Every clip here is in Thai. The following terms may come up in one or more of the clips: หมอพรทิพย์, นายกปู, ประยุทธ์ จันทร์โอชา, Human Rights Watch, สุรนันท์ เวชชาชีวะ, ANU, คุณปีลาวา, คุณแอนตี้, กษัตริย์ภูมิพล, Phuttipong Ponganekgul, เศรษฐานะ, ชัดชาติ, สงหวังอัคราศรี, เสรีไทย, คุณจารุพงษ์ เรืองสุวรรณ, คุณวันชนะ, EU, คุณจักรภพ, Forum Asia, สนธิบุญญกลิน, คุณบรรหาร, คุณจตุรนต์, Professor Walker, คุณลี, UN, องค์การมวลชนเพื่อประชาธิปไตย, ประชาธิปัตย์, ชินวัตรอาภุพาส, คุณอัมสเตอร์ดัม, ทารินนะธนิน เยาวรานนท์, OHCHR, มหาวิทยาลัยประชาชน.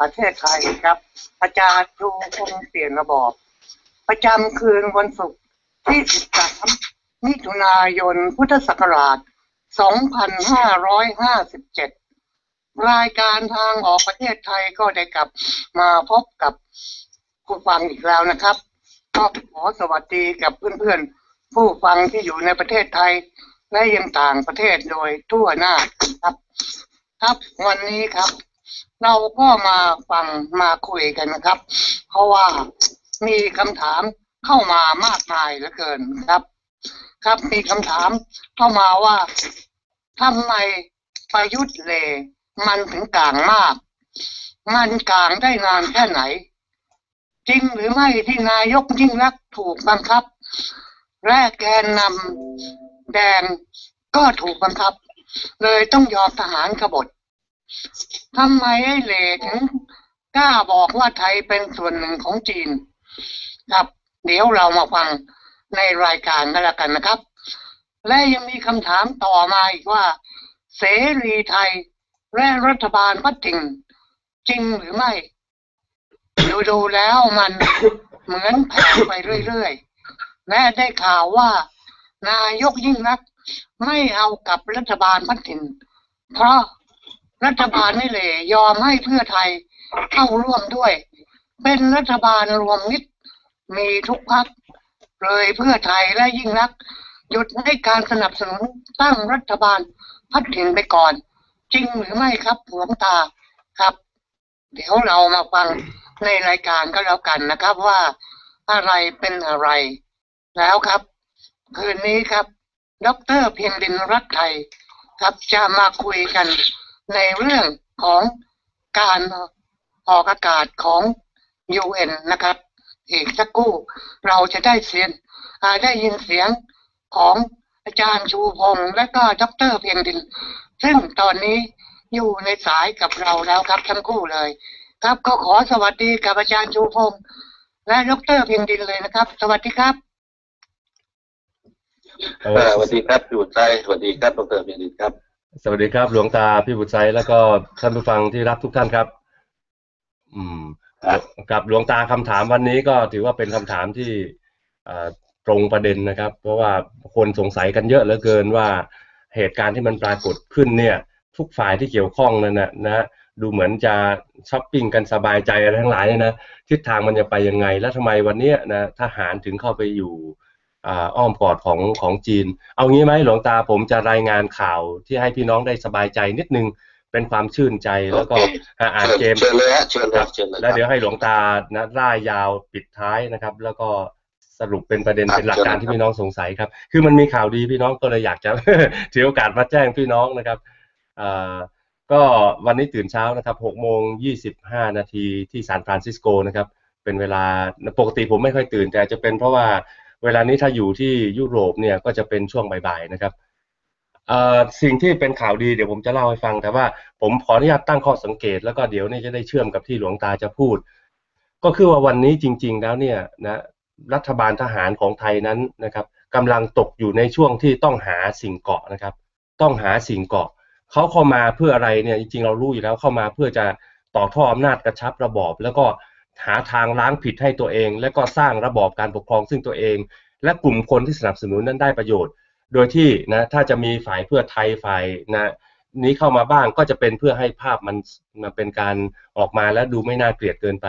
ประเทศไทยครับอาจารย์ชูคงเปลี่ยนระบอบประจำคืนวันศุกร์ที่13มิถุนายนพุทธศักราช2557รายการทางออกประเทศไทยก็ได้กลับมาพบกับผู้ฟังอีกแล้วนะครับก็ขอสวัสดีกับเพื่อนๆผู้ฟังที่อยู่ในประเทศไทยและยังต่างประเทศโดยทั่วหน้าครับครับวันนี้ครับเราก็มาฟังมาคุยกันนะครับเพราะว่ามีคำถามเข้ามามากมายเหลือเกินครับครับมีคำถามเข้ามาว่าทำไมประยุทธ์เลมันถึงกลางมากมันกลางได้นานแค่ไหนจริงหรือไม่ที่นายกยิ่งลักษณ์ถูกบังคับและแกนนำแดงก็ถูกบังคับเลยต้องยอมทหารกบฏทำไมไอ้เลถึงกล้าบอกว่าไทยเป็นส่วนหนึ่งของจีนครับเดี๋ยวเรามาฟังในรายการนั่นละกันนะครับและยังมีคำถามต่อมาอีกว่าเสรีไทยและรัฐบาลพัดถิ่งจริงหรือไม่ดูแล้วมันเหมือนแผ่ไปเรื่อยๆและได้ข่าวว่านายกยิ่งลักษณ์ไม่เอากับรัฐบาลพัดถิ่นเพราะรัฐบาลนี่เลยยอมให้เพื่อไทยเข้าร่วมด้วยเป็นรัฐบาลรวมมิตรมีทุกพรรคเลยเพื่อไทยและยิ่งลักษณ์หยุดให้การสนับสนุนตั้งรัฐบาลพัดถิ่นไปก่อนจริงหรือไม่ครับหลวงตาครับเดี๋ยวเรามาฟังในรายการก็แล้วกันนะครับว่าอะไรเป็นอะไรแล้วครับคืนนี้ครับดร.เพียงดินรัตน์ไทยครับจะมาคุยกันในเรื่องของการออกอากาศของ UN นะครับอีกสักครู่เราจะได้ยินเสียงของอาจารย์ชูพงษ์และก็ดร.เพียงดินซึ่งตอนนี้อยู่ในสายกับเราแล้วครับทั้งคู่เลยครับก็ขอสวัสดีกับอาจารย์ชูพงษ์และดร.เพียงดินเลยนะครับสวัสดีครับสวัสดีครับอยู่ใจสวัสดีครับดร.เพียงดินครับสวัสดีครับหลวงตาพี่บุตรชัยแล้วก็ท่านผู้ฟังที่รักทุกท่านครับกับหลวงตาคำถามวันนี้ก็ถือว่าเป็นคำถามที่ตรงประเด็นนะครับเพราะว่าคนสงสัยกันเยอะเหลือเกินว่าเหตุการณ์ที่มันปรากฏขึ้นเนี่ยทุกฝ่ายที่เกี่ยวข้องนั่นนะดูเหมือนจะช้อปปิ้งกันสบายใจอะไรทั้งหลายนะทิศทางมันจะไปยังไงและทำไมวันนี้นะทหารถึงเข้าไปอยู่อ้อมกอดของจีนเอางี้ไหมหลวงตาผมจะรายงานข่าวที่ให้พี่น้องได้สบายใจนิดนึงเป็นความชื่นใจแล้วก็อ่านเกมแล้วเดี๋ยวให้หลวงตานะร่ายยาวปิดท้ายนะครับแล้วก็สรุปเป็นประเด็นเป็นหลักการที่พี่น้องสงสัยครับคือมันมีข่าวดีพี่น้องก็เลยอยากจะถือโอกาสมาแจ้งพี่น้องนะครับก็วันนี้ตื่นเช้านะครับ6:25 น.ที่ซานฟรานซิสโกนะครับเป็นเวลาปกติผมไม่ค่อยตื่นแต่จะเป็นเพราะว่าเวลานี้ถ้าอยู่ที่ยุโรปเนี่ยก็จะเป็นช่วงบ่ายๆนะครับสิ่งที่เป็นข่าวดีเดี๋ยวผมจะเล่าให้ฟังแต่ว่าผมขออนุญาตตั้งข้อสังเกตแล้วก็เดี๋ยวนี่จะได้เชื่อมกับที่หลวงตาจะพูดก็คือว่าวันนี้จริงๆแล้วเนี่ยนะรัฐบาลทหารของไทยนั้นนะครับกำลังตกอยู่ในช่วงที่ต้องหาสิ่งเกาะนะครับต้องหาสิ่งเกาะเขาเข้ามาเพื่ออะไรเนี่ยจริงๆเรารู้อยู่แล้วเข้ามาเพื่อจะต่อท่ออำนาจกระชับระบอบแล้วก็หาทางล้างผิดให้ตัวเองและก็สร้างระบอบการปกครองซึ่งตัวเองและกลุ่มคนที่สนับสนุนนั้นได้ประโยชน์โดยที่นะถ้าจะมีฝ่ายเพื่อไทยฝ่ายนะนี้เข้ามาบ้างก็จะเป็นเพื่อให้ภาพมันเป็นการออกมาและดูไม่น่าเกลียดเกินไป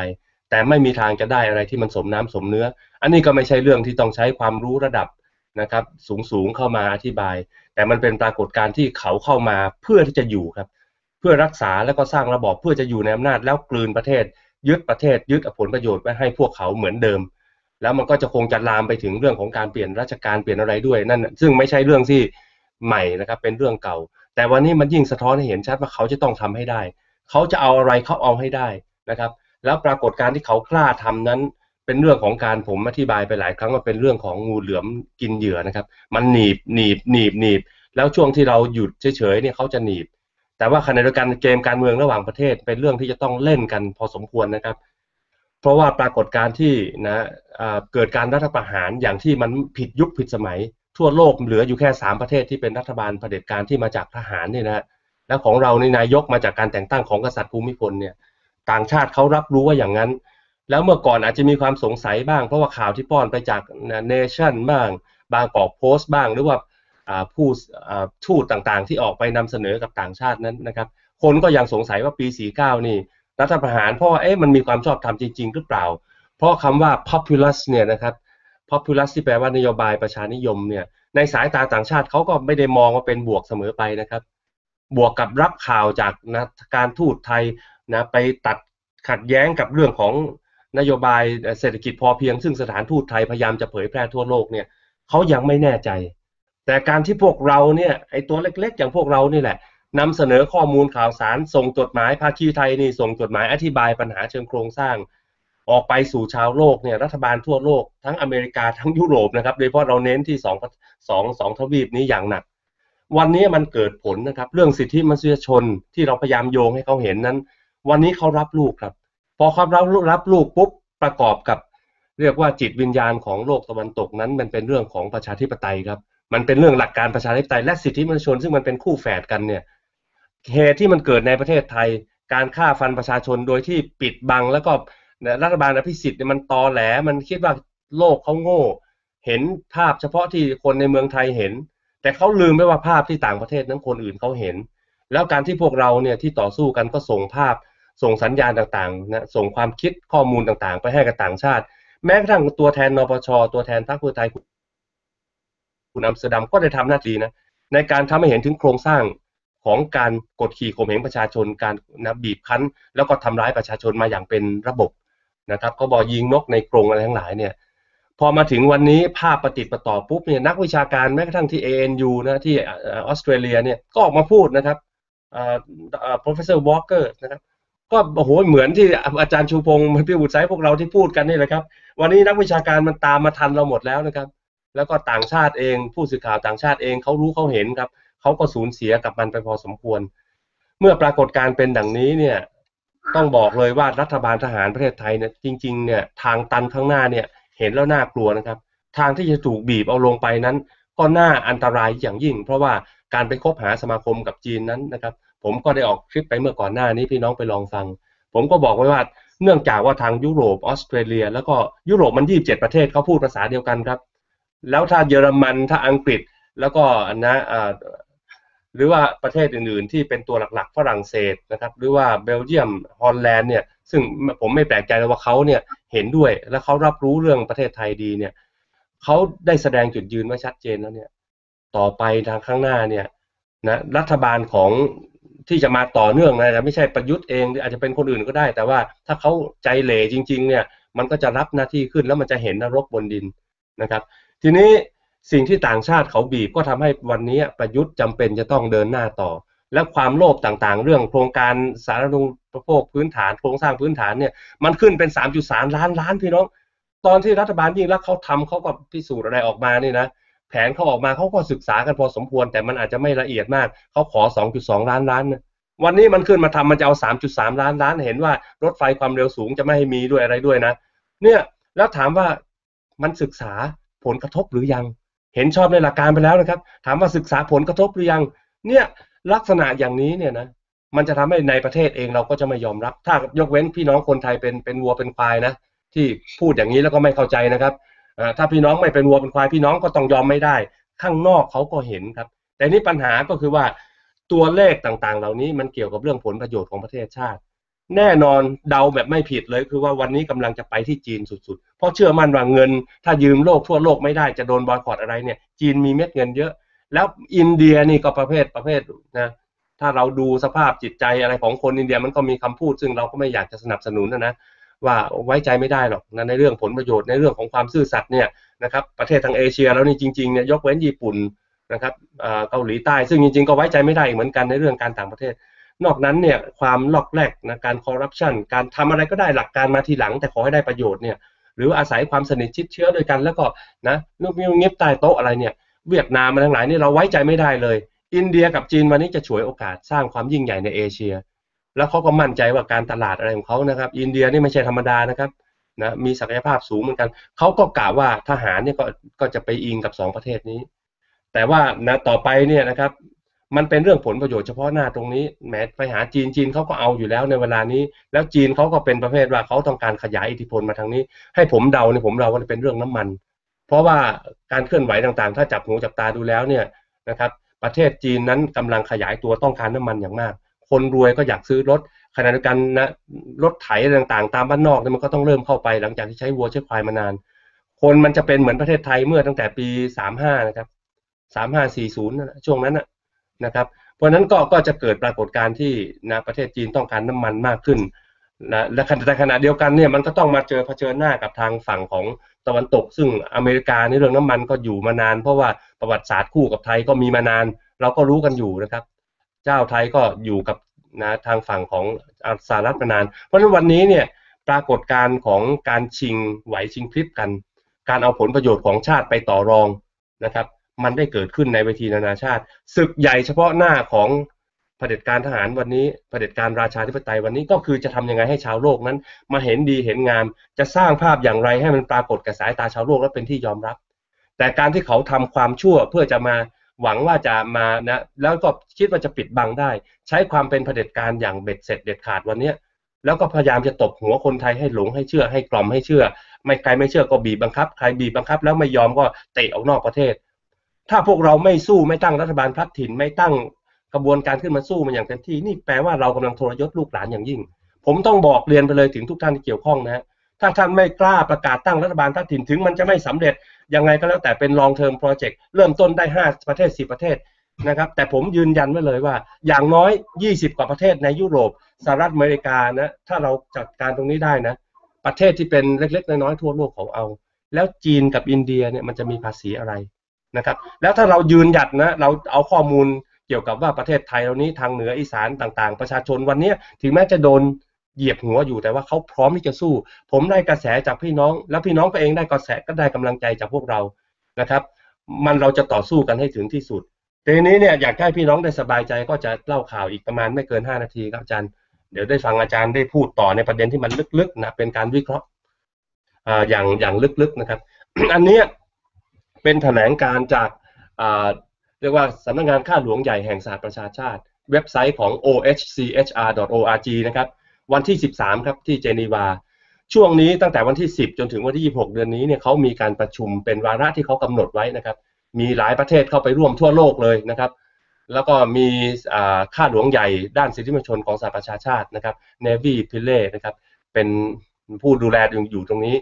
แต่ไม่มีทางจะได้อะไรที่มันสมน้ำสมเนื้ออันนี้ก็ไม่ใช่เรื่องที่ต้องใช้ความรู้ระดับนะครับสูงเข้ามาอธิบายแต่มันเป็นปรากฏการณ์ที่เขาเข้ามาเพื่อที่จะอยู่ครับเพื่อรักษาและก็สร้างระบอบเพื่อจะอยู่ในอำนาจแล้วกลืนประเทศยึดประเทศยึดผลประโยชน์ไว้ให้พวกเขาเหมือนเดิมแล้วมันก็จะคงจะลามไปถึงเรื่องของการเปลี่ยนราชการเปลี่ยนอะไรด้วยนั่นซึ่งไม่ใช่เรื่องที่ใหม่นะครับเป็นเรื่องเก่าแต่วันนี้มันยิ่งสะท้อนให้เห็นชัดว่าเขาจะต้องทำให้ได้เขาจะเอาอะไรเขาเอาให้ได้นะครับแล้วปรากฏการณ์ที่เขากล้าทำนั้นเป็นเรื่องของการผมอธิบายไปหลายครั้งว่าเป็นเรื่องของงูเหลือมกินเหยื่อนะครับมันหนีบแล้วช่วงที่เราหยุดเฉยๆเนี่ยเขาจะหนีบแต่ว่าขณะเดียวกันเกมการเมืองระหว่างประเทศเป็นเรื่องที่จะต้องเล่นกันพอสมควรนะครับเพราะว่าปรากฏการณ์ที่นะเกิดการรัฐประหารอย่างที่มันผิดยุคผิดสมัยทั่วโลกเหลืออยู่แค่3ประเทศที่เป็นรัฐบาลเผด็จการที่มาจากทหารนี่นะและของเราในนายกมาจากการแต่งตั้งของกษัตริย์ภูมิพลเนี่ย ต่างชาติเขารับรู้ว่าอย่างนั้นแล้วเมื่อก่อนอาจจะมีความสงสัยบ้างเพราะว่าข่าวที่ป้อนไปจากเนชั่นบ้างบางกอกโพสต์บ้างหรือว่าผู้ทูตต่างๆที่ออกไปนำเสนอกับต่างชาตินั้นนะครับคนก็ยังสงสัยว่าปี49นี่รัฐประหารเพราะว่าเอ๊ะมันมีความชอบธรรมจริงๆหรือเปล่าเพราะคำว่า populist เนี่ยนะครับ populist ที่แปลว่านโยบายประชานิยมเนี่ยในสายตาต่างชาติเขาก็ไม่ได้มองว่าเป็นบวกเสมอไปนะครับบวกกับรับข่าวจากนะการทูตไทยนะไปตัดขัดแย้งกับเรื่องของนโยบายเศรษฐกิจพอเพียงซึ่งสถานทูตไทยพยายามจะเผยแพร่ทั่วโลกเนี่ยเขายังไม่แน่ใจแต่การที่พวกเราเนี่ยไอตัวเล็กๆอย่างพวกเรานี่แหละนำเสนอข้อมูลข่าวสารส่งจดหมายภาคีไทยนี่ส่งจดหมายอธิบายปัญหาเชิงโครงสร้างออกไปสู่ชาวโลกเนี่ยรัฐบาลทั่วโลกทั้งอเมริกาทั้งยุโรปนะครับโดยเฉพาะเราเน้นที่สองทวีปนี้อย่างหนักวันนี้มันเกิดผลนะครับเรื่องสิทธิมนุษยชนที่เราพยายามโยงให้เขาเห็นนั้นวันนี้เขารับลูกครับพอเขารับลูกปุ๊บประกอบกับเรียกว่าจิตวิญญาณของโลกตะวันตกนั้นมันเป็นเรื่องของประชาธิปไตยครับมันเป็นเรื่องหลักการประชาธิปไตยและสิทธิมนุษยชนซึ่งมันเป็นคู่แฝดกันเนี่ยเหตุที่มันเกิดในประเทศไทยการฆ่าฟันประชาชนโดยที่ปิดบังแล้วก็รัฐบาลอภิสิทธิ์เนี่ยมันตอแหลมันคิดว่าโลกเขาโง่เห็นภาพเฉพาะที่คนในเมืองไทยเห็นแต่เขาลืมไปว่าภาพที่ต่างประเทศนั้นคนอื่นเขาเห็นแล้วการที่พวกเราเนี่ยที่ต่อสู้กันก็ส่งภาพส่งสัญญาณต่างๆนะส่งความคิดข้อมูลต่างๆไปให้กับต่างชาติแม้กระทั่งตัวแทนนปช.ตัวแทนพรรคเพื่อไทยคุณอัมสเตอร์ดัมก็ได้ทำหน้าที่นะในการทำให้เห็นถึงโครงสร้างของการกดขี่ข่มเหงประชาชนการนะบีบคั้นแล้วก็ทำร้ายประชาชนมาอย่างเป็นระบบนะครับเขาบอกยิงนกในกรงอะไรทั้งหลายเนี่ยพอมาถึงวันนี้ภาพประติดประต่อปุ๊บเนี่ยนักวิชาการแม้กระทั่งที่ ANU นะที่ออสเตรเลียเนี่ยก็ออกมาพูดนะครับprofessor Walker นะครับก็โอ้โหเหมือนที่อาจารย์ชูพงศ์พี่บุตรไซพวกเราที่พูดกันนี่แหละครับวันนี้นักวิชาการมันตามมาทันเราหมดแล้วนะครับแล้วก็ต่างชาติเองผู้สื่อข่าวต่างชาติเองเขารู้เขาเห็นครับเขาก็สูญเสียกับมันไปพอสมควรเมื่อปรากฏการณ์เป็นดังนี้เนี่ยต้องบอกเลยว่ารัฐบาลทหารประเทศไทยเนี่ยจริงๆเนี่ยทางตันข้างหน้าเนี่ยเห็นแล้วน่ากลัวนะครับทางที่จะถูกบีบเอาลงไปนั้นก็น่าอันตรายอย่างยิ่งเพราะว่าการไปคบหาสมาคมกับจีนนั้นนะครับผมก็ได้ออกคลิปไปเมื่อก่อนหน้านี้พี่น้องไปลองฟังผมก็บอกไว้ว่าเนื่องจากว่าทางยุโรปออสเตรเลียแล้วก็ยุโรปมัน27ประเทศเขาพูดภาษาเดียวกันครับแล้วถ้าเยอรมันถ้าอังกฤษแล้วก็นะหรือว่าประเทศอื่นๆที่เป็นตัวหลักๆฝรั่งเศสนะครับหรือว่าเบลเยียมฮอลแลนด์เนี่ยซึ่งผมไม่แปลกใจเลยว่าเขาเนี่ยเห็นด้วยและเขารับรู้เรื่องประเทศไทยดีเนี่ยเขาได้แสดงจุดยืนไว้ชัดเจนแล้วเนี่ยต่อไปทางข้างหน้าเนี่ยนะรัฐบาลของที่จะมาต่อเนื่องนะไม่ใช่ประยุทธ์เองอาจจะเป็นคนอื่นก็ได้แต่ว่าถ้าเขาใจเหล่จริงๆเนี่ยมันก็จะรับหน้าที่ขึ้นแล้วมันจะเห็นนรกบนดินนะครับทีนี้สิ่งที่ต่างชาติเขาบีบก็ทำให้วันนี้ประยุทธ์จำเป็นจะต้องเดินหน้าต่อและความโลภต่างๆเรื่องโครงการสาธารณูปโภคพื้นฐานโครงสร้างพื้นฐานเนี่ยมันขึ้นเป็น 3.3 ล้านล้านพี่น้องตอนที่รัฐบาลยิ่งรักเขาทำเขาก็พิสูจน์อะไรออกมานี่นะแผนเขาออกมาเขาก็ศึกษากันพอสมควรแต่มันอาจจะไม่ละเอียดมากเขาขอ 2.2 ล้านล้านนะวันนี้มันขึ้นมาทำมันจะเอา 3.3 ล้านล้านเห็นว่ารถไฟความเร็วสูงจะไม่ให้มีด้วยอะไรด้วยนะเนี่ยแล้วถามว่ามันศึกษาผลกระทบหรือยังเห็นชอบในหลักการไปแล้วนะครับถามว่าศึกษาผลกระทบหรือยังเนี่ยลักษณะอย่างนี้เนี่ยนะมันจะทำให้ในประเทศเองเราก็จะไม่ยอมรับถ้ายกเว้นพี่น้องคนไทยเป็นวัวเป็นควายนะที่พูดอย่างนี้แล้วก็ไม่เข้าใจนะครับถ้าพี่น้องไม่เป็นวัวเป็นควายพี่น้องก็ต้องยอมไม่ได้ข้างนอกเขาก็เห็นครับแต่นี่ปัญหาก็คือว่าตัวเลขต่างๆเหล่านี้มันเกี่ยวกับเรื่องผลประโยชน์ของประเทศชาติแน่นอนเดาแบบไม่ผิดเลยคือว่าวันนี้กำลังจะไปที่จีนสุดๆเพราะเชื่อมั่นว่าเงินถ้ายืมโลกทั่วโลกไม่ได้จะโดนบอยคอตอะไรเนี่ยจีนมีเม็ดเงินเยอะแล้วอินเดียนี่ก็ประเภทนะถ้าเราดูสภาพจิตใจอะไรของคนอินเดียมันก็มีคำพูดซึ่งเราก็ไม่อยากจะสนับสนุนนะว่าไว้ใจไม่ได้หรอกในเรื่องผลประโยชน์ในเรื่องของความซื่อสัตย์เนี่ยนะครับประเทศทางเอเชียแล้วนี่จริงๆเนี่ยยกเว้นญี่ปุ่นนะครับเกาหลีใต้ซึ่งจริงๆก็ไว้ใจไม่ได้เหมือนกันในเรื่องการต่างประเทศนอกนั้นเนี่ยความลอกแลกนะการคอร์รัปชันการทำอะไรก็ได้หลักการมาทีหลังแต่ขอให้ได้ประโยชน์เนี่ยหรืออาศัยความสนิทชิดเชื้อโดยกันแล้วก็นะลูกมีเงียบใต้โต๊ะอะไรเนี่ยเวียดนามมาทั้งหลายนี่เราไว้ใจไม่ได้เลยอินเดียกับจีนวันนี้จะฉวยโอกาสสร้างความยิ่งใหญ่ในเอเชียแล้วเขาก็มั่นใจว่าการตลาดอะไรของเขานะครับอินเดียนี่ไม่ใช่ธรรมดานะครับนะมีศักยภาพสูงเหมือนกันเขาก็กล่าวว่าทหารเนี่ยก็จะไปอิงกับ2ประเทศนี้แต่ว่านะต่อไปเนี่ยนะครับ มันเป็นเรื่องผลประโยชน์เฉพาะหน้าตรงนี้แม้ไปหาจีนจีนเขาก็เอาอยู่แล้วในเวลานี้แล้วจีนเขาก็เป็นประเภทว่าเขาต้องการขยายอิทธิพลมาทางนี้ให้ผมเดาเนี่ยผมเดาว่าเป็นเรื่องน้ำมันเพราะว่าการเคลื่อนไหวต่างๆถ้าจับหูจับตาดูแล้วเนี่ยนะครับประเทศจีนนั้นกำลังขยายตัวต้องการน้ำมันอย่างมากคนรวยก็อยากซื้อรถขณะเดียวกันนะรถไถต่างๆตามบ้านนอกเนี่ยมันก็ต้องเริ่มเข้าไปหลังจากที่ใช้วัวใช้ควายมานานคนมันจะเป็นเหมือนประเทศไทยเมื่อตั้งแต่ปี35นะครับ3540ช่วงนั้นนะครับเพราะฉะนั้นก็จะเกิดปรากฏการณ์ที่นะประเทศจีนต้องการน้ำมันมากขึ้นนะและขณะเดียวกันเนี่ยมันก็ต้องมาเผชิญหน้ากับทางฝั่งของตะวันตกซึ่งอเมริกาในเรื่องน้ำมันก็อยู่มานานเพราะว่าประวัติศาสตร์คู่กับไทยก็มีมานานเราก็รู้กันอยู่นะครับเจ้าไทยก็อยู่กับนะทางฝั่งของสหรัฐมานานเพราะฉะนั้นวันนี้เนี่ยปรากฏการณ์ของการชิงไหวชิงพลิบกันการเอาผลประโยชน์ของชาติไปต่อรองนะครับมันได้เกิดขึ้นในเวทีนานาชาติศึกใหญ่เฉพาะหน้าของเผด็จการทหารวันนี้เผด็จการราชาธิปไตยวันนี้ก็คือจะทำยังไงให้ชาวโลกนั้นมาเห็นดีเห็นงามจะสร้างภาพอย่างไรให้มันปรากฏกับสายตาชาวโลกและเป็นที่ยอมรับแต่การที่เขาทำความชั่วเพื่อจะมาหวังว่าจะมานะแล้วก็คิดว่าจะปิดบังได้ใช้ความเป็นเผด็จการอย่างเบ็ดเสร็จเด็ดขาดวันนี้แล้วก็พยายามจะตบหัวคนไทยให้หลงให้เชื่อให้กล่อมให้เชื่อไม่ใครไม่เชื่อก็บีบบังคับใครบีบบังคับแล้วไม่ยอมก็เตะออกนอกประเทศถ้าพวกเราไม่สู้ไม่ตั้งรัฐบาลพลัดถิ่นไม่ตั้งกระบวนการขึ้นมาสู้มันอย่างเต็มที่นี่แปลว่าเรากำลังทรยศลูกหลานอย่างยิ่งผมต้องบอกเรียนไปเลยถึงทุกท่านที่เกี่ยวข้องนะถ้าท่านไม่กล้าประกาศตั้งรัฐบาลพลัดถิ่นถึงมันจะไม่สำเร็จยังไงก็แล้วแต่เป็น long term project เริ่มต้นได้5ประเทศ10ประเทศนะครับแต่ผมยืนยันไว้เลยว่าอย่างน้อย20กว่าประเทศในยุโรปสหรัฐอเมริกานะถ้าเราจัดการตรงนี้ได้นะประเทศที่เป็นเล็กๆน้อยๆทั่วโลกเขาเอาแล้วจีนกับอินเดียเนี่ยมันจะมีภาษีอะไรนะครับแล้วถ้าเรายืนหยัดนะเราเอาข้อมูลเกี่ยวกับว่าประเทศไทยเรานี้ทางเหนืออีสานต่างๆประชาชนวันนี้ถึงแม้จะโดนเหยียบหัวอยู่แต่ว่าเขาพร้อมที่จะสู้ผมได้กระแสจากพี่น้องแล้วพี่น้องก็เองได้กระแสก็ได้กำลังใจจากพวกเรานะครับมันเราจะต่อสู้กันให้ถึงที่สุดทีนี้เนี่ยอยากให้พี่น้องได้สบายใจก็จะเล่าข่าวอีกประมาณไม่เกิน5นาทีครับอาจารย์เดี๋ยวได้ฟังอาจารย์ได้พูดต่อในประเด็นที่มันลึกๆนะเป็นการวิเคราะห์อย่างลึกๆนะครับ อันนี้เป็นแถลงการจากเรียกว่าสำนักงานข้าหลวงใหญ่แห่งสหประชาชาติเว็บไซต์ของ OHCHR.org นะครับวันที่13ครับที่เจนีวาช่วงนี้ตั้งแต่วันที่10จนถึงวันที่26เดือนนี้เนี่ยเขามีการประชุมเป็นวาระที่เขากำหนดไว้นะครับมีหลายประเทศเข้าไปร่วมทั่วโลกเลยนะครับแล้วก็มีข้าหลวงใหญ่ด้านสิทธิมนุษยชนของสหประชาชาตินะครับ Navy Pillay นะครับเป็นผู้ดูแลอยู่ตรงนี้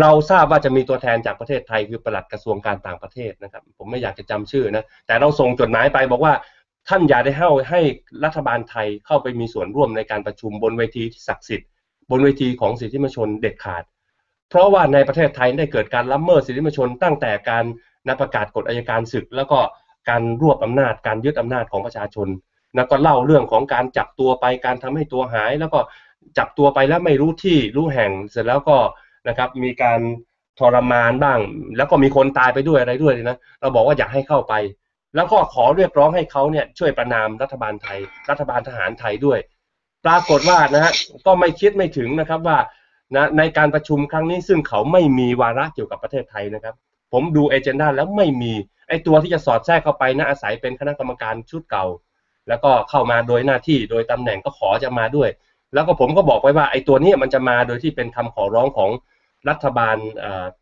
เราทราบว่าจะมีตัวแทนจากประเทศไทยคือปลัดกระทรวงการต่างประเทศนะครับผมไม่อยากจะจำชื่อนะแต่เราส่งจดหมายไปบอกว่าท่านอย่าได้ให้รัฐบาลไทยเข้าไปมีส่วนร่วมในการประชุมบนเวทีที่ศักดิ์สิทธิ์บนเวทีของสิทธิมนุษยชนเด็ดขาดเพราะว่าในประเทศไทยได้เกิดการละเมิดสิทธิมนุษยชนตั้งแต่การประกาศกฎอัยการศึกแล้วก็การรวบอำนาจการยึดอำนาจของประชาชนแล้วก็เล่าเรื่องของการจับตัวไปการทำให้ตัวหายแล้วก็จับตัวไปแล้วไม่รู้ที่รู้แห่งเสร็จแล้วก็นะครับมีการทรมานบ้างแล้วก็มีคนตายไปด้วยอะไรด้วยนะเราบอกว่าอยากให้เข้าไปแล้วก็ขอเรียกร้องให้เขาเนี่ยช่วยประนามรัฐบาลไทยรัฐบาลทหารไทยด้วยปรากฏว่านะฮะก็ไม่คิดไม่ถึงนะครับว่านะในการประชุมครั้งนี้ซึ่งเขาไม่มีวาระเกี่ยวกับประเทศไทยนะครับผมดูเอเจนดาแล้วไม่มีไอตัวที่จะสอดแทรกเข้าไปนะอาศัยเป็นคณะกรรมการชุดเก่าแล้วก็เข้ามาโดยหน้าที่โดยตำแหน่งก็ขอจะมาด้วยแล้วก็ผมก็บอกไว้ว่าไอ้ตัวนี้มันจะมาโดยที่เป็นคำขอร้องของรัฐบาล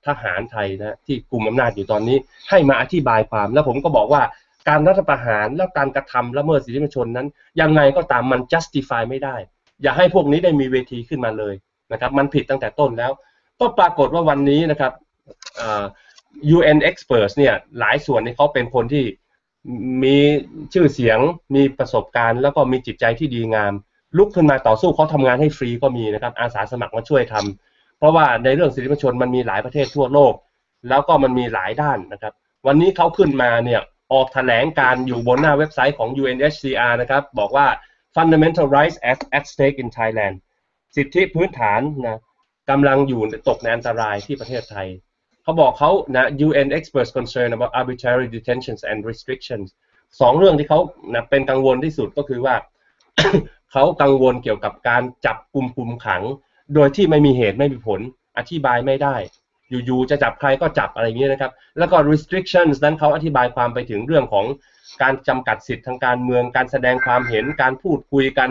ทหารไทยนะที่กุมอำนาจอยู่ตอนนี้ให้มาอธิบายความแล้วผมก็บอกว่าการรัฐประหารและการกระทำละเมิดสิทธิมนุษยชนนั้นยังไงก็ตามมัน justify ไม่ได้อย่าให้พวกนี้ได้มีเวทีขึ้นมาเลยนะครับมันผิดตั้งแต่ต้นแล้วก็ปรากฏว่าวันนี้นะครับ UN experts เนี่ยหลายส่วนนี่เขาเป็นคนที่มีชื่อเสียงมีประสบการณ์แล้วก็มีจิตใจที่ดีงามลุกขึ้นมาต่อสู้เขาทำงานให้ฟรีก็มีนะครับอาสาสมัครมาช่วยทำเพราะว่าในเรื่องสิทธิมนุษยชนมันมีหลายประเทศทั่วโลกแล้วก็มันมีหลายด้านนะครับวันนี้เขาขึ้นมาเนี่ยออกแถลงการอยู่บนหน้าเว็บไซต์ของ UNHCR นะครับบอกว่า fundamental rights at stake in Thailand สิทธิพื้นฐานนะกำลังอยู่ตกในอันตรายที่ประเทศไทยเขาบอกเขานะ UN experts concerned about arbitrary detentions and restrictions สองเรื่องที่เขานะเป็นกังวลที่สุดก็คือว่า เขากังวลเกี่ยวกับการจับกุมขังโดยที่ไม่มีเหตุไม่มีผลอธิบายไม่ได้ อยู่ๆจะจับใครก็จับอะไรเงี้ยนะครับแล้วก็ restrictions นั้นเขาอธิบายความไปถึงเรื่องของการจำกัดสิทธิทางการเมืองการแสดงความเห็นการพูดคุยกัน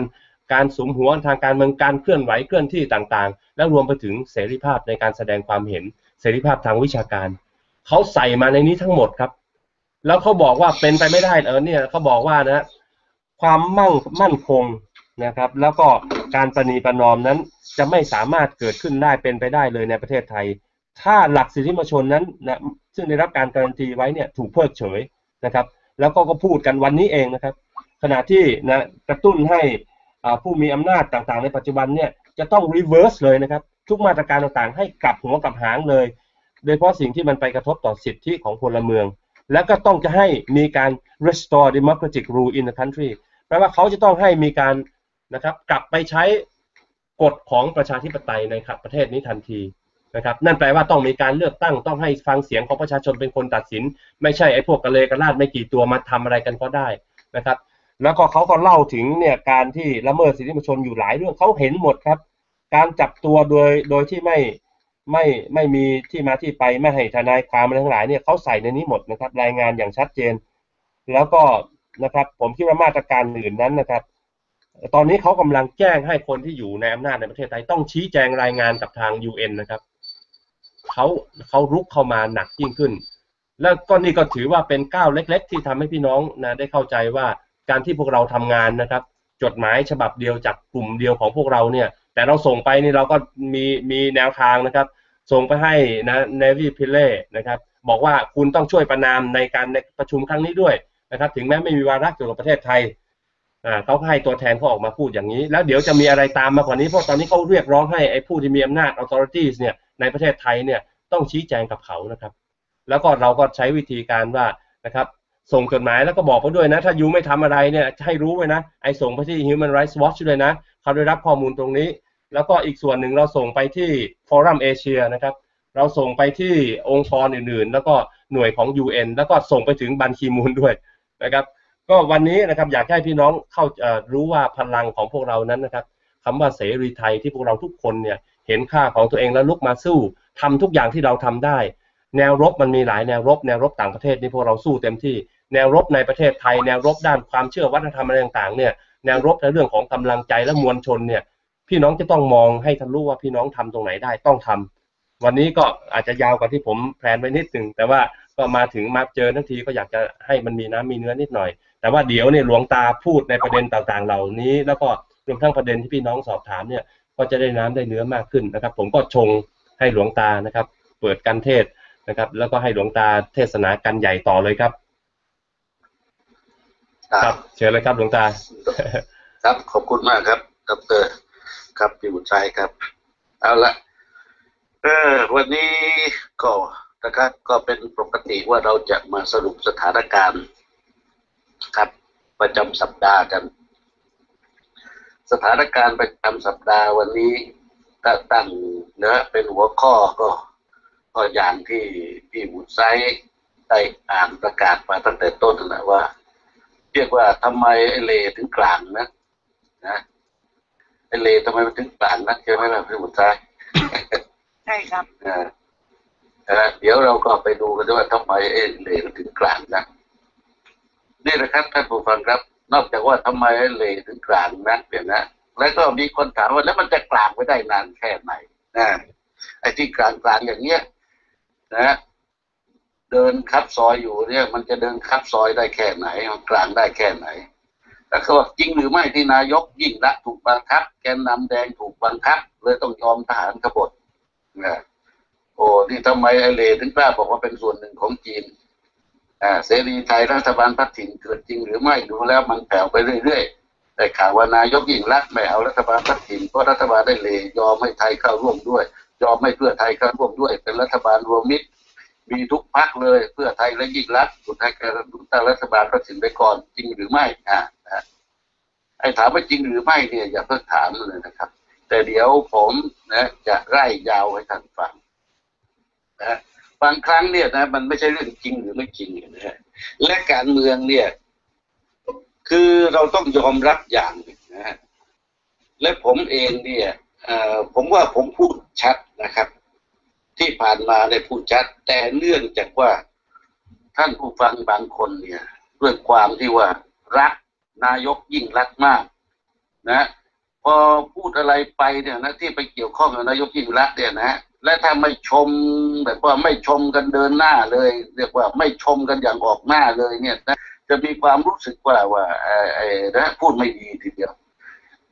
การสุมหัวทางการเมืองการเคลื่อนไหวเคลื่อนที่ต่างๆและรวมไปถึงเสรีภาพในการแสดงความเห็นเสรีภาพทางวิชาการเขาใส่มาในนี้ทั้งหมดครับแล้วเขาบอกว่าเป็นไปไม่ได้เนี่ยเขาบอกว่านะความมั่นคงนะครับแล้วก็การประนีประนอมนั้นจะไม่สามารถเกิดขึ้นได้เป็นไปได้เลยในประเทศไทยถ้าหลักสิทธิมนุษยชนนั้นนะซึ่งได้รับการการันตีไว้เนี่ยถูกเพิกเฉยนะครับแล้วก็พูดกันวันนี้เองนะครับขณะที่นะกระตุ้นให้ผู้มีอำนาจต่างๆในปัจจุบันเนี่ยจะต้องรีเวิร์สเลยนะครับทุกมาตรการต่างๆให้กลับหัวกลับหางเลยโดยเฉพาะสิ่งที่มันไปกระทบต่อสิทธิของพลเมืองแล้วก็ต้องจะให้มีการ restore democratic rule in the country แปลว่าเขาจะต้องให้มีการนะครับกลับไปใช้กฎของประชาธิปไตยในประเทศนี้ทันทีนะครับนั่นแปลว่าต้องมีการเลือกตั้งต้องให้ฟังเสียงของประชาชนเป็นคนตัดสินไม่ใช่ไอ้พวกกะเลกะลาดไม่กี่ตัวมาทำอะไรกันก็ได้นะครับแล้วก็เขาก็เล่าถึงเนี่ยการที่ละเมิดสิทธิมนุษยชนอยู่หลายเรื่องเขาเห็นหมดครับการจับตัวโดยที่ไม่มีที่มาที่ไปไม่ให้ทนายความอะไรทั้งหลายเนี่ยเขาใส่ในนี้หมดนะครับรายงานอย่างชัดเจนแล้วก็นะครับผมคิดว่ามาตรการอื่นนั้นนะครับตอนนี้เขากำลังแจ้งให้คนที่อยู่ในอำนาจในประเทศไทยต้องชี้แจงรายงานกับทาง UN นะครับเขารุกเข้ามาหนักยิ่งขึ้นแล้วก็นี่ก็ถือว่าเป็นก้าวเล็กๆที่ทำให้พี่น้องนะได้เข้าใจว่าการที่พวกเราทำงานนะครับจดหมายฉบับเดียวจากกลุ่มเดียวของพวกเราเนี่ยแต่เราส่งไปนี่เราก็มีแนวทางนะครับส่งไปให้นะเนวี่พิเล่นะครับบอกว่าคุณต้องช่วยประนามในการประชุมครั้งนี้ด้วยนะครับถึงแม้ไม่มีวาระเกี่ยวกับประเทศไทยเขาให้ตัวแทนเขาออกมาพูดอย่างนี้แล้วเดี๋ยวจะมีอะไรตามมากว่านี้เพราะตอนนี้เขาเรียกร้องให้ไอ้ผู้ที่มีอำนาจ authorities เนี่ยในประเทศไทยเนี่ยต้องชี้แจงกับเขานะครับแล้วก็เราก็ใช้วิธีการว่านะครับส่งจดหมายแล้วก็บอกเขาด้วยนะถ้ายูไม่ทำอะไรเนี่ยให้รู้ไว้นะไอ้ส่งไปที่ Human Rights Watch เลยนะเขาได้รับข้อมูลตรงนี้แล้วก็อีกส่วนหนึ่งเราส่งไปที่ Forum Asia นะครับเราส่งไปที่องค์กรอื่นๆแล้วก็หน่วยของ UN แล้วก็ส่งไปถึงบันคีมูนด้วยนะครับก็วันนี้นะครับอยากให้พี่น้องเข้ารู้ว่าพลังของพวกเรานั้นนะครับคำว่าเสรีไทยที่พวกเราทุกคนเนี่ยเห็นค่าของตัวเองแล้วลุกมาสู้ทำทุกอย่างที่เราทำได้แนวรบมันมีหลายแนวรบแนวรบต่างประเทศนี่พวกเราสู้เต็มที่แนวรบในประเทศไทยแนวรบด้านความเชื่อวัฒนธรรมอะไรต่างๆเนี่ยแนวรบในเรื่องของกำลังใจและมวลชนเนี่ยพี่น้องจะต้องมองให้ทะลุว่าพี่น้องทำตรงไหนได้ต้องทำวันนี้ก็อาจจะยาวกว่าที่ผมแพลนไว้นิดนึงแต่ว่าก็มาถึงมาเจอทั้งทีก็อยากจะให้มันมีน้ำมีเนื้อนิดหน่อยแต่ว่าเดี๋ยวเนี่ยหลวงตาพูดในประเด็นต่างๆเหล่านี้แล้วก็รวมทั้งประเด็นที่พี่น้องสอบถามเนี่ยก็จะได้น้ำได้เนื้อมากขึ้นนะครับผมก็ชงให้หลวงตานะครับเปิดการเทศนะครับแล้วก็ให้หลวงตาเทศนากันใหญ่ต่อเลยครับครับเชิญเลยครับหลวงตาครับขอบคุณมากครับดร.ครับพี่บุญชัยครับเอาละวันนี้ก็นะครับก็เป็นปกติว่าเราจะมาสรุปสถานการณ์ครับประจำสัปดาห์กันสถานการณ์ประจำสัปดาห์วันนี้ตั้งเนื้อเป็นหัวข้อก็อย่างที่พี่บุญชัยได้อ่านประกาศมาตั้งแต่ต้นนะว่าเรียกว่าทำไมไอเลถึงกลางนะไอเลทำไมมันถึงกลางนะใช่ไหมล่ะพี่บุญชัยใช่ครับเดี๋ยวเราก็ไปดูกันว่าทำไมไอเลมันถึงกลางนะนี่นะครับท่านผู้ฟังครับนอกจากว่าทำไมไอเลถึงกลางนะเปลี่ยนนะแล้วก็มีคนถามว่าแล้วมันจะกลางไปได้นานแค่ไหนนะไอ้ที่กลางอย่างเงี้ยนะเดินคับซอยอยู่เนี่ยมันจะเดินคับซอยได้แค่ไหนมันกลางได้แค่ไหนแต่เขาบอกจริงหรือไม่ที่นายกยิ่งรักถูกบังคับแกนนำแดงถูกบังคับเลยต้องยอมทหารขบฏนะโอ้ที่ทำไมไอเลถึงกล้าบอกว่าเป็นส่วนหนึ่งของจีนเสรีไทยรัฐบาลพัฒน์ถิ่นเกิดจริงหรือไม่ดูแล้วมันแผ่วไปเรื่อยๆแต่ข่าวว่านายกยิ่งรักไม่เอารัฐบาลพัฒน์ถิ่นเพราะรัฐบาลได้เลยยอมให้ไทยเข้าร่วมด้วยยอมให้เพื่อไทยเข้าร่วมด้วยเป็นรัฐบาลรวมมิตรมีทุกพรรคเลยเพื่อไทยและยิ่งรักสุดท้ายการตั้งรัฐบาลประสิทธิ์ไปก่อนจริงหรือไม่ไอ้ถามว่าจริงหรือไม่เนี่ยอย่าเพิ่งถามเลยนะครับแต่เดี๋ยวผมนะจะไล่ยาวให้ท่านฟังนะบางครั้งเนี่ยนะมันไม่ใช่เรื่องจริงหรือไม่จริงนะและการเมืองเนี่ยคือเราต้องยอมรับอย่างนะและผมเองเนี่ยผมว่าผมพูดชัดนะครับ ที่ผ่านมาได้พูดชัดแต่เนื่องจากว่าท่านผู้ฟังบางคนเนี่ยด้วยความที่ว่ารักนายกยิ่งรักมากนะพอพูดอะไรไปเนี่ยนะที่ไปเกี่ยวข้องกับนายกยิ่งรักเนี่ยนะและถ้าไม่ชมแบบว่าไม่ชมกันเดินหน้าเลยเรียกว่าไม่ชมกันอย่างออกหน้าเลยเนี่ยนะจะมีความรู้สึกว่านะพูดไม่ดีทีเดียว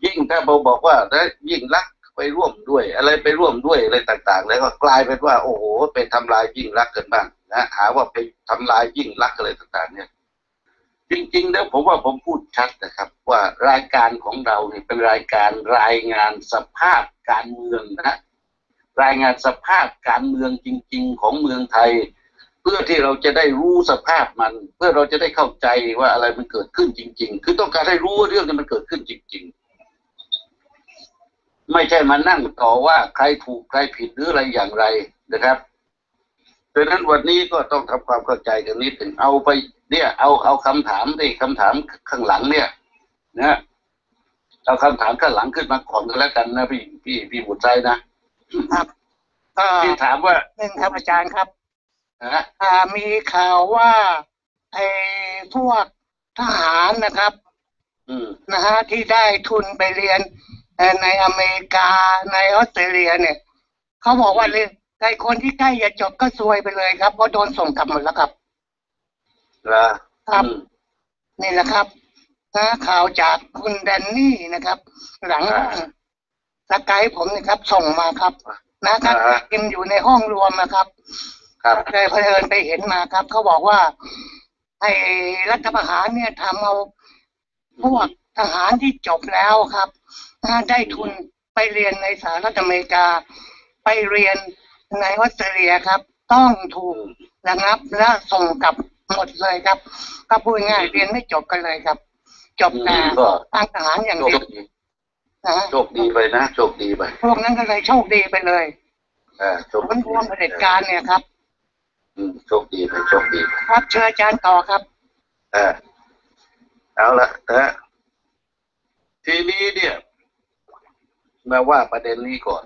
ยิ่งถ้าเราบอกว่านะยิ่งรักไปร่วมด้วยอะไรไปร่วมด้วยอะไรต่างๆแล้วก็กลายเป็นว่าโอ้โหไปทำลายยิ่งรักกันบ้างนะหาว่าไปทำลายยิ่งรักอะไรต่างๆเนี่ยจริงๆแล้วผมว่าผมพูดชัดนะครับว่ารายการของเราเนี่ยเป็นรายการรายงานสภาพการเมืองนะรายงานสภาพการเมืองจริงๆของเมืองไทยเพื่อที่เราจะได้รู้สภาพมันเพื่อเราจะได้เข้าใจว่าอะไรมันเกิดขึ้นจริงๆคือต้องการให้รู้ว่าเรื่องนี้มันเกิดขึ้นจริงๆไม่ใช่มานั่งต่อว่าใครถูกใครผิดหรืออะไรอย่างไรนะครับดังนั้นวันนี้ก็ต้องทำความเข้าใจกันนิดถึงเอาไปเนี่ยเอาคำถามนี่คำถามข้างหลังเนี่ยนะเอาคำถามข้างหลังขึ้นมาก่อนกันแล้วกันนะพี่บุตรชัยนะครับที่ถามว่าหนึ่งครับอาจารย์ครับมีข่าวว่าไอ้พวกทหารนะครับนะฮะที่ได้ทุนไปเรียนในอเมริกาในออสเตรเลียเนี่ยเขาบอกว่าเลยใครคนที่ใกล้จะจบก็ซวยไปเลยครับเพราะโดนส่งกลับหมดแล้วครับครับนี่แหละครับข่าวจากคุณแดนนี่นะครับหลังสกายผมนะครับส่งมาครับนะครับกินอยู่ในห้องรวมนะครับเลยเพลินไปเห็นมาครับเขาบอกว่าไอ้รัฐประหารเนี่ยทำเอาพวกทหารที่จบแล้วครับได้ทุนไปเรียนในสหรัฐอเมริกาไปเรียนในออสเตรเลียครับต้องถูกระงับและส่งกลับหมดเลยครับก็พูดง่ายเรียนไม่จบกันเลยครับจบแต่ทางทหารอย่างเดียวโชคดีไปนะโชคดีไปพวกนั้นก็เลยโชคดีไปเลยมันรวมเผด็จการเนี่ยครับโชคดีไปโชคดีครับเชิญอาจารย์ต่อครับเอาละทีนี้เนี่ยมาว่าประเด็นนี้ก่อน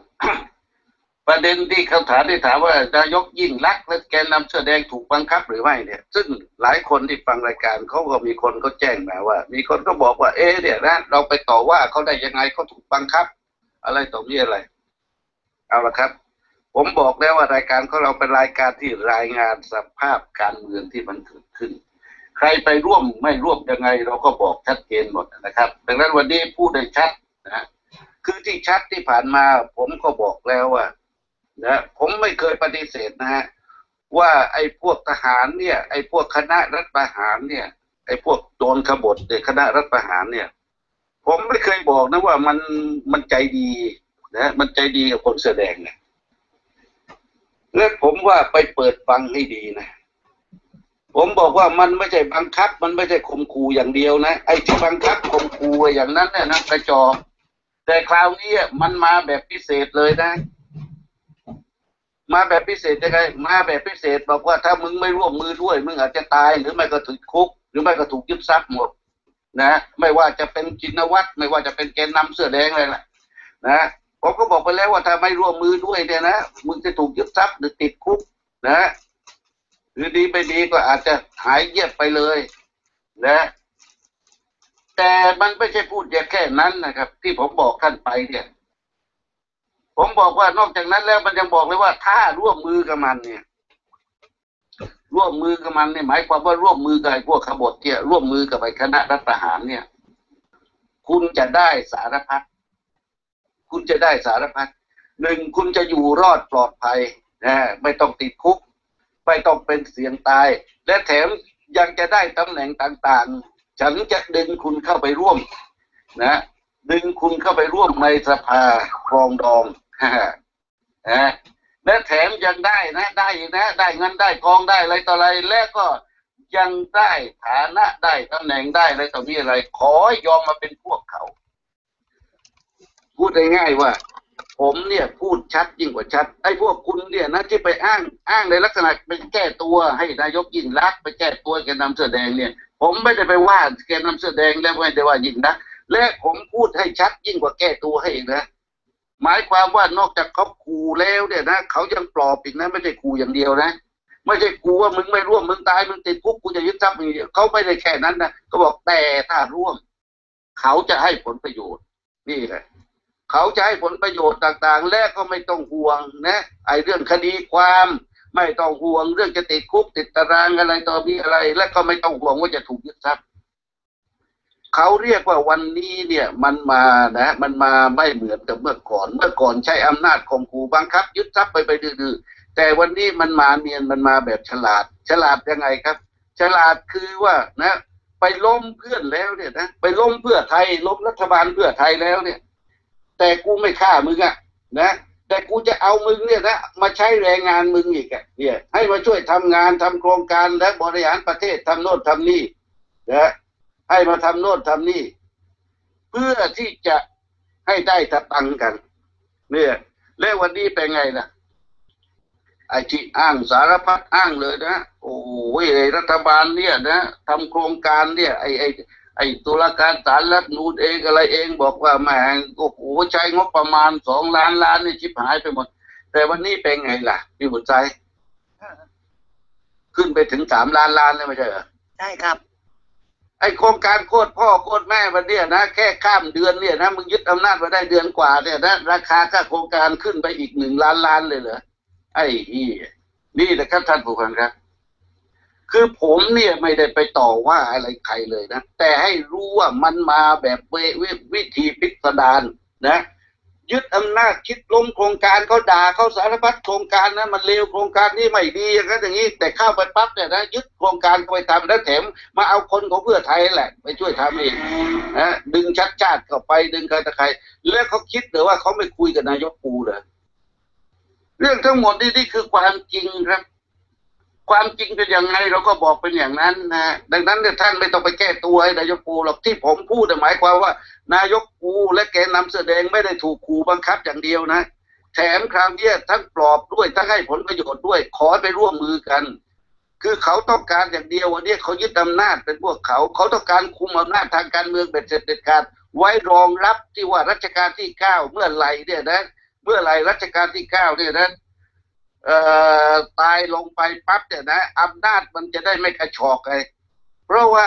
ประเด็นที่คำถามที่ถามว่านายกยิ่งลักษณ์และแกนนำเสื้อแดงถูกบังคับหรือไม่เนี่ยซึ่งหลายคนที่ฟังรายการเขาก็มีคนก็แจ้งมาว่ามีคนก็บอกว่าเนี่ยนะเราไปต่อว่าเขาได้ยังไงเขาถูกบังคับอะไรต่อมีอะไรเอาละครับผมบอกแล้วว่ารายการของเราเป็นรายการที่รายงานสภาพการเมืองที่มันเกิดขึ้นใครไปร่วมไม่ร่วมยังไงเราก็บอกชัดเจนหมดนะครับดังนั้นวันนี้พูดได้ชัดนะคือที่ชัดที่ผ่านมาผมก็บอกแล้วว่านะผมไม่เคยปฏิเสธนะฮะว่าไอ้พวกทหารเนี่ยไอ้พวกคณะรัฐประหารเนี่ยไอ้พวกโจรขบฏในคณะรัฐประหารเนี่ยผมไม่เคยบอกนะว่ามันใจดีนะมันใจดีกับคนแสดงนะและผมว่าไปเปิดฟังให้ดีนะผมบอกว่ามันไม่ใช่บังคับมันไม่ใช่ข่มขู่อย่างเดียวนะไอ้ที่บังคับข่มขู่อย่างนั้นเนี่ยนะกระจอกแต่คราวนี้มันมาแบบพิเศษเลยนะมาแบบพิเศษยังไงมาแบบพิเศษบอกว่าถ้ามึงไม่ร่วมมือด้วยมึงอาจจะตายหรือไม่ก็ถูกคุกหรือไม่ก็ถูกยึดทรัพย์หมดนะไม่ว่าจะเป็นจินวัตรไม่ว่าจะเป็นแกนนำเสื้อแดงอะไรล่ะนะผมก็บอกไปแล้วว่าถ้าไม่ร่วมมือด้วยเนี่ยนะมึงจะถูกยึดทรัพย์หรือติดคุกนะหรือดีไปดีก็อาจจะหายเยียบไปเลยนะแต่มันไม่ใช่พูดแค่นั้นนะครับที่ผมบอกท่านไปเนี่ยผมบอกว่านอกจากนั้นแล้วมันยังบอกเลยว่าถ้าร่วมมือกับมันเนี่ยร่วมมือกับมันเนี่ยหมายความว่าร่วมมือกับไอ้พวกขบฏเนี่ยร่วมมือกับไอ้คณะรัฐประหารเนี่ยคุณจะได้สารพัดคุณจะได้สารพัดหนึ่งคุณจะอยู่รอดปลอดภัยนะไม่ต้องติดคุกไม่ต้องเป็นเสี่ยงตายและแถมยังจะได้ตำแหน่งต่างๆฉันจะดึงคุณเข้าไปร่วมนะดึงคุณเข้าไปร่วมในสภาครองดองนะและแถมยังได้นะได้อีกนะได้เงินได้ทองได้อะไรต่ออะไรและก็ยังได้ฐานะได้ตำแหน่งได้อะไรต่อมีอะไรขอยอมมาเป็นพวกเขาพูดง่ายๆว่าผมเนี่ยพูดชัดยิ่งกว่าชัดไอ้พวกคุณเนี่ยนะที่ไปอ้างในลักษณะไปแก้ตัวให้นายกยิ่งรักไปแก้ตัวแกนนำเสื้อแดงเนี่ยผมไม่ได้ไปว่าแกนนำเสื้อแดงแล้วไม่ได้ว่ายิ่งรักและผมพูดให้ชัดยิ่งกว่าแก้ตัวให้นะ หมายความว่านอกจากเขาขู่แล้วเนี่ยนะเขายังปลอบอีกนะไม่ใช่ขู่อย่างเดียวนะไม่ใช่กูว่ามึงไม่ร่วมมึงตายมึงติดคุกกูจะยึดทรัพย์มึงเขาไม่ได้แค่นั้นนะก็บอกแต่ถ้าร่วมเขาจะให้ผลประโยชน์นี่แหละเขาจะให้ผลประโยชน์ต่างๆและก็ไม่ต้องห่วงนะไอ้เรื่องคดีความไม่ต้องห่วงเรื่องจะติดคุกติดตารางอะไรต่อมีอะไรและก็ไม่ต้องห่วงว่าจะถูกยึดทรัพย์เขาเรียกว่าวันนี้เนี่ยมันมานะมันมาไม่เหมือนกับเมื่อก่อนใช้อำนาจข่มขู่บังคับยึดทรัพย์ไปดื้อแต่วันนี้มันมาเนียนมันมาแบบฉลาดยังไงครับฉลาดคือว่านะไปล้มเพื่อนแล้วเนี่ยนะไปล้มเพื่อไทยล้มรัฐบาลเพื่อไทยแล้วเนี่ยแต่กูไม่ฆ่ามึงอะนะแต่กูจะเอามึงเนี่ยนะมาใช้แรงงานมึงอีกอะเนี่ยให้มาช่วยทำงานทำโครงการและบริหารประเทศทำโน่นทำนี่นะให้มาทำโน่นทำนี่เพื่อที่จะให้ได้สตังค์กันเนี่ยแล้ววันนี้เป็นไงนะไอ้ที่อ้างสารพัดอ้างเลยนะโอ้ยรัฐบาลเนี่ยนะทำโครงการเนี่ยไอ้ตุลาการศาลรัฐธรรมนูญเองอะไรเองบอกว่าแหมโอ้โหใช้งบประมาณ2 ล้านล้านนี่ชิบหายไปหมดแต่วันนี้เป็นไงล่ะพี่บุญใจขึ้นไปถึง3 ล้านล้านแล้วไม่ใช่เหรอใช่ครับไอ้โครงการโคตรพ่อโคตรแม่มันเนี่ยนะแค่ข้ามเดือนเนี่ยนะมึงยึดอำนาจมาได้เดือนกว่าเนี่ยนะราคาค่าโครงการขึ้นไปอีก1 ล้านล้านเลยเหรอไอ้นี่นะครับท่านผู้ฟังครับคือผมเนี่ยไม่ได้ไปต่อว่าอะไรใครเลยนะแต่ให้รู้ว่ามันมาแบบวิธีพิสดารนะยึดอำนาจคิดล้มโครงการเขาด่าเขาสารพัดโครงการนะมันเลวโครงการนี้ไม่ดีอย่างนั้นอย่างนี้แต่เข้าไปปั๊บเนี่ยนะยึดโครงการไปทำแล้วแถมมาเอาคนของเพื่อไทยแหละไปช่วยทำเองนะดึงชัดชาติเข้าไปดึงใครต่อใครแล้วเขาคิดหรือว่าเขาไม่คุยกับนายกปูเลยเรื่องทั้งหมดนี่คือความจริงครับความจริงเป็นยังไงเราก็บอกเป็นอย่างนั้นนะดังนั้นท่านไม่ต้องไปแก้ตัวให้นายกปูหรอกที่ผมพูดหมายความว่านายกปูและแกนนำแสดงไม่ได้ถูกขู่บังคับอย่างเดียวนะแถมคราวนี้ทั้งปลอบด้วยทั้งให้ผลประโยชน์ด้วยขอไปร่วมมือกันคือเขาต้องการอย่างเดียววันนี้เขายึดอำนาจเป็นพวกเขาต้องการคุมอำนาจทางการเมืองเป็นเสด็จการไว้รองรับที่ว่ารัชกาลที่9เมื่อไหร่เนี่ยนะรัชกาลที่9เนี่ยนะตายลงไปปั๊บเนี่ยนะอำนาจมันจะได้ไม่กระชอกไงเพราะว่า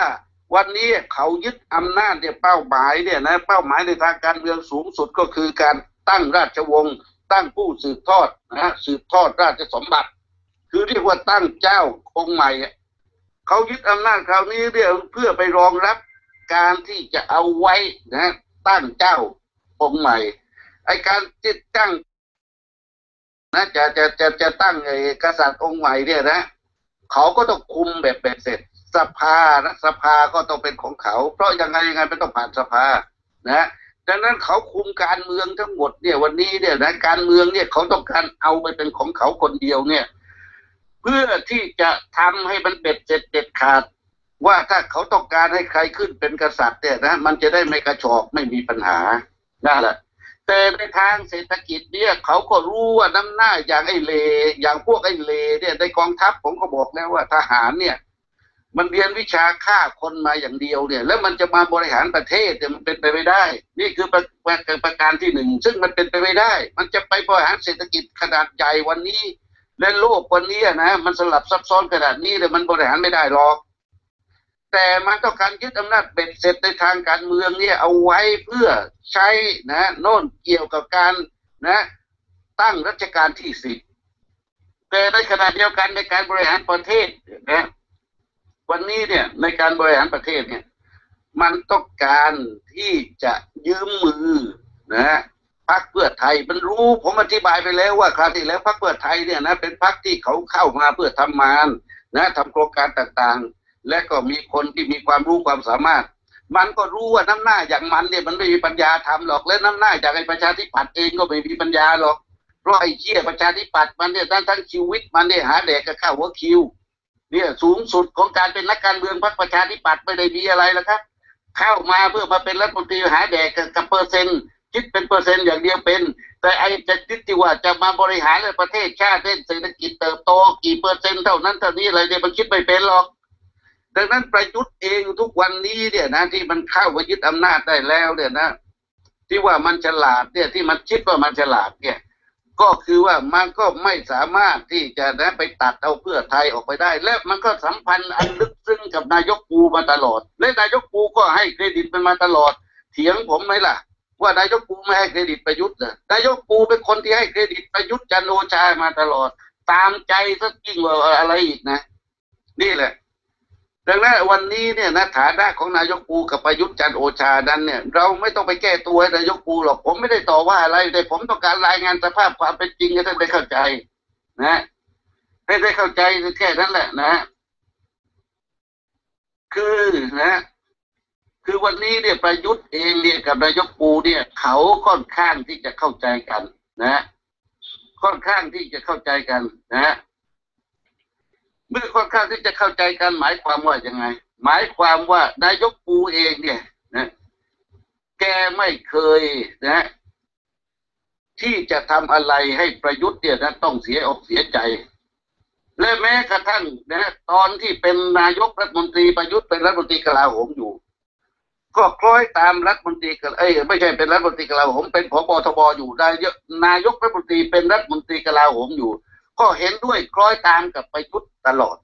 วันนี้เขายึดอำนาจเนี่ยเป้าหมายเนี่ยนะเป้าหมายในทางการเมืองสูงสุดก็คือการตั้งราชวงศ์ตั้งผู้สืบทอดนะสืบทอดราชสมบัติคือเรียกว่าตั้งเจ้าองค์ใหม่เขายึดอำนาจคราวนี้เพื่อไปรองรับการที่จะเอาไว้นะตั้งเจ้าองค์ใหม่ไอการติดตั้งนะจะตั้งไอกษัตริย์องค์ใหม่เนี่ยนะเขาก็ต้องคุมแบบเบ็ดเสร็จสภารัฐสภาก็ต้องเป็นของเขาเพราะยังไงมันต้องผ่านสภานะดังนั้นเขาคุมการเมืองทั้งหมดเนี่ยวันนี้เนี่ยนะการเมืองเนี่ยเขาต้องการเอาไปเป็นของเขาคนเดียวเนี่ยเพื่อที่จะทำให้มันเบ็ดเสร็จเด็ดขาดว่าถ้าเขาต้องการให้ใครขึ้นเป็นกษัตริย์เนี่ยนะมันจะได้ไม่กระชอกไม่มีปัญหานั่นแหละแต่ในทางเศรษฐกิจเนี่ยเขาก็รู้ว่าน้ำหน้าอย่างไอ้เลอย่างพวกไอ้เลเนี่ยในกองทัพผมก็บอกแล้วว่าทหารเนี่ยมันเรียนวิชาฆ่าคนมาอย่างเดียวเนี่ยแล้วมันจะมาบริหารประเทศเนี่ยมันเป็นไปไม่ได้นี่คือประการที่หนึ่งซึ่งมันเป็นไปไม่ได้มันจะไปบริหารเศรษฐกิจขนาดใหญ่วันนี้และโลกวันนี้นะมันสลับซับซ้อนขนาดนี้เลยมันบริหารไม่ได้หรอกแต่มันต้องการยึดอำนาจเป็นเสร็จในทางการเมืองเนี่ยเอาไว้เพื่อใช้นะโน่นเกี่ยวกับการนะตั้งรัชกาลที่10แต่ในขณะเดียวกันในการบริหารประเทศนะวันนี้เนี่ยในการบริหารประเทศเนี่ยมันต้องการที่จะยืมมือนะพรรคเพื่อไทยมันรู้ผมอธิบายไปแล้วว่าคราวที่แล้วพรรคเพื่อไทยเนี่ยนะเป็นพรรคที่เขาเข้ามาเพื่อทำงานนะทำโครงการต่างๆและก็มีคนที่มีความรู้ความสามารถมันก็รู้ว่าน้ำหน้าอย่างมันเนี่ยมันไม่มีปัญญาทำหรอกและน้ำหน้าอย่างไอ้ประชาธิปัตย์เองก็ไม่มีปัญญาหรอกเพราะไอ้เชี่ยประชาธิปัตย์มันเนี่ยทั้งชีวิตมันเนี่ยหาแดกกับข้าวหัวคิวเนี่ยสูงสุดของการเป็นนักการเมืองพรรคประชาธิปัตย์ไม่ได้มีอะไรแล้วครับเข้ามาเพื่อมาเป็นรัฐมนตรีหาแดกกับเปอร์เซ็นต์คิดเป็นเปอร์เซ็นต์อย่างเดียวเป็นแต่ไอ้จะคิดที่ว่าจะมาบริหารประเทศชาติเศรษฐกิจเติบโตกี่เปอร์เซ็นต์เท่านั้นเท่านี้อะไรเนี่ยมันคิดไม่เป็นหรอกดังนั้นประยุทธ์เองทุกวันนี้เนี่ยนะที่มันเข้าไปยึดอำนาจได้แล้วเนี่ยนะจ ที่ว่ามันฉลาดเนี่ยที่มันคิดว่ามันฉลาดเนี่ยก็คือว่ามันก็ไม่สามารถที่จะไปตัดเอาเพื่อไทยออกไปได้และมันก็สัมพันธ์อันลึกซึ้งกับนายกปูมาตลอดและนายกปูก็ให้เครดิตมันมาตลอดเถียงผมไหมล่ะว่านายกปูไม่ให้เครดิตประยุทธ์นะนายกปูเป็นคนที่ให้เครดิตประยุทธ์จันทร์โอชามาตลอดตามใจซะยิ่งกว่าอะไรอีกนะนี่แหละดังนั้นวันนี้เนี่ยนะฐานะของนายกปูกับประยุทธ์จันทร์โอชานั้นเนี่ยเราไม่ต้องไปแก้ตัวให้นายกปูหรอกผมไม่ได้ต่อว่าอะไรแต่ผมต้องการรายงานสภาพความเป็นจริงให้ท่านได้เข้าใจนะให้ได้เข้าใจแค่นั้นแหละนะคือวันนี้เนี่ยประยุทธ์เองเนี่ยกับนายกปูเนี่ยเขาค่อนข้างที่จะเข้าใจกันนะค่อนข้างที่จะเข้าใจกันนะเมื่อค่อนข้างที่จะเข้าใจกันหมายความว่ายังไงหมายความว่านายกปูเองเนี่ยนะแกไม่เคยนะที่จะทำอะไรให้ประยุทธ์เนี่ยนะต้องเสียอกเสียใจและแม้กระทั่งนะตอนที่เป็นนายกรัฐมนตรีประยุทธ์เป็นรัฐมนตรีกลาโหมอยู่ก็คล้อยตามรัฐมนตรีไม่ใช่เป็นรัฐมนตรีกลาโหมเป็นผบ.ทบ.อยู่ได้นายกรัฐมนตรีเป็นรัฐมนตรีกลาโหมอยู่ก็เห็นด้วยคล้อยตามกับประยุทธ์ตลอด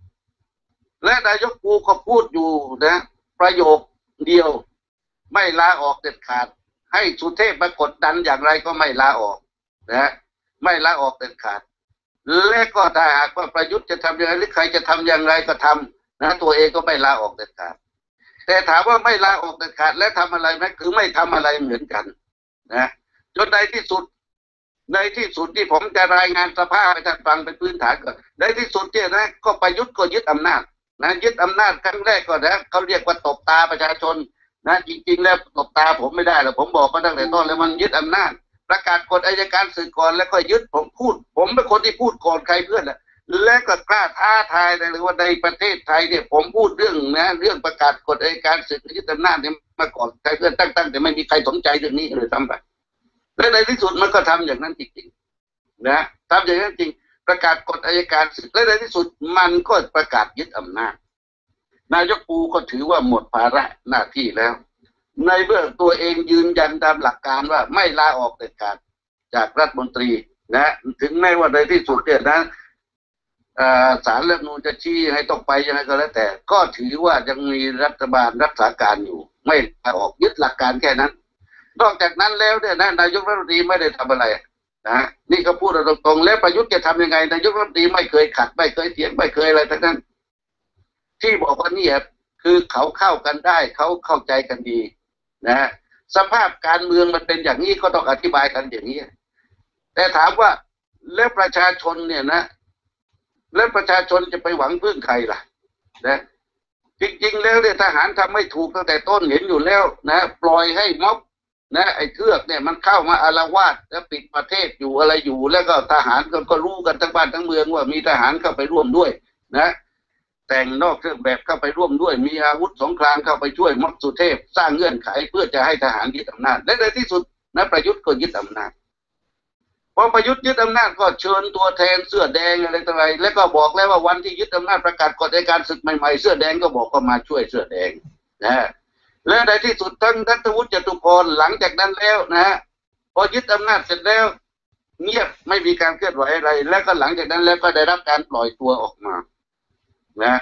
และนายกปูก็พูดอยู่นะประโยคเดียวไม่ลาออกเด็ดขาดให้สุเทพมากดดันอย่างไรก็ไม่ลาออกนะไม่ลาออกเด็ดขาดและก็ถ้าหากว่าประยุทธ์จะทำอย่างไรหรือใครจะทำอย่างไรก็ทำนะตัวเองก็ไม่ลาออกเด็ดขาดแต่ถามว่าไม่ลาออกเด็ดขาดและทำอะไรไหมคือไม่ทำอะไรเหมือนกันนะจนในที่สุดที่ผมจะรายงานสภาพให้ท่านฟังเป็นพื้นฐานก่อนในที่สุดเนี่ยนะก็ประยุทธ์ก็ยึดอำนาจนะยึดอำนาจครั้งแรกก่อนนะเขาเรียกว่าตบตาประชาชนนะจริงๆแล้วตบตาผมไม่ได้หรอกผมบอกมาตั้งแต่ต้นแล้วมันยึดอำนาจประกาศกฎอัยการศึกก่อนแล้วก็ยึดผมพูดผมเป็นคนที่พูดก่อนใครเพื่อนนะและก็กล้าท้าทายเลยว่าในประเทศไทยเนี่ยผมพูดเรื่องนะเรื่องประกาศกฎอัยการศึกยึดอำนาจเนี่ยมาก่อนใครเพื่อนตั้งแต่ไม่มีใครสนใจเรื่องนี้เลยซ้ำไปและในที่สุดมันก็ทำอย่างนั้นจริงๆนะทำอย่างนั้นจริงประกาศกฎอัยการศึกและในที่สุดมันก็ประกาศยึดอำนาจนายกปูก็ถือว่าหมดภาระหน้าที่แล้วในเบื้องตัวเองยืนยันตามหลักการว่าไม่ลาออกเด็ดขาดจากรัฐมนตรีนะถึงแม้ว่าในที่สุดเนี่ยนะศาลรัฐธรรมนูญจะชี้ให้ต้องไปยังไงก็แล้วแต่ก็ถือว่ายังมีรัฐบาลรักษาการอยู่ไม่ลาออกยึดหลักการแค่นั้นนอกจากนั้นแล้วเนี่ยนายกรัฐมนตรีไม่ได้ทำอะไรนะนี่ก็พูดตรงๆแล้วประยุทธ์จะทำยังไงนายกรัฐมนตรีไม่เคยขัดไม่เคยเถียงไม่เคยอะไรทั้งนั้นที่บอกว่านี่คือเขาเข้ากันได้เขาเข้าใจกันดีนะสภาพการเมืองมันเป็นอย่างนี้ก็ต้องอธิบายกันอย่างนี้แต่ถามว่าแล้วประชาชนเนี่ยนะแล้วประชาชนจะไปหวังพึ่งใครล่ะนะจริงๆแล้วเนี่ยทหารทำไม่ถูกตั้งแต่ต้นเห็นอยู่แล้วนะปล่อยให้ม็อบนะไอ้เทือกเนี่ยมันเข้ามาอาละวาดแล้วปิดประเทศอยู่อะไรอยู่แล้วก็ทหารก็รู้กันทั้งบ้านทั้งเมืองว่ามีทหารเข้าไปร่วมด้วยนะแต่งนอกเครื่องแบบเข้าไปร่วมด้วยมีอาวุธสงครามเข้าไปช่วยม็อบสุเทพสร้างเงื่อนไขเพื่อจะให้ทหารยึดอำนาจและในที่สุดนะประยุทธ์ก็ยึดอำนาจพอประยุทธ์ยึดอำนาจก็เชิญตัวแทนเสื้อแดงอะไรต่ออะไรแล้วก็บอกแล้วว่าวันที่ยึดอำนาจประกาศกฎอัยการศึกใหม่ๆเสื้อแดงก็บอกก็มาช่วยเสื้อแดงนะและในที่สุดทั้งนัทวุฒิจตุพรหลังจากนั้นแล้วนะฮะพอยึดอำนาจเสร็จแล้วเงียบไม่มีการเคลื่อนไหวอะไรและก็หลังจากนั้นแล้วก็ได้รับการปล่อยตัวออกมานะ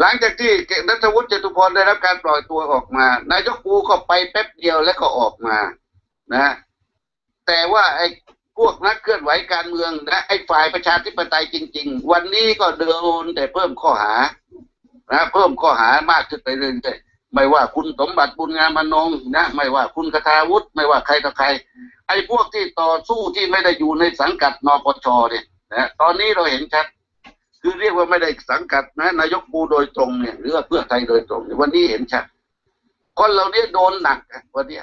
หลังจากที่นัทวุฒิจตุพรได้รับการปล่อยตัวออกมานายกปูก็ไปแป๊บเดียวแล้วก็ออกมานะแต่ว่าไอ้พวกนักเคลื่อนไหวการเมืองนะไอ้ฝ่ายประชาธิปไตยจริงๆวันนี้ก็เดินแต่เพิ่มข้อหานะเพิ่มข้อหามากขึ้นไปเรื่อยๆไม่ว่าคุณสมบัติบุญงามนงนะไม่ว่าคุณคทาวุฒิไม่ว่าใครต่อใครไอ้พวกที่ต่อสู้ที่ไม่ได้อยู่ในสังกัดนปชเนี่ยนะตอนนี้เราเห็นชัดคือเรียกว่าไม่ได้สังกัดนะนายกปูโดยตรงเนี่ยหรือว่าเพื่อไทยโดยตรงวันนี้เห็นชัดคนเราเนี่ยโดนหนักวันนี้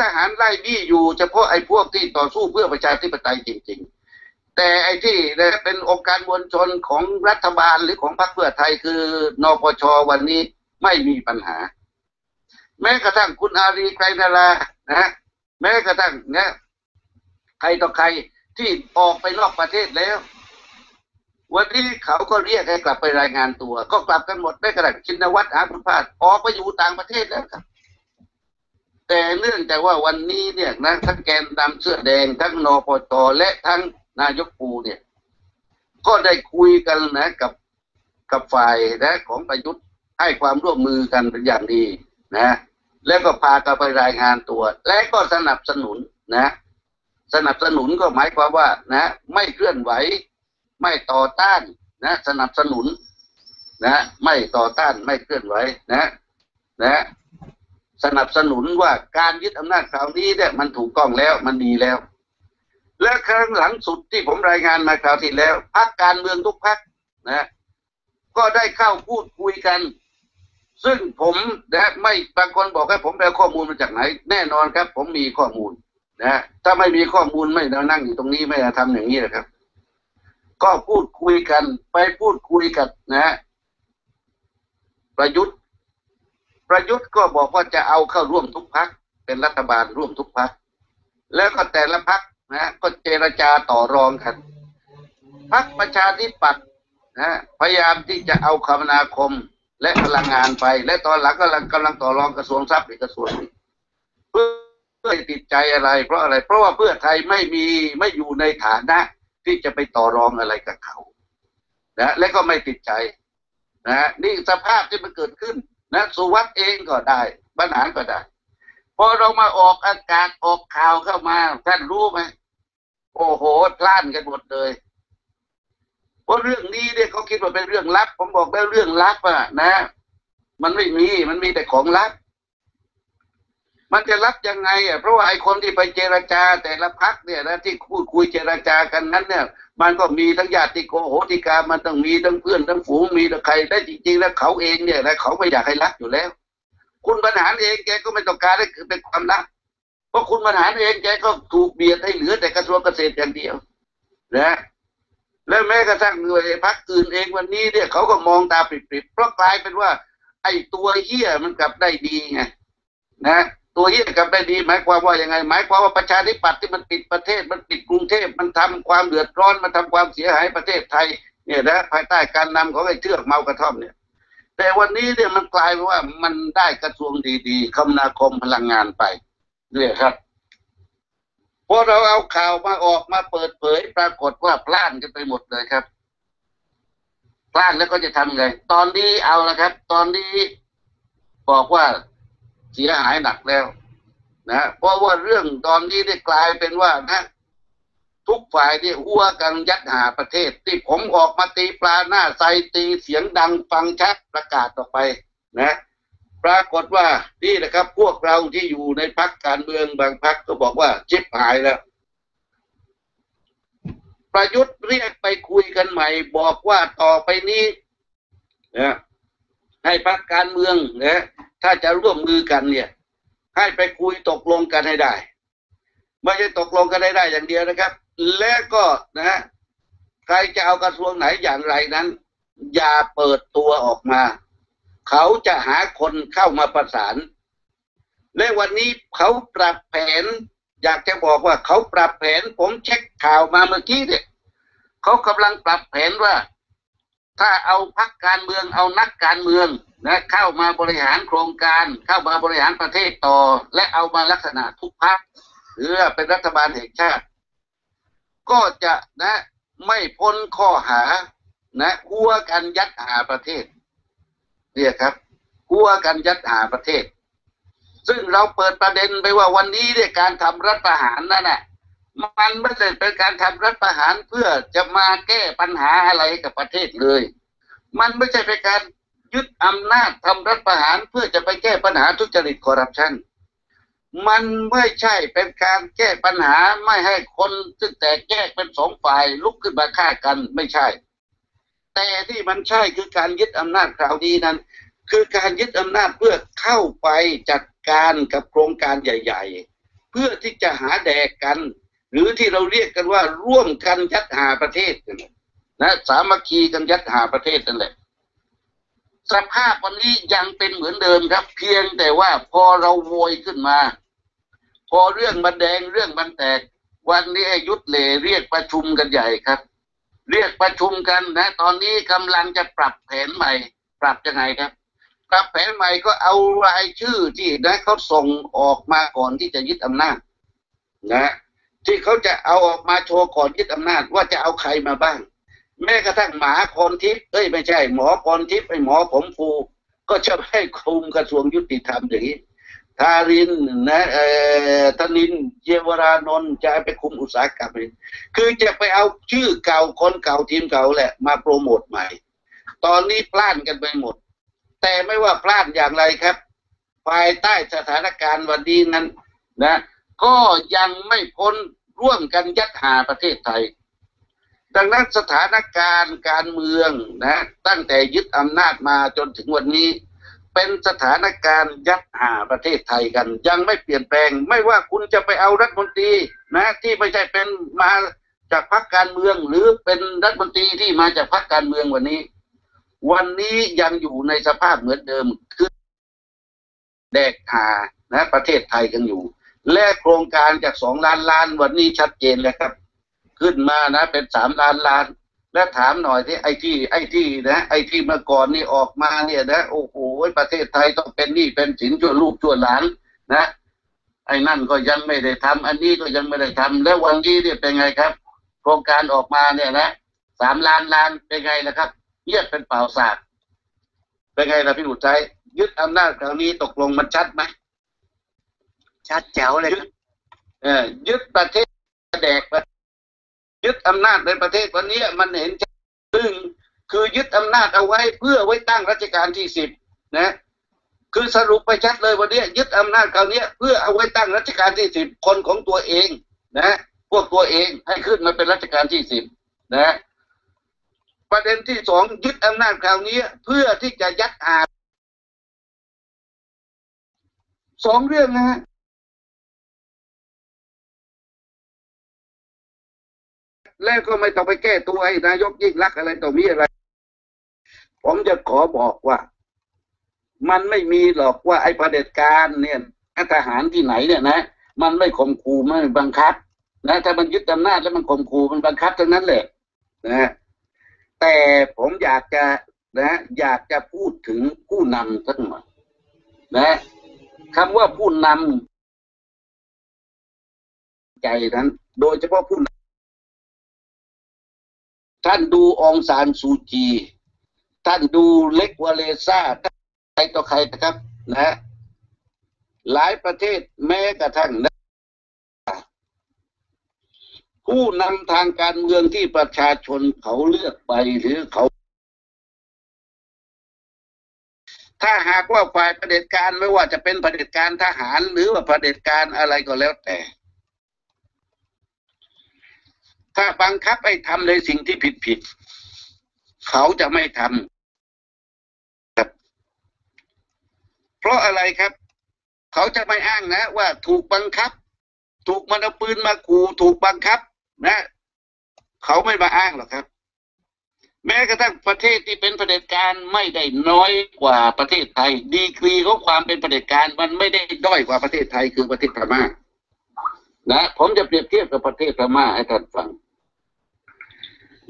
ทหารไล่บี้อยู่เฉพาะไอ้พวกที่ต่อสู้เพื่อประชาธิปไตยจริงๆแต่ไอ้ที่เป็นองค์การมวลชนของรัฐบาลหรือของพรรคเพื่อไทยคือนปชวันนี้ไม่มีปัญหาแม้กระทั่งคุณอารีไกรนรานะแม้กระทั่งเนี่ยใครต่อใครที่ออกไปนอกประเทศแล้ววันนี้เขาก็เรียกให้กลับไปรายงานตัวก็กลับกันหมดได้กระทั่งชินวัตรอาภุพาสออกไปอยู่ต่างประเทศแล้วครับ แต่เรื่องจากว่าวันนี้เนี่ยนะทั้งแกนนำเสื้อแดงทั้งนปช.และทั้งนายกปูเนี่ยก็ได้คุยกันนะกับฝ่ายนะของประยุทธ์ให้ความร่วมมือกันเป็นอย่างดีนะแล้วก็พากันไปรายงานตัวและก็สนับสนุนนะสนับสนุนก็หมายความว่านะไม่เคลื่อนไหวไม่ต่อต้านนะสนับสนุนนะไม่ต่อต้านไม่เคลื่อนไหวนะสนับสนุนว่าการยึดอำนาจคราวนี้เนี่ยมันถูกต้องแล้วมันดีแล้วและครั้งหลังสุดที่ผมรายงานมาคราวที่แล้วพรรคการเมืองทุกพรรคนะก็ได้เข้าพูดคุยกันซึ่งผมนะไม่บางคนบอกให้ผมเอาข้อมูลมาจากไหนแน่นอนครับผมมีข้อมูลนะถ้าไม่มีข้อมูลไม่นั่งอยู่ตรงนี้ไม่ทำอย่างนี้นะครับก็พูดคุยกันไปพูดคุยกับนะประยุทธ์ก็บอกว่าจะเอาเข้าร่วมทุกพรรคเป็นรัฐบาลร่วมทุกพรรคแล้วก็แต่ละพรรคนะก็เจรจาต่อรองกันพรรคประชาธิปัตย์นะพยายามที่จะเอาคมนาคมและพลังงานไปและตอนหลังก็กำลังต่อรองกระทรวงทรัพย์อีกกระทรวงนึงเพื่อติดใจอะไรเพราะอะไรเพราะว่าเพื่อไทยไม่อยู่ในฐานะที่จะไปต่อรองอะไรกับเขานะและก็ไม่ติดใจนะนี่สภาพที่มันเกิดขึ้นนะสุวัสด์เองก็ได้บรรหารก็ได้พอเรามาออกอากาศออกข่าวเข้ามาท่านรู้ไหมโอ้โหพล่านกันหมดเลยเพราะเรื่องนี้เนี่ยเขาคิดว่าเป็นเรื่องลับผมบอกแล้วเรื่องลับอะนะมันไม่มีมันมีแต่ของลับมันจะลับยังไงอะเพราะว่าไอ้คนที่ไปเจรจาแต่ละพรรคเนี่ยนะที่พูดคุยเจรจากันนั้นเนี่ยมันก็มีทั้งญาติโกโหติกามันต้องมีทั้งเพื่อนทั้งฝูงมีทั้งใครได้จริงๆแล้วเขาเองเนี่ยนะเขาไม่อยากให้ลับอยู่แล้วคุณบรรหารเองแกก็ไม่ต้องการให้เป็นความลับเพราะคุณบรรหารเองแกก็ถูกเบียดให้เหลือแต่กระทรวงเกษตรอย่างเดียวนะแล้วแม้กระทั่งหน่วยพรรคอื่นเองวันนี้เนี่ยเขาก็มองตาปริบๆเพราะกลายเป็นว่าไอ้ตัวเหี้ยมันกลับได้ดีไงนะตัวเหี้ยกลับได้ดีหมายความว่ายังไงหมายความว่าประชาธิปัตย์ที่มันปิดประเทศมันปิดกรุงเทพมันทำความเดือดร้อนมันทำความเสียหายประเทศไทยเนี่ยนะภายใต้การนำของไอ้เทือกเมากระท่อมเนี่ยแต่วันนี้เนี่ยมันกลายเป็นว่ามันได้กระทรวงดีๆคมนาคมพลังงานไปเนี่ยครับพอเราเอาข่าวมาออกมาเปิดเผยปรากฏว่าพลาดกันไปหมดเลยครับพลาดแล้วก็จะทำไงตอนนี้เอาละครับตอนนี้บอกว่าเสียหายหนักแล้วนะเพราะว่าเรื่องตอนนี้ได้กลายเป็นว่านะทุกฝ่ายที่หัวกันยัดหาประเทศที่ผมออกมาตีปลาหน้าใส่ตีเสียงดังฟังชัดประกาศต่อไปนะปรากฏว่านี่นะครับพวกเราที่อยู่ในพรรคการเมืองบางพรรคก็บอกว่าชิบหายแล้วประยุทธ์เรียกไปคุยกันใหม่บอกว่าต่อไปนี้นะให้พรรคการเมืองนะถ้าจะร่วมมือกันเนี่ยให้ไปคุยตกลงกันให้ได้ไม่ใช่ตกลงกันได้อย่างเดียวนะครับและก็นะใครจะเอากระทรวงไหนอย่างไรนั้นอย่าเปิดตัวออกมาเขาจะหาคนเข้ามาประสานและวันนี้เขาปรับแผนอยากจะบอกว่าเขาปรับแผนผมเช็คข่าวมาเมื่อกี้เนี่ยเขากำลังปรับแผนว่าถ้าเอาพรรคการเมืองเอานักการเมืองนะเข้ามาบริหารโครงการเข้ามาบริหารประเทศต่อและเอามาลักษณะทุกพรรคหรือเป็นรัฐบาลแห่งชาติก็จะนะไม่พ้นข้อหานะหัวกันยัดหาประเทศเนี่ยครับกลัวกันยัดหาประเทศซึ่งเราเปิดประเด็นไปว่าวันนี้เนี่ยการทำรัฐประหารนั่นแหละมันไม่ใช่เป็นการทำรัฐประหารเพื่อจะมาแก้ปัญหาอะไรกับประเทศเลยมันไม่ใช่เป็นการยึดอำนาจทำรัฐประหารเพื่อจะไปแก้ปัญหาทุจริตคอร์รัปชันมันไม่ใช่เป็นการแก้ปัญหาไม่ให้คนซึ่งแตกแยกเป็นสองฝ่ายลุกขึ้นมาฆ่ากันไม่ใช่แต่ที่มันใช่คือการยึดอำนาจคราวนี้นั้นคือการยึดอำนาจเพื่อเข้าไปจัดการกับโครงการใหญ่ๆเพื่อที่จะหาแดกกันหรือที่เราเรียกกันว่าร่วมกันยัดหาประเทศนะสามัคคีกันยัดหาประเทศนั่นแหละสภาพวันนี้ยังเป็นเหมือนเดิมครับเพียงแต่ว่าพอเราโวยขึ้นมาพอเรื่องมันแดงเรื่องมันแตกวันนี้ยุทธเล่เรียกประชุมกันใหญ่ครับเรียกประชุมกันนะตอนนี้กำลังจะปรับแผนใหม่ปรับยังไงครับ ครับแผนใหม่ก็เอารายชื่อที่นะเขาส่งออกมาก่อนที่จะยึดอำนาจนะที่เขาจะเอาออกมาโชว์ก่อนยึดอำนาจว่าจะเอาใครมาบ้างแม้กระทั่งหมอพรทิพย์เอ้ยไม่ใช่หมอพรทิพย์ไอ้หมอผมฟูก็จะให้คุมกระทรวงยุติธรรมอย่างนี้ทารินนะธนินเยาวรานนท์จะไปคุมอุตสาหกรรมเองคือจะไปเอาชื่อเก่าคนเก่าทีมเก่าแหละมาโปรโมทใหม่ตอนนี้พลาดกันไปหมดแต่ไม่ว่าพลาดอย่างไรครับภายใต้สถานการณ์วันนี้นั้นนะก็ยังไม่พ้นร่วมกันยัดหาประเทศไทยดังนั้นสถานการณ์การเมืองนะตั้งแต่ยึดอำนาจมาจนถึงวันนี้เป็นสถานการณ์ยัดหาประเทศไทยกันยังไม่เปลี่ยนแปลงไม่ว่าคุณจะไปเอารัฐมนตรีนะที่ไม่ใช่เป็นมาจากพรรคการเมืองหรือเป็นรัฐมนตรีที่มาจากพรรคการเมืองวันนี้ยังอยู่ในสภาพเหมือนเดิมคือแดกหานะประเทศไทยกันอยู่และโครงการจาก2 ล้านล้านวันนี้ชัดเจนแล้วครับขึ้นมานะเป็น3 ล้านล้านและถามหน่อยที่ไอ้ที่เมื่อก่อนนี่ออกมาเนี่ยนะโอ้โหประเทศไทยต้องเป็นหนี้เป็นสินชั่วลูกชั่วหลานนะไอ้นั่นก็ยังไม่ได้ทำอันนี้ก็ยังไม่ได้ทำแล้ววันนี้เนี่ยเป็นไงครับโครงการออกมาเนี่ยนะ3 ล้านล้านเป็นไงล่ะครับเรียกเป็นเปล่าศาสตร์เป็นไงล่ะพี่อุทัยยึดอำนาจครั้งนี้ตกลงมันชัดไหมชัดแจ๋วเลยยึดประเทศแดกยึดอำนาจในประเทศวันนี้มันเห็นชัดซึ่งคือยึดอำนาจเอาไว้เพื่อไว้ตั้งรัชกาลที่10นะคือสรุปไปชัดเลยวันนี้ยึดอำนาจคราวนี้เพื่อเอาไว้ตั้งรัชกาลที่10คนของตัวเองนะพวกตัวเองให้ขึ้นมาเป็นรัชกาลที่10นะประเด็นที่2ยึดอำนาจคราวนี้เพื่อที่จะยัดอา2เรื่องนะฮะแล้วก็ไม่ต้องไปแก้ตัวไอ้นายกยิ่งลักษณ์อะไรต่อมีอะไรผมจะขอบอกว่ามันไม่มีหรอกว่าไอ้เผด็จการเนี่ยทหารที่ไหนเนี่ยนะมันไม่ข่มขู่ไม่บังคับนะถ้ามันยึดอำนาจแล้วมันข่มขู่มันบังคับทั้งนั้นแหละนะแต่ผมอยากจะพูดถึงผู้นำสักหน่อยนะคำว่าผู้นำใจนั้นโดยเฉพาะผู้นำท่านดูองซานซูจีท่านดูเล็กวาเลซ่าใครต่อใครนะครับนะหลายประเทศแม้กระทั่งผู้นำทางการเมืองที่ประชาชนเขาเลือกไปหรือเขาถ้าหากว่าฝ่ายเผด็จการไม่ว่าจะเป็นเผด็จการทหารหรือว่าเผด็จการอะไรก็แล้วแต่ถ้าบังคับให้ทำในสิ่งที่ผิดเขาจะไม่ทำครับเพราะอะไรครับเขาจะไม่อ้างนะว่าถูกบังคับถูกมันเอาปืนมาขู่ถูกบังคับนะเขาไม่มาอ้างหรอกครับแม้กระทั่งประเทศที่เป็นเผด็จการไม่ได้น้อยกว่าประเทศไทยดีกรีของความเป็นเผด็จการมันไม่ได้ด้อยกว่าประเทศไทยคือประเทศพม่านะผมจะเปรียบเทียบกับประเทศพม่าให้ท่านฟัง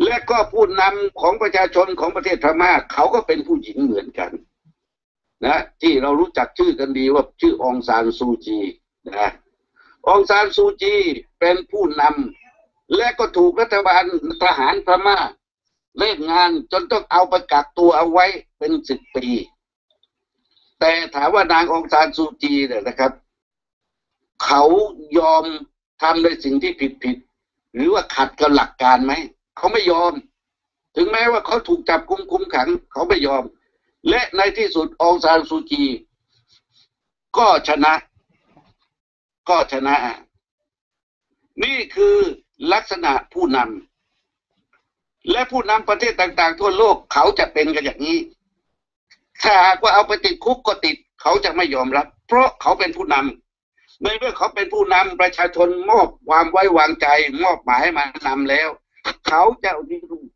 และก็ผู้นำของประชาชนของประเทศพม่าเขาก็เป็นผู้หญิงเหมือนกันนะที่เรารู้จักชื่อกันดีว่าชื่อองซานซูจีนะองซานซูจีเป็นผู้นำและก็ถูกรัฐบาลทหารพม่าเล่นงานจนต้องเอาไปกักตัวเอาไว้เป็น10 ปีแต่ถามว่านางองซานซูจีเนี่ยนะครับเขายอมทำในสิ่งที่ผิดหรือว่าขัดกับหลักการไหมเขาไม่ยอมถึงแม้ว่าเขาถูกจับกุมขังเขาไม่ยอมและในที่สุดองซานซูจีก็ชนะนี่คือลักษณะผู้นำและผู้นำประเทศต่างๆทั่วโลกเขาจะเป็นกันอย่างนี้ถ้าหากว่าเอาไปติดคุกก็ติดเขาจะไม่ยอมรับเพราะเขาเป็นผู้นำในเมื่อเขาเป็นผู้นำประชาชนมอบความไว้วางใจมอบหมายมานำแล้วเขาจะ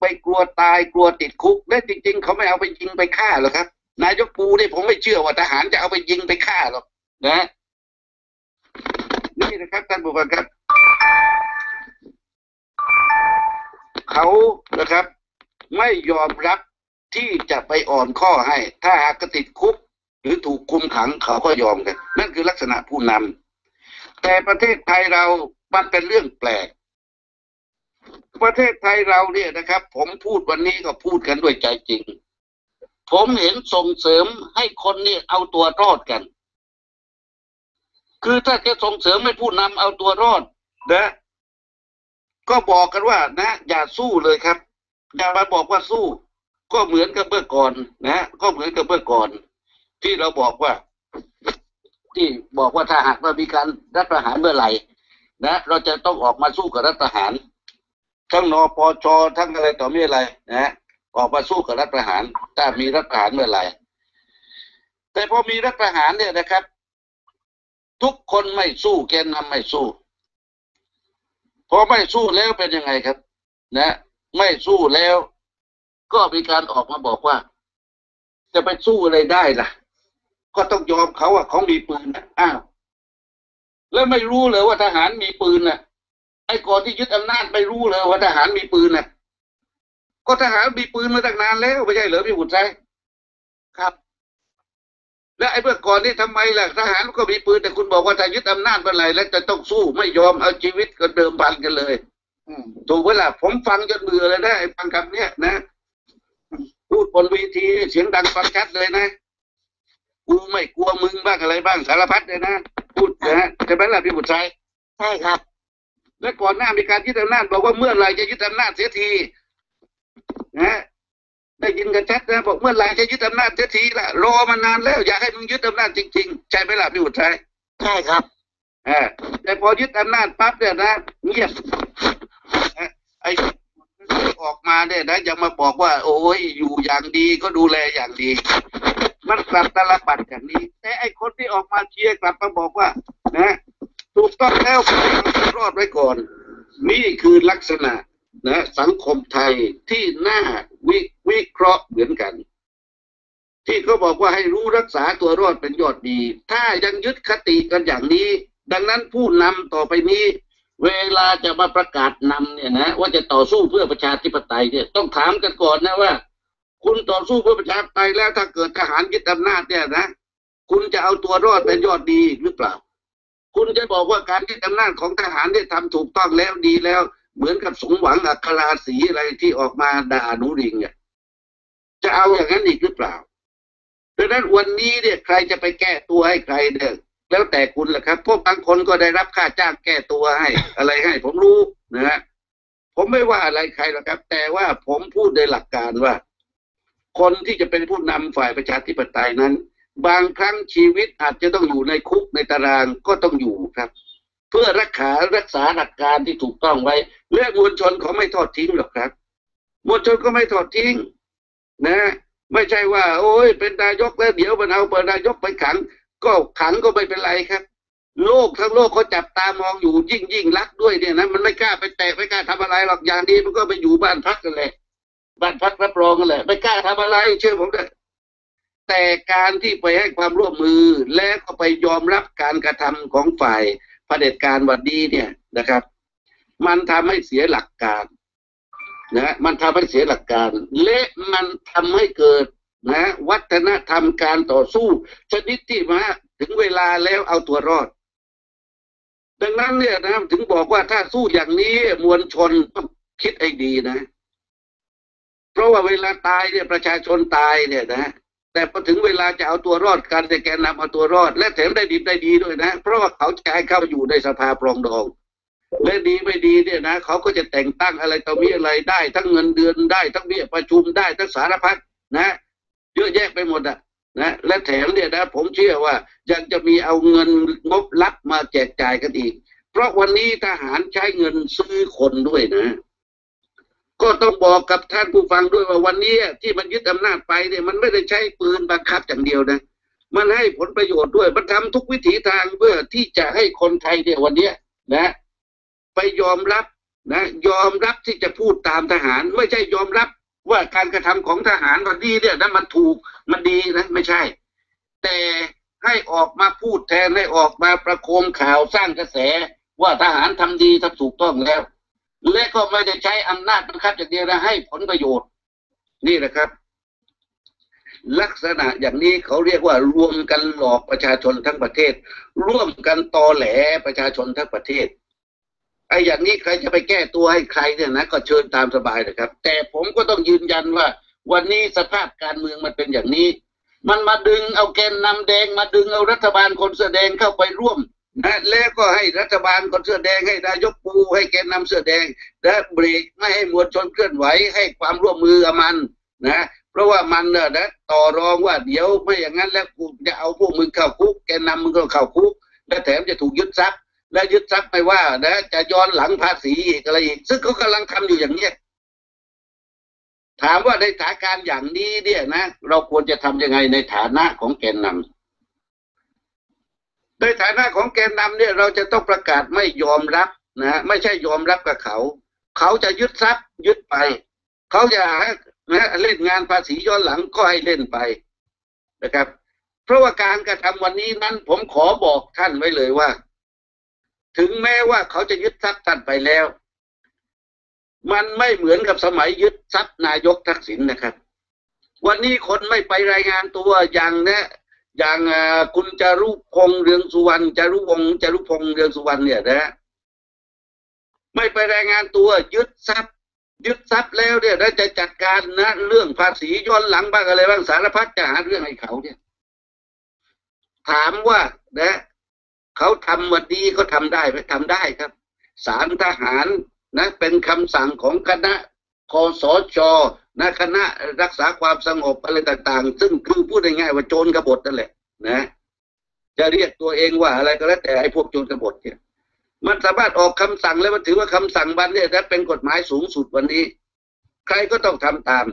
ไปกลัวตายกลัวติดคุกและจริงๆเขาไม่เอาไปยิงไปฆ่าหรอกครับนายกปูนี่ผมไม่เชื่อว่าทหารจะเอาไปยิงไปฆ่าหรอกนะนี่นะครับท่านผู้ฟังครับเขานะครับไม่ยอมรับที่จะไปอ่อนข้อให้ถ้าหากติดคุก หรือถูกคุมขังเขาก็ยอมกันนั่นคือลักษณะผู้นำแต่ประเทศไทยเรามันเป็นเรื่องแปลกประเทศไทยเราเนี่ยนะครับผมพูดวันนี้ก็พูดกันด้วยใจจริงผมเห็นส่งเสริมให้คนเนี่ยเอาตัวรอดกันคือถ้าจะส่งเสริมให้ผู้นำเอาตัวรอดนะก็บอกกันว่านะอย่าสู้เลยครับอย่ามาบอกว่าสู้ก็เหมือนกับเมื่อก่อนนะก็เหมือนกับเมื่อก่อนที่เราบอกว่าถ้าหากเรามีการรัฐประหารเมื่อไหร่นะเราจะต้องออกมาสู้กับรัฐประหารทั้งนปช.ทั้งอะไรต่อมีอะไรนะออกมาสู้กับรัฐประหารถ้ามีรัฐประหารเมื่อไหร่แต่พอมีรัฐประหารเนี่ยนะครับทุกคนไม่สู้แกนนำไม่สู้พอไม่สู้แล้วเป็นยังไงครับนะไม่สู้แล้วก็มีการออกมาบอกว่าจะไปสู้อะไรได้ล่ะก็ต้องยอมเขาอ่ะเขามีปืนนะอ้าวแล้วไม่รู้เลยว่าทหารมีปืนน่ะไอ้ก่อนที่ยึดอำนาจไม่รู้เลยว่าทหารมีปืนน่ะก็ทหารมีปืนมาตั้งนานแล้วไม่ใช่เหรอพี่บุญชัยครับแล้วไอ้เมื่อก่อนนี่ทำไมล่ะทหารก็มีปืนแต่คุณบอกว่าถ้ายึดอำนาจเมื่อไหร่แล้วจะต้องสู้ไม่ยอมเอาชีวิตกันเดิมพันกันเลยถูกเวลาผมฟังจนเบื่อเลยนะไอ้ฟังคำเนี้ยนะพูดบนเวทีเสียงดังฟังชัดเลยนะกูไม่กลัวมึงบ้างอะไรบ้างสารพัดเลยนะพูดนะใช่ไหมล่ะพี่บุญชัยใช่ครับและก่อนหน้ามีการยึดอำนาจบอกว่าเมื่อไรจะยึดอำนาจเสียทีนะได้ยินกันชัดนะบอกเมื่อไรจะยึดอำนาจเสียทีละรอมานานแล้วอยากให้มึงยึดอำนาจจริงๆใช่ไหมล่ะพี่บุญชัยใช่ครับแต่พอยึดอำนาจปั๊บเนี่ยนะเงียบไอ้ออกมาเนี่ยนะยังมาบอกว่าโอ้ยอยู่อย่างดีก็ดูแลอย่างดีมันกลับตลปัดอย่างนี้แต่ไอ้คนที่ออกมาเชียร์กลับมาบอกว่านะถูกต้องแล้วรอดไว้ก่อนนี่คือลักษณะนะสังคมไทยที่น่าวิเคราะห์เหมือนกันที่เขาบอกว่าให้รู้รักษาตัวรอดเป็นยอดดีถ้ายังยึดคติกันอย่างนี้ดังนั้นผู้นำต่อไปนี้เวลาจะมาประกาศนำเนี่ยนะว่าจะต่อสู้เพื่อประชาธิปไตยเนี่ยต้องถามกันก่อนนะว่าคุณต่อสู้เพื่อประชาธิปไตยแล้วถ้าเกิดทหารยึดอำนาจเนี่ยนะคุณจะเอาตัวรอดเป็นยอดดีหรือเปล่าคุณจะบอกว่าการยึดอำนาจของทหารเนี่ยทำถูกต้องแล้วดีแล้วเหมือนกับสงหวังอัคราศรีอะไรที่ออกมาด่าหนูริงเนี่ยจะเอาอย่างนั้นอีกหรือเปล่าดังนั้นวันนี้เนี่ยใครจะไปแก้ตัวให้ใครเนี่ยแล้วแต่คุณแหละครับพวกบางคนก็ได้รับค่าจ้างแก้ตัวให้อะไรให้ผมรู้นะฮะผมไม่ว่าอะไรใครหรอกครับแต่ว่าผมพูดโดยหลักการว่าคนที่จะเป็นผู้นำฝ่ายประชาธิปไตยนั้นบางครั้งชีวิตอาจจะต้องอยู่ในคุกในตารางก็ต้องอยู่ครับเพื่อรักษาหลักการที่ถูกต้องไว้และมวลชนเขาไม่ทอดทิ้งหรอกครับมวลชนก็ไม่ทอดทิ้งนะไม่ใช่ว่าโอ้ยเป็นนายกแล้วเดี๋ยวมันเอาเป็นนายกไปขังก็ขังก็ไม่เป็นไรครับโลกทั้งโลกเขาจับตามองอยู่ยิ่งรักด้วยเนี่ยนะมันไม่กล้าไปแตะไม่กล้าทำอะไรหรอกอย่างนี้มันก็ไปอยู่บ้านพักกันแหละบ้านพักรับรองกันแหละไม่กล้าทำอะไรเชื่อผมเลยแต่การที่ไปให้ความร่วมมือและก็ไปยอมรับการกระทำของฝ่ายเผด็จการวันนี้เนี่ยนะครับมันทำให้เสียหลักการนะมันทำให้เสียหลักการและมันทำให้เกิดนะวัฒนธรรมการต่อสู้ชนิดที่มาถึงเวลาแล้วเอาตัวรอดดังนั้นเนี่ยนะถึงบอกว่าถ้าสู้อย่างนี้มวลชนต้องคิดให้ดีนะเพราะว่าเวลาตายเนี่ยประชาชนตายเนี่ยนะแต่พอถึงเวลาจะเอาตัวรอดกันแต่แกนนำเอาตัวรอดและแถมได้ดีได้ดีด้วยนะเพราะว่าเขาจะให้เข้าอยู่ในสภาปรองดองและดีไม่ดีเนี่ยนะเขาก็จะแต่งตั้งอะไรต่อมีอะไรได้ทั้งเงินเดือนได้ทั้งเบี้ยประชุมได้ทั้งสารพัดนะเยอะแยะไปหมดอ่ะนะและแถมเนี่ยนะผมเชื่อว่ายังจะมีเอาเงินงบลับมาแจกจ่ายกันอีกเพราะวันนี้ทหารใช้เงินซื้อคนด้วยนะก็ต้องบอกกับท่านผู้ฟังด้วยว่าวันนี้ที่มันยึดอำนาจไปเนี่ยมันไม่ได้ใช้ปืนบังคับอย่างเดียวนะมันให้ผลประโยชน์ด้วยมันทำทุกวิถีทางเพื่อที่จะให้คนไทยเนี่ยวันนี้นะไปยอมรับนะยอมรับที่จะพูดตามทหารไม่ใช่ยอมรับว่าการกระทำของทหารวันนี้เนี่ยนั้นมันถูกมันดีนะไม่ใช่แต่ให้ออกมาพูดแทนให้ออกมาประโคมข่าวสร้างกระแสว่าทหารทำดีทำถูกต้องแล้วและก็ไม่ได้ใช้อำนาจบังคับอย่างเดียวนะให้ผลประโยชน์นี่แหละครับ ลักษณะอย่างนี้เขาเรียกว่ารวมกันหลอกประชาชนทั้งประเทศร่วมกันตอแหลประชาชนทั้งประเทศไอ้อย่างนี้ใครจะไปแก้ตัวให้ใครเนี่ยนะก็เชิญตามสบายนะครับแต่ผมก็ต้องยืนยันว่าวันนี้สภาพการเมืองมันเป็นอย่างนี้มันมาดึงเอาแกนนำแดงมาดึงเอารัฐบาลคนเสื้อแดงเข้าไปร่วมนะแล้วก็ให้รัฐบาลคนเสื้อแดงให้นายกปูให้แกนนำเสื้อแดงและเบรกไม่ให้มวลชนเคลื่อนไหวให้ความร่วมมือมันนะเพราะว่ามันนะต่อรองว่าเดี๋ยวไม่อย่างนั้นแล้วกูจะเอาพวกมึงเข้าคุกแกนนำมึงก็เข้าคุกและแถมจะถูกยึดทรัพย์และยึดทรัพย์ไม่ว่านะจะย้อนหลังภาษีอีกอะไรอีกซึ่งเขากำลังทำอยู่อย่างเนี้ยถามว่าในสถานการณ์อย่างนี้เนี่ยนะเราควรจะทำยังไงในฐานะของแกนนำในฐานะของแกนนำเนี่ยเราจะต้องประกาศไม่ยอมรับนะไม่ใช่ยอมรับกับเขาเขาจะยึดทรัพย์ยึดไปเขาจะนะเล่นงานภาษีย้อนหลังก็ให้เล่นไปนะครับเพราะว่าการกระทำวันนี้นั้นผมขอบอกท่านไว้เลยว่าถึงแม้ว่าเขาจะยึดทรัพย์ท่านไปแล้วมันไม่เหมือนกับสมัยยึดทรัพย์นายกทักษิณนะครับวันนี้คนไม่ไปรายงานตัวอย่างนะอย่างคุณจารุพงษ์เรืองสุวรรณจารุพงษ์เรืองสุวรรณเนี่ยนะไม่ไปรายงานตัวยึดทรัพย์แล้วเนี่ยได้จะจัดการนะเรื่องภาษีย้อนหลังบ้างอะไรบ้างสารพัดจะหาเรื่องให้เขาเนี่ยถามว่านะเขาทำวันนี้เขาทำได้ไหมทำได้ครับศาลทหารนะเป็นคำสั่งของคณะคสช.นะคณะรักษาความสงบอะไรต่างๆซึ่งคือพูดง่ายๆว่าโจรกบฏนั่นแหละนะจะเรียกตัวเองว่าอะไรก็แล้วแต่ไอ้พวกโจรกบฏเนี่ยมันสามารถออกคำสั่งแล้วมันถือว่าคำสั่งวันนี้นะเป็นกฎหมายสูงสุดวันนี้ใครก็ต้องทำตาม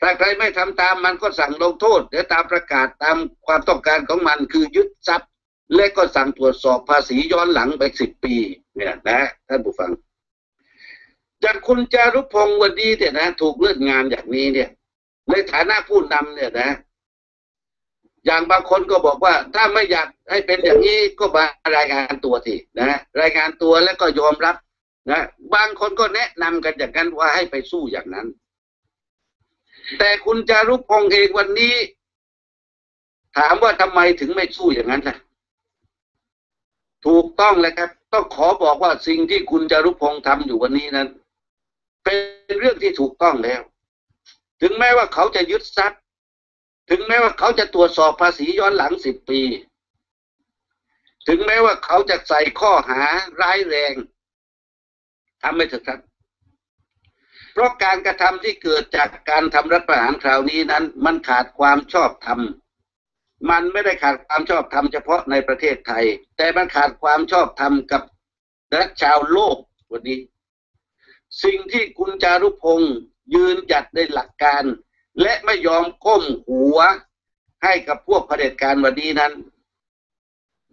ถ้าใครไม่ทำตามมันก็สั่งลงโทษและตามประกาศตามความต้องการของมันคือยึดทรัพย์และก็สั่งตรวจสอบภาษีย้อนหลังไป10 ปีเนี่ยนะท่านผู้ฟังจากคุณจารุพงษ์วันนี้เนี่ยนะถูกเลื่อนงานอย่างนี้เนี่ยในฐานะผู้นำเนี่ยนะอย่างบางคนก็บอกว่าถ้าไม่อยากให้เป็นอย่างนี้ก็มารายงานตัวทีนะรายงานตัวแล้วก็ยอมรับนะบางคนก็แนะนำกันอย่างนั้นว่าให้ไปสู้อย่างนั้นแต่คุณจารุพงษ์เองวันนี้ถามว่าทำไมถึงไม่สู้อย่างนั้นล่ะถูกต้องเลยครับต้องขอบอกว่าสิ่งที่คุณจารุพงษ์ทำอยู่วันนี้นั้นเป็นเรื่องที่ถูกต้องแล้วถึงแม้ว่าเขาจะยึดทรัพย์ถึงแม้ว่าเขาจะตรวจสอบภาษีย้อนหลัง10 ปีถึงแม้ว่าเขาจะใส่ข้อหาร้ายแรงทำไม่ถูกครับเพราะการกระทำที่เกิดจากการทำรัฐประหารคราวนี้นั้นมันขาดความชอบธรรมมันไม่ได้ขาดความชอบธรรมเฉพาะในประเทศไทยแต่มันขาดความชอบธรรมกับชาวโลกวันนี้สิ่งที่คุณจารุพงษ์ยืนหยัดในหลักการและไม่ยอมก้มหัวให้กับพวกเผด็จการวันนี้นั้น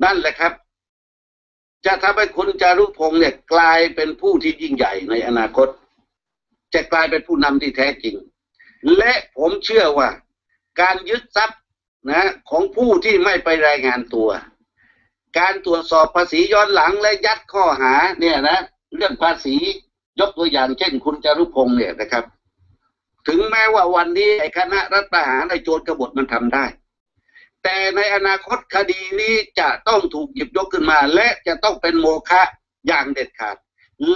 นั่นแหละครับจะทำให้คุณจารุพงษ์เนี่ยกลายเป็นผู้ที่ยิ่งใหญ่ในอนาคตจะกลายเป็นผู้นำที่แท้จริงและผมเชื่อว่าการยึดทรัพย์นะของผู้ที่ไม่ไปรายงานตัวการตรวจสอบภาษีย้อนหลังและยัดข้อหาเนี่ยนะเรื่องภาษียกตัวอย่างเช่นคุณจารุพงษ์เนี่ยนะครับถึงแม้ว่าวันนี้คณะรัฐประหารในโจรกบฏมันทำได้แต่ในอนาคตคดีนี้จะต้องถูกหยิบยกขึ้นมาและจะต้องเป็นโมฆะอย่างเด็ดขาด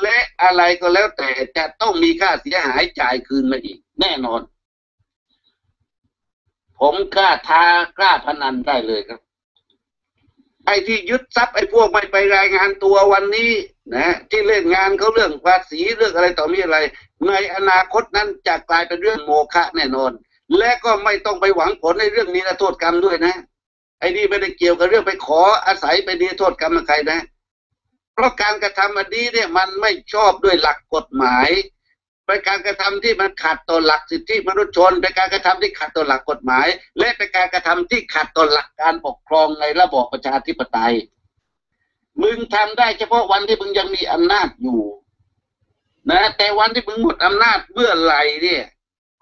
และอะไรก็แล้วแต่จะต้องมีค่าเสียหายจ่ายคืนมาอีกแน่นอนผมกล้าท้ากล้าพนันได้เลยครับไอ้ที่ยึดทรัพย์ไอ้พวกไม่ไปรายงานตัววันนี้นะที่เล่นงานเขาเรื่องภาษีเรื่องอะไรต่อมีอะไรในอนาคตนั้นจะกลายเป็นเรื่องโมฆะแน่นอนและก็ไม่ต้องไปหวังผลในเรื่องนิรโทษกรรมด้วยนะไอ้นี่ไม่ได้เกี่ยวกับเรื่องไปขออาศัยไปนิรโทษกรรมกับใครนะเพราะการกระทำอันนี้เนี่ยมันไม่ชอบด้วยหลักกฎหมายเป็นการกระทำที่มันขัดต่อหลักสิทธิมนุษยชนเป็นการกระทำที่ขัดต่อหลักกฎหมายและเป็นการกระทำที่ขัดต่อหลักการปกครองในระบอบประชาธิปไตยมึงทำได้เฉพาะวันที่มึงยังมีอำนาจอยู่นะแต่วันที่มึงหมดอำนาจเมื่อไหร่เนี่ย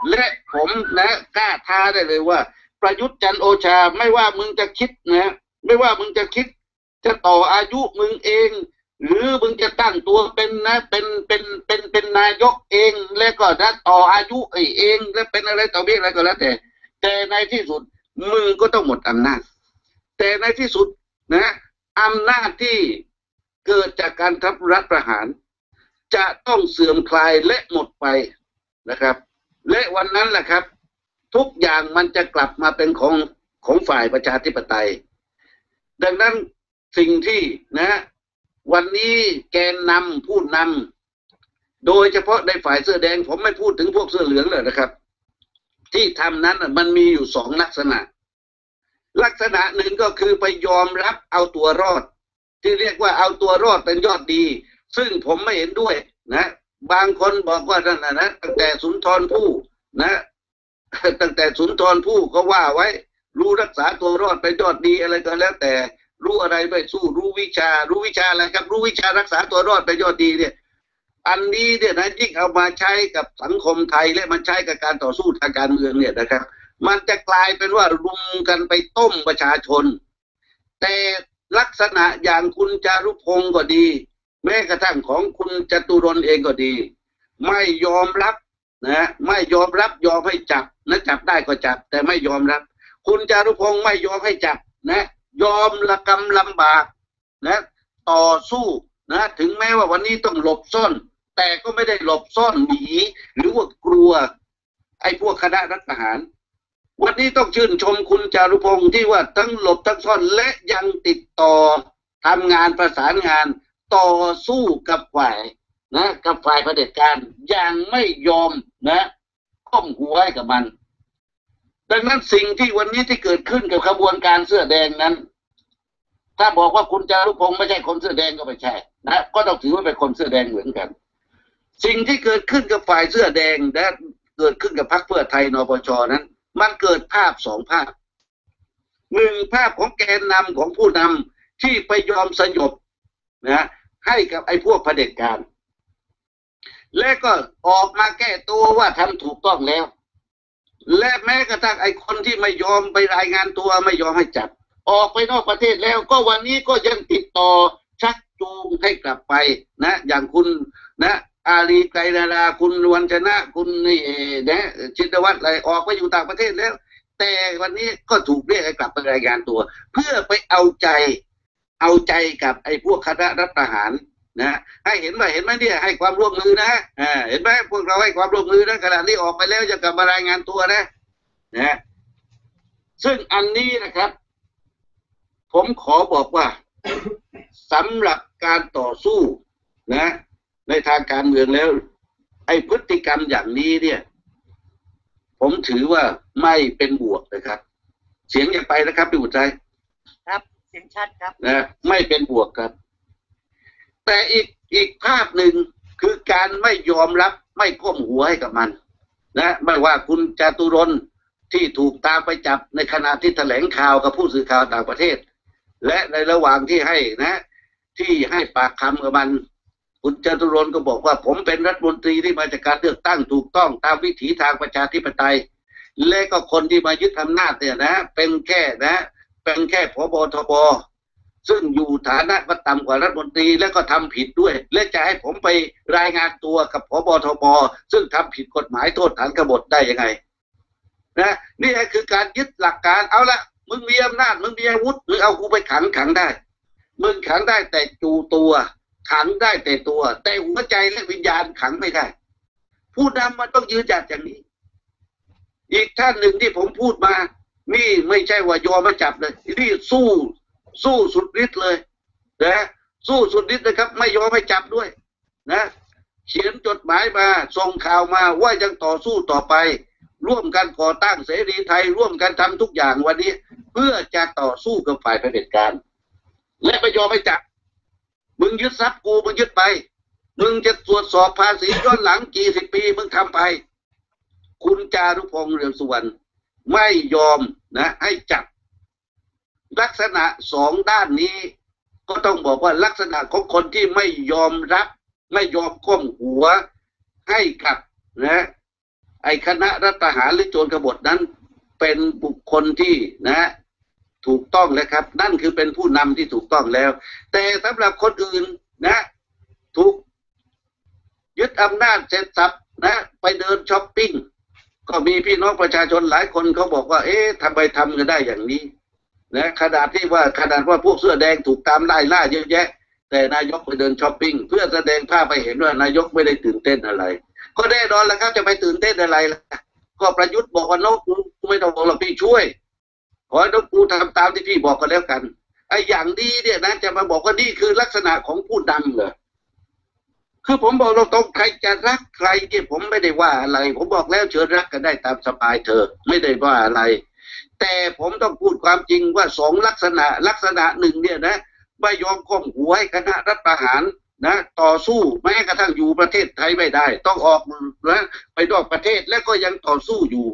และผมนะกล้าท้าได้เลยว่าประยุทธ์จันทร์โอชาไม่ว่ามึงจะคิดนะไม่ว่ามึงจะคิดจะต่ออายุมึงเองหรือมึงจะตั้งตัวเป็นนะเป็นนายกเองแล้วก็นะต่ออายุเองและเป็นอะไรต่อเบี้ยอะไรก็แล้วแต่ แต่ในที่สุดมือก็ต้องหมดอำนาจแต่ในที่สุดนะอำนาจที่เกิดจากการทับรัฐประหารจะต้องเสื่อมคลายและหมดไปนะครับและวันนั้นแหละครับทุกอย่างมันจะกลับมาเป็นของฝ่ายประชาธิปไตยดังนั้นสิ่งที่นะวันนี้แกนนำผู้นำโดยเฉพาะในฝ่ายเสื้อแดงผมไม่พูดถึงพวกเสื้อเหลืองเลยนะครับที่ทำนั้นมันมีอยู่สองลักษณะลักษณะหนึ่งก็คือไปยอมรับเอาตัวรอดที่เรียกว่าเอาตัวรอดเป็นยอดดีซึ่งผมไม่เห็นด้วยนะบางคนบอกว่านั่นนะตั้งแต่สุนทรภู่นะตั้งแต่สุนทรภู่ก็ว่าไว้รู้รักษาตัวรอดเป็นยอดดีอะไรก็แล้วแต่รู้อะไรด้วยสู้รู้วิชาอะไรครับรู้วิชารักษาตัวรอดเป็นยอดดีเนี่ยอันนี้เนี่ยนะยิ่งเอามาใช้กับสังคมไทยและมันใช้กับการต่อสู้ทางการเมืองเนี่ยนะครับมันจะกลายเป็นว่ารุมกันไปต้มประชาชนแต่ลักษณะอย่างคุณจารุพงศ์ก็ดีแม้กระทั่งของคุณจตุรนต์เองก็ดีไม่ยอมรับนะไม่ยอมรับยอมให้จับนะจับได้ก็จับแต่ไม่ยอมรับคุณจารุพงศ์ไม่ยอมให้จับนะยอมละกำลำบากนะต่อสู้นะถึงแม้ว่าวันนี้ต้องหลบซ่อนแต่ก็ไม่ได้หลบซ่อนหนีหรือว่ากลัวไอ้พวกคณะรัฐประหารวันนี้ต้องชื่นชมคุณจารุพงศ์ที่ว่าทั้งหลบทั้งซ่อนและยังติดต่อทำงานประสานงานต่อสู้กับฝ่ายเผด็จการอย่างไม่ยอมนะก้มหัวให้กับมันดังนั้นสิ่งที่วันนี้ที่เกิดขึ้นกับขบวนการเสื้อแดงนั้นถ้าบอกว่าคุณจารุพงศ์ไม่ใช่คนเสื้อแดงก็ไม่ใช่นะก็ต้องถือว่าเป็นคนเสื้อแดงเหมือนกันสิ่งที่เกิดขึ้นกับฝ่ายเสื้อแดงและเกิดขึ้นกับพรรคเพื่อไทยนปช.นั้นมันเกิดภาพสองภาพหนึ่งภาพของแกนนำของผู้นำที่ไปยอมสยบนะให้กับไอ้พวกเผด็จการและก็ออกมาแก้ตัวว่าทำถูกต้องแล้วและแม้กระทั่งไอ้คนที่ไม่ยอมไปรายงานตัวไม่ยอมให้จับออกไปนอกประเทศแล้วก็วันนี้ก็ยังติดต่อชักจูงให้กลับไปนะอย่างคุณนะอาลีไกรราคุณวันชนะคุณนี่นะชินวัตรอะไรออกไปอยู่ต่างประเทศแล้วแต่วันนี้ก็ถูกเรียกให้กลับไปรายงานตัวเพื่อไปเอาใจกับไอ้พวกคณะรัฐประหารนะให้เห็นไหมเนี่ยให้ความร่วมมือนะเห็นไหมพวกเราให้ความร่วมมือนะขณะนี้ออกไปแล้วจะกลับมารายงานตัวนะซึ่งอันนี้นะครับผมขอบอกว่า สำหรับการต่อสู้นะในทางการเมืองแล้วไอ้พฤติกรรมอย่างนี้เนี่ยผมถือว่าไม่เป็นบวกนะครับเสียงอย่าไปนะครับพี่บุตรชัยครับเสียงชัดครับนะไม่เป็นบวกครับแต่อีกภาพหนึ่งคือการไม่ยอมรับไม่ก้มหัวให้กับมันนะไม่ว่าคุณจตุรนต์ที่ถูกตามไปจับในขณะที่แถลงข่าวกับผู้สื่อข่าวต่างประเทศและในระหว่างที่ให้ปากคำกับมันคุณจตุรนต์ก็บอกว่าผมเป็นรัฐมนตรีที่มาจากการเลือกตั้งถูกต้องตามวิถีทางประชาธิปไตยและก็คนที่มายึดอำนาจเนี่ยนะเป็นแค่ผบ.ทบ.ซึ่งอยู่ฐานะก็ต่ำกว่ารัฐมนตรีและก็ทำผิดด้วยและจะให้ผมไปรายงานตัวกับผบ.ทบ.ซึ่งทำผิดกฎหมายโทษฐานกบฏได้ยังไงนะนี่คือการยึดหลักการเอาละมึงมีอำนาจมึงมีอาวุธมึงเอากูไปขังได้มึงขังได้แต่ตัวขังได้แต่ตัวแต่หัวใจและวิญญาณขังไม่ได้ผู้นำมันต้องยืนหยัดอย่างนี้อีกท่านหนึ่งที่ผมพูดมานี่ไม่ใช่ว่ายอมมาจับเลยนี่สู้สุดฤทธิ์เลยนะสู้สุดฤทธิ์นะครับไม่ยอมให้จับด้วยนะเขียนจดหมายมาส่งข่าวมาว่ายังต่อสู้ต่อไปร่วมกันก่อตั้งเสรีไทยร่วมกันทำทุกอย่างวันนี้เพื่อจะต่อสู้กับฝ่ายเผด็จการและไม่ยอมให้จับมึงยึดทรัพย์กูมึงยึดไปมึงจะตรวจสอบภาษีย้อนหลังกี่สิบปีมึงทำไปคุณจารุพงษ์เรืองสุวรรณไม่ยอมนะให้จับลักษณะสองด้านนี้ก็ต้องบอกว่าลักษณะของคนที่ไม่ยอมรับไม่ยอมก้มหัวให้กับนะไอ้คณะรัฐประหารหรือโจรกบฏนั้นเป็นบุคคลที่นะถูกต้องแล้วครับนั่นคือเป็นผู้นำที่ถูกต้องแล้วแต่สำหรับคนอื่นนะถูกยึดอำนาจเสร็จสับนะไปเดินช้อปปิ้ง ก็มีพี่น้องประชาชนหลายคนเขาบอกว่าเอ๊ะทำไมทำกันได้อย่างนี้นะขนาดว่าพวกเสื้อแดงถูกตามไล่ล่าเยอะแยะแต่นายกไปเดินช้อปปิ้งเพื่อแสดงภาพไปเห็นว่านายกไม่ได้ตื่นเต้นอะไรก็แน่นอนแล้วครับจะไปตื่นเต้นอะไรล่ะก็ประยุทธ์บอกว่าน้องกูไม่ต้องบอกหรอกพี่ช่วยขอให้น้องกูทำตามที่พี่บอกก็แล้วกันไอ้อย่างนี้เนี่ยนะจะมาบอกว่านี่คือลักษณะของผู้นำเหรอคือผมบอกเราต้องใครจะรักใครที่ผมไม่ได้ว่าอะไรผมบอกแล้วเชิญรักกันได้ตามสบายเธอไม่ได้ว่าอะไรแต่ผมต้องพูดความจริงว่าสองลักษณะหนึ่งเนี่ยนะไม่ยอมก้มหัวให้คณะรัฐประหารนะต่อสู้แม้กระทั่งอยู่ประเทศไทยไม่ได้ต้องออกนะไปนอกประเทศและก็ยังต่อสู้อยู่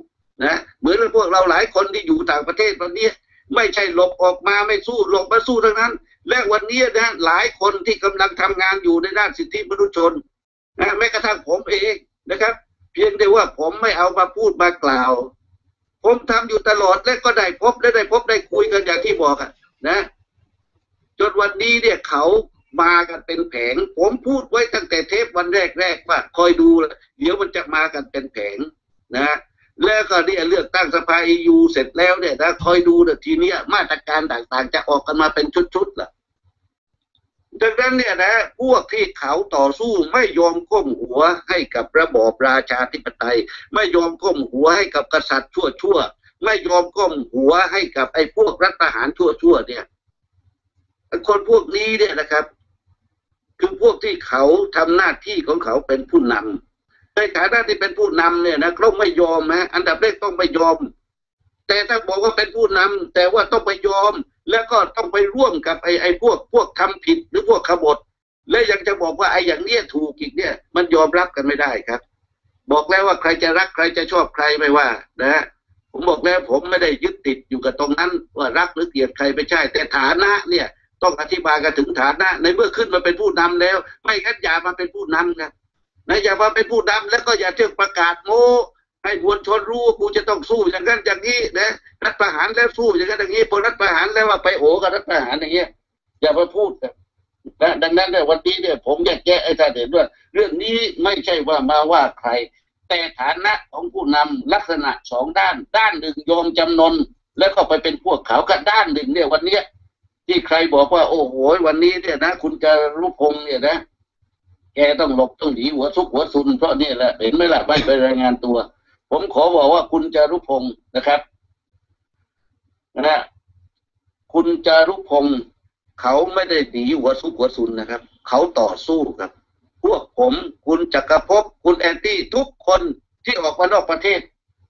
นะเหมือนพวกเราหลายคนที่อยู่ต่างประเทศวันนี้ไม่ใช่หลบออกมาไม่สู้หลบมาสู้ทั้งนั้นและวันนี้นะหลายคนที่กำลังทำงานอยู่ในด้านสิทธิมนุษยชนนะแม้กระทั่งผมเองนะครับเพียงแต่ว่าผมไม่เอามาพูดมากล่าวผมทำอยู่ตลอดและก็ได้พบได้คุยกันอย่างที่บอกนะจนวันนี้เนี่ยเขามากันเป็นแผงผมพูดไว้ตั้งแต่เทปวันแรกว่าคอยดูเดี๋ยวมันจะมากันเป็นแผงนะแล้วก็เนี่ยเลือกตั้งสภา EU เสร็จแล้วเนี่ยนะคอยดูเดี๋ยวทีนี้มาตรการต่างๆจะออกกันมาเป็นชุดๆล่ะดังนั้นเนี่ยนะพวกที่เขาต่อสู้ไม่ยอมก้มหัวให้กับระบอบราชาธิปไตยไม่ยอมก้มหัวให้กับกษัตริย์ชั่วๆไม่ยอมก้มหัวให้กับไอ้พวกรัฐประหารชั่วๆเนี่ยคนพวกนี้เนี่ยนะครับคือพวกที่เขาทำหน้าที่ของเขาเป็นผู้นำในฐานะที่เป็นผู้นำเนี่ยนะเขาไม่ยอมนะอันดับแรกต้องไม่ยอมแต่ถ้าบอกว่าเป็นผู้นำแต่ว่าต้องไปยอมแล้วก็ต้องไปร่วมกับไอ้พวกทำผิดหรือพวกขบฏและยังจะบอกว่าไอ้อย่างเนี้ยถูกอีกเนี่ยมันยอมรับกันไม่ได้ครับบอกแล้วว่าใครจะรักใครจะชอบใครไม่ว่านะผมบอกแล้วผมไม่ได้ยึดติดอยู่กับตรงนั้นว่ารักหรือเกลียดใครไม่ใช่แต่ฐานะเนี่ยต้องอธิบายกันถึงฐานะในเมื่อขึ้นมาเป็นผู้นำแล้วไม่งั้นอย่ามาเป็นผู้นำนะอย่ามาเป็นผู้นำแล้วก็อย่าเที่ยวประกาศโม้ให้มวลชนรู้กูจะต้องสู้อย่างนั้นอย่างนี้นะรัฐประหารแล้วสู้อย่างนั้นอย่างนี้พอรัฐประหารแล้วว่าไปโอ้กับรัฐประหารอย่างเงี้ยอย่ามาพูดนะดังนั้นเนี่ยวันนี้เนี่ยผมอยากแก้ไอ้ท่านเห็นด้วยเรื่องนี้ไม่ใช่ว่ามาว่าใครแต่ฐานะของผู้นำลักษณะสองด้านด้านหนึ่งยอมจำนนแล้วก็ไปเป็นพวกเขากับด้านหนึ่งเนี่ยวันนี้ที่ใครบอกว่าโอ้โหวันนี้เนี่ยนะคุณจารุพงษ์เนี่ยนะแกต้องหลบต้องหนีหัวซุกหัวซุนเพราะนี่แหละเห็นไหมล่ะไม่ไปรายงานตัวผมขอบอกว่าคุณจารุพงษ์นะครับนะคุณจารุพงษ์เขาไม่ได้หนีหัวซุกหัวซุนนะครับเขาต่อสู้ครับพวกผมคุณจักรภพคุณแอนตี้ทุกคนที่ออกมานอกประเทศ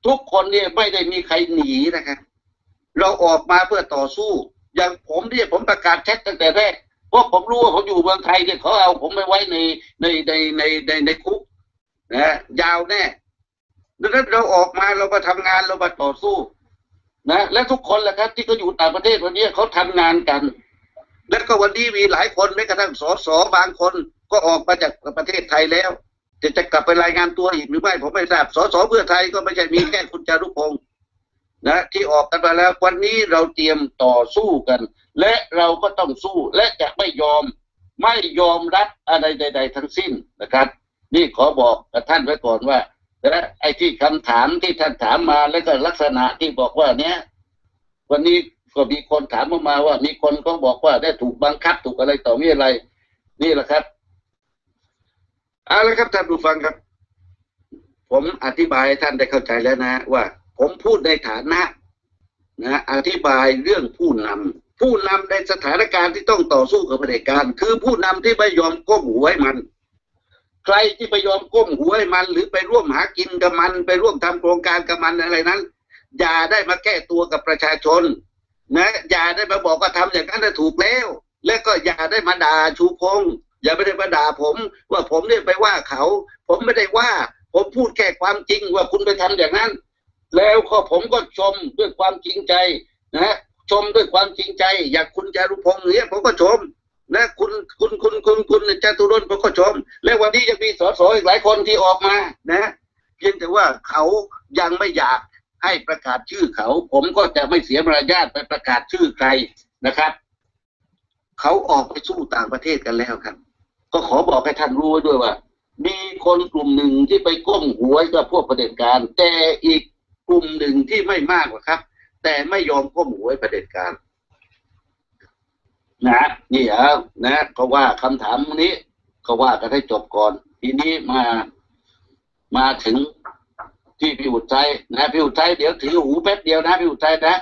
ทุกคนเนี่ยไม่ได้มีใครหนีนะครับเราออกมาเพื่อต่อสู้อย่างผมเนี่ยผมประกาศแชทตั้งแต่แรกเพราะผมรู้ว่าผมอยู่เมืองไทยเนี่ยเขาเอาผมไปไว้ในคุกนะยาวแน่ดังนั้นเราออกมาเรามาทำงานเรามาต่อสู้นะและทุกคนแหละครับที่เขาอยู่ต่างประเทศวันนี้เขาทำงานกันและก็วันนี้มีหลายคนแม้กระทั่งส.ส.บางคนก็ออกมาจากประเทศไทยแล้วจะกลับไปรายงานตัวอีกหรือไม่ผมไม่ทราบส.ส.เพื่อไทยก็ไม่ใช่มีแค่คุณจารุพงษ์นะที่ออกกันมาแล้ววันนี้เราเตรียมต่อสู้กันและเราก็ต้องสู้และจะไม่ยอมรับอะไรใดๆทั้งสิ้นนะครับนี่ขอบอกกับท่านไว้ก่อนว่าและไอ้ที่คำถามที่ท่านถามมาและก็ลักษณะที่บอกว่าเนี้ยวันนี้ก็มีคนถามมาว่ามีคนก็บอกว่าได้ถูกบังคับถูกอะไรต่อมีอะไรนี่แหละครับเอาละครับท่านผู้ฟังครับผมอธิบายท่านได้เข้าใจแล้วนะว่าผมพูดในฐานะนะอธิบายเรื่องผู้นำในสถานการณ์ที่ต้องต่อสู้กับเผด็จการคือผู้นำที่ไม่ยอมก้มหัวให้มันใครที่ไปยอมก้มหัวให้มันหรือไปร่วมหากินกับมันไปร่วมทำโครงการกับมันอะไรนั้นอย่าได้มาแก้ตัวกับประชาชนนะอย่าได้มาบอกว่าทำอย่างนั้นถูกแล้วและก็อย่าได้มาด่าชูพงอย่าไปได้มาด่าผมว่าผมเนี่ยไปว่าเขาผมไม่ได้ว่าผมพูดแค่ความจริงว่าคุณไปทำอย่างนั้นแล้วก็ผมก็ชมด้วยความจริงใจนะฮะชมด้วยความจริงใจอย่างคุณจารุพงษ์เนี่ยผมก็ชมนะคุณจตุรนต์ผมก็ชมและวันนี้ยังมีส.ส.อีกหลายคนที่ออกมานะเพียงแต่ว่าเขายังไม่อยากให้ประกาศชื่อเขาผมก็จะไม่เสียมารยาทไปประกาศชื่อใครนะครับเขาออกไปสู้ต่างประเทศกันแล้วครับก็ขอบอกให้ท่านรู้ไว้ด้วยว่า มีคนกลุ่มหนึ่งที่ไปก้มหัวกับพวกเผด็จการแต่อีกกลุ่มหนึ่งที่ไม่มากกว่าครับแต่ไม่ยอมก้มหัวเผด็จการนะนี่ครับนะก็ว่าคำถามนี้ก็ว่ากันให้จบก่อนทีนี้มาถึงที่พี่อุทัยนะพี่อุทัยเดี๋ยวถือหูแป๊บเดียวนะพี่อุทัยนะ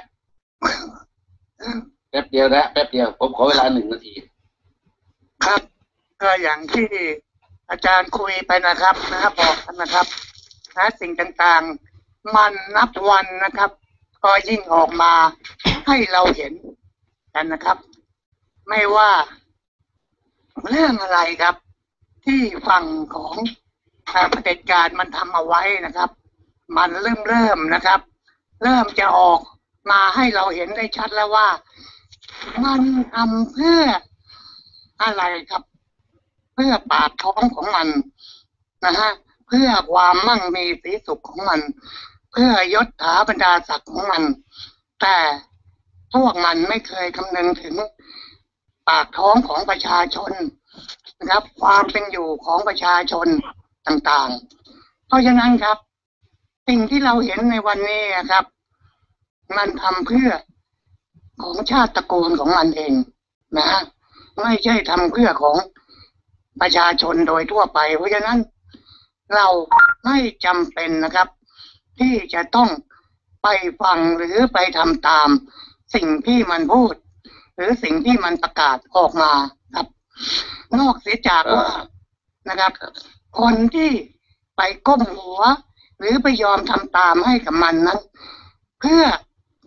แป๊บเดียวนะแป๊บเดียวผมขอเวลา1 นาทีครับก็อย่างที่อาจารย์คุยไปนะครับบอกท่านนะครับสิ่งต่างๆมันนับวันนะครับก็ยิ่งออกมาให้เราเห็นกันนะครับไม่ว่าเรื่องอะไรครับที่ฝั่งของเผด็จการมันทำเอาไว้นะครับมันเริ่มนะครับเริ่มจะออกมาให้เราเห็นได้ชัดแล้วว่ามันทำเพื่ออะไรครับเพื่อปากท้องของมันนะฮะเพื่อความมั่งมีสีสุขของมันเพื่อยศถาบรรดาศักดิ์ของมันแต่พวกมันไม่เคยคำนึงถึงปากท้องของประชาชนนะครับความเป็นอยู่ของประชาชนต่างๆเพราะฉะนั้นครับสิ่งที่เราเห็นในวันนี้ครับมันทำเพื่อของชาติตระกูลของมันเองนะไม่ใช่ทำเพื่อของประชาชนโดยทั่วไปเพราะฉะนั้นเราไม่จำเป็นนะครับที่จะต้องไปฟังหรือไปทำตามสิ่งที่มันพูดหรือสิ่งที่มันประกาศออกมาครับนอกเสียจากว่านะครับคนที่ไปก้มหัวหรือไปยอมทำตามให้กับมันนั้นเพื่อ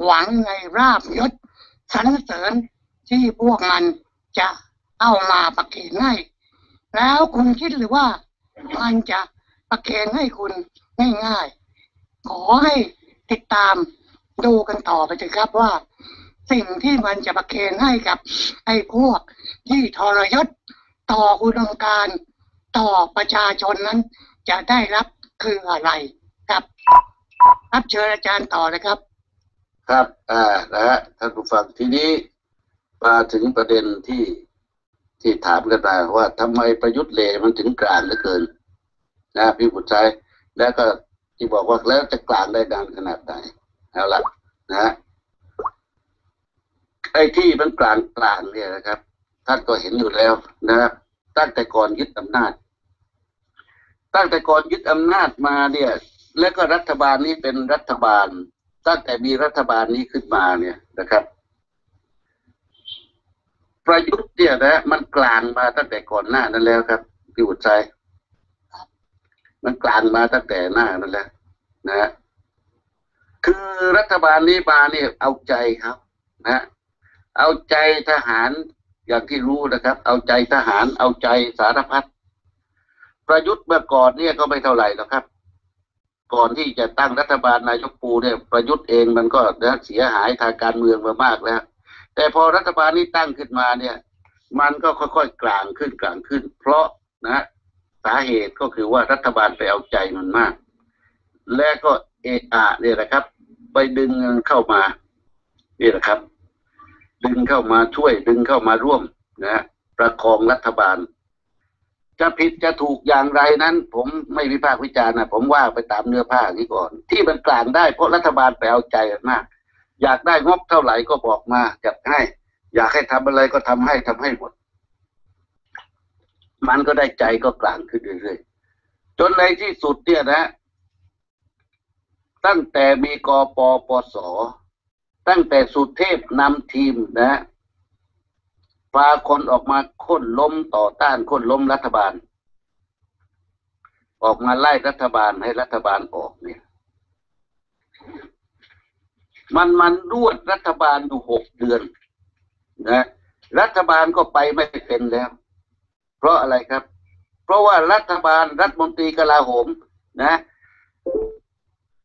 หวังในราบยศสรรเสริญที่พวกมันจะเอามาประเคนให้แล้วคุณคิดหรือว่ามันจะประเคนให้คุณง่ายๆขอให้ติดตามดูกันต่อไปเถอะครับว่าสิ่งที่มันจะประเคนให้กับไอ้พวกที่ทรยศต่ออุดมการณ์ต่อประชาชนนั้นจะได้รับคืออะไรครับรับเชิญอาจารย์ต่อเลยครับครับนะฮะท่านผู้ฟังทีนี้มาถึงประเด็นที่ถามกันมาว่าทำไมประยุทธ์เลมันถึงกลางเหลือเกินนะพี่บุตรชัยแล้วก็ที่บอกว่าแล้วจะกลางได้นานขนาดไหนเอาละนะไอ้ที่มันกลางเนี่ยนะครับท่านก็เห็นอยู่แล้วนะครับตั้งแต่ก่อนยึดอำนาจมาเนี่ยแล้วก็รัฐบาลนี้เป็นรัฐบาลตั้งแต่มีรัฐบาลนี้ขึ้นมาเนี่ยนะครับประยุทธ์เนี่ยนะมันกลางมาตั้งแต่ก่อนหน้านั้นแล้วครับพี่อุทัยมันกลางมาตั้งแต่หน้านั้นแล้วนะคือรัฐบาลนี้มาเนี่ยเอาใจครับนะเอาใจทหารอย่างที่รู้นะครับเอาใจทหารเอาใจสารพัดประยุทธ์เมื่อก่อนเนี่ยก็ไม่เท่าไหร่หรอกครับก่อนที่จะตั้งรัฐบาลนายกปูเนี่ยประยุทธ์เองมันก็เสียหายทางการเมืองมามากแล้วแต่พอรัฐบาลนี้ตั้งขึ้นมาเนี่ยมันก็ค่อยๆกลางขึ้นเพราะนะสาเหตุก็คือว่ารัฐบาลไปเอาใจมันมากและก็เนี่ยนะครับไปดึงเข้ามานี่แหละครับดึงเข้ามาช่วยดึงเข้ามาร่วมนะประคองรัฐบาลจะผิดจะถูกอย่างไรนั้นผมไม่วิพากษ์วิจารณ์นะผมว่าไปตามเนื้อผ้านี้ก่อนที่มันกลางได้เพราะรัฐบาลไปเอาใจมากอยากได้งบเท่าไหร่ก็บอกมาจัดให้อยากให้ทำอะไรก็ทำให้หมดมันก็ได้ใจก็กลางขึ้นเรื่อยๆจนในที่สุดเนี่ยนะตั้งแต่มีกปปส.ตั้งแต่สุเทพนำทีมนะพาคนออกมาค้นล้มต่อต้านค้นล้มรัฐบาลออกมาไล่รัฐบาลให้รัฐบาลออกเนี่ยมันรวดรัฐบาลอยู่6 เดือนนะรัฐบาลก็ไปไม่เป็นแล้วเพราะอะไรครับเพราะว่ารัฐบาลรัฐมนตรีกลาโหมนะ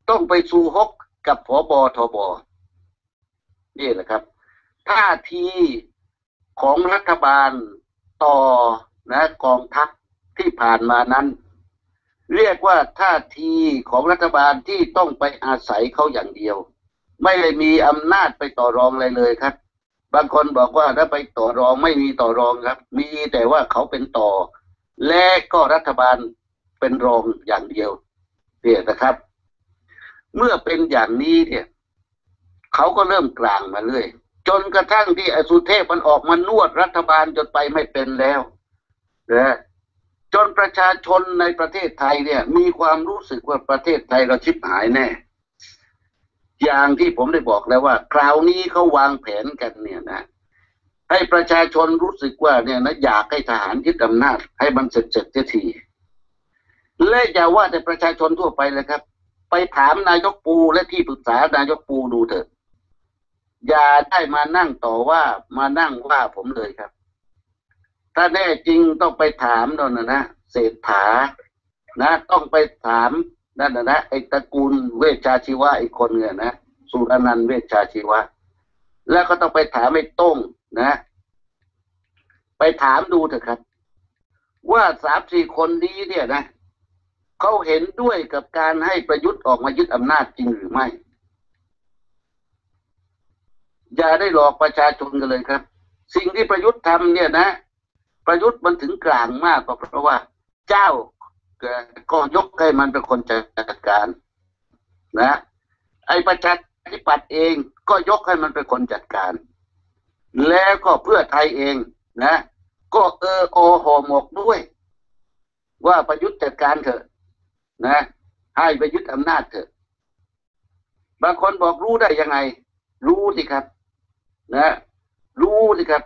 ต้องไปสู่ฮกกับผบ.ทบ.นี่แหละครับท่าทีของรัฐบาลต่อนะกองทัพที่ผ่านมานั้นเรียกว่าท่าทีของรัฐบาลที่ต้องไปอาศัยเขาอย่างเดียวไม่ได้มีอำนาจไปต่อรองอะไรเลยครับบางคนบอกว่าถ้าไปต่อรองไม่มีต่อรองครับมีแต่ว่าเขาเป็นต่อและก็รัฐบาล เป็นรองอย่างเดียวเนี่ยนะครับเมื่อเป็นอย่างนี้เนี่ยเขาก็เริ่มกลางมาเรื่อยจนกระทั่งที่อสุเทพมันออกมานวดรัฐบาลจนไปไม่เป็นแล้วนะจนประชาชนในประเทศไทยเนี่ยมีความรู้สึกว่าประเทศไทยเราชิบหายแน่อย่างที่ผมได้บอกแล้วว่าคราวนี้เขาวางแผนกันเนี่ยนะให้ประชาชนรู้สึกว่าเนี่ยนะอยากให้ทหารยึดอำนาจให้มันเสร็จทีและอย่าว่าแต่ประชาชนทั่วไปเลยครับไปถามนายกปูและที่ปรึกษานายกปูดูเถอะอย่าได้มานั่งต่อว่ามานั่งว่าผมเลยครับถ้าแน่จริงต้องไปถามนั่นนะเศรษฐานะต้องไปถามนั่นนะไอ้ตระกูลเวชชาชีวะอีกคนเนี่ยนะสุรนันท์เวชชาชีวะแล้วก็ต้องไปถามไอ้ต้งนะไปถามดูเถอะครับว่า3-4คนนี้เนี่ยนะเขาเห็นด้วยกับการให้ประยุทธ์ออกมายึดอำนาจจริงหรือไม่อย่าได้หลอกประชาชนกันเลยครับสิ่งที่ประยุทธ์ทำเนี่ยนะประยุทธ์มันถึงกลางมากก็เพราะว่าเจ้าก็ยกให้มันเป็นคนจัดการนะไอ้ประชาธิปัตย์เองก็ยกให้มันเป็นคนจัดการแล้วก็เพื่อไทยเองนะก็ห่อหมกด้วยว่าประยุทธ์จัดการเถอะนะให้ประยุทธ์อำนาจเถอะบางคนบอกรู้ได้ยังไงรู้สิครับนะรู้สิครับ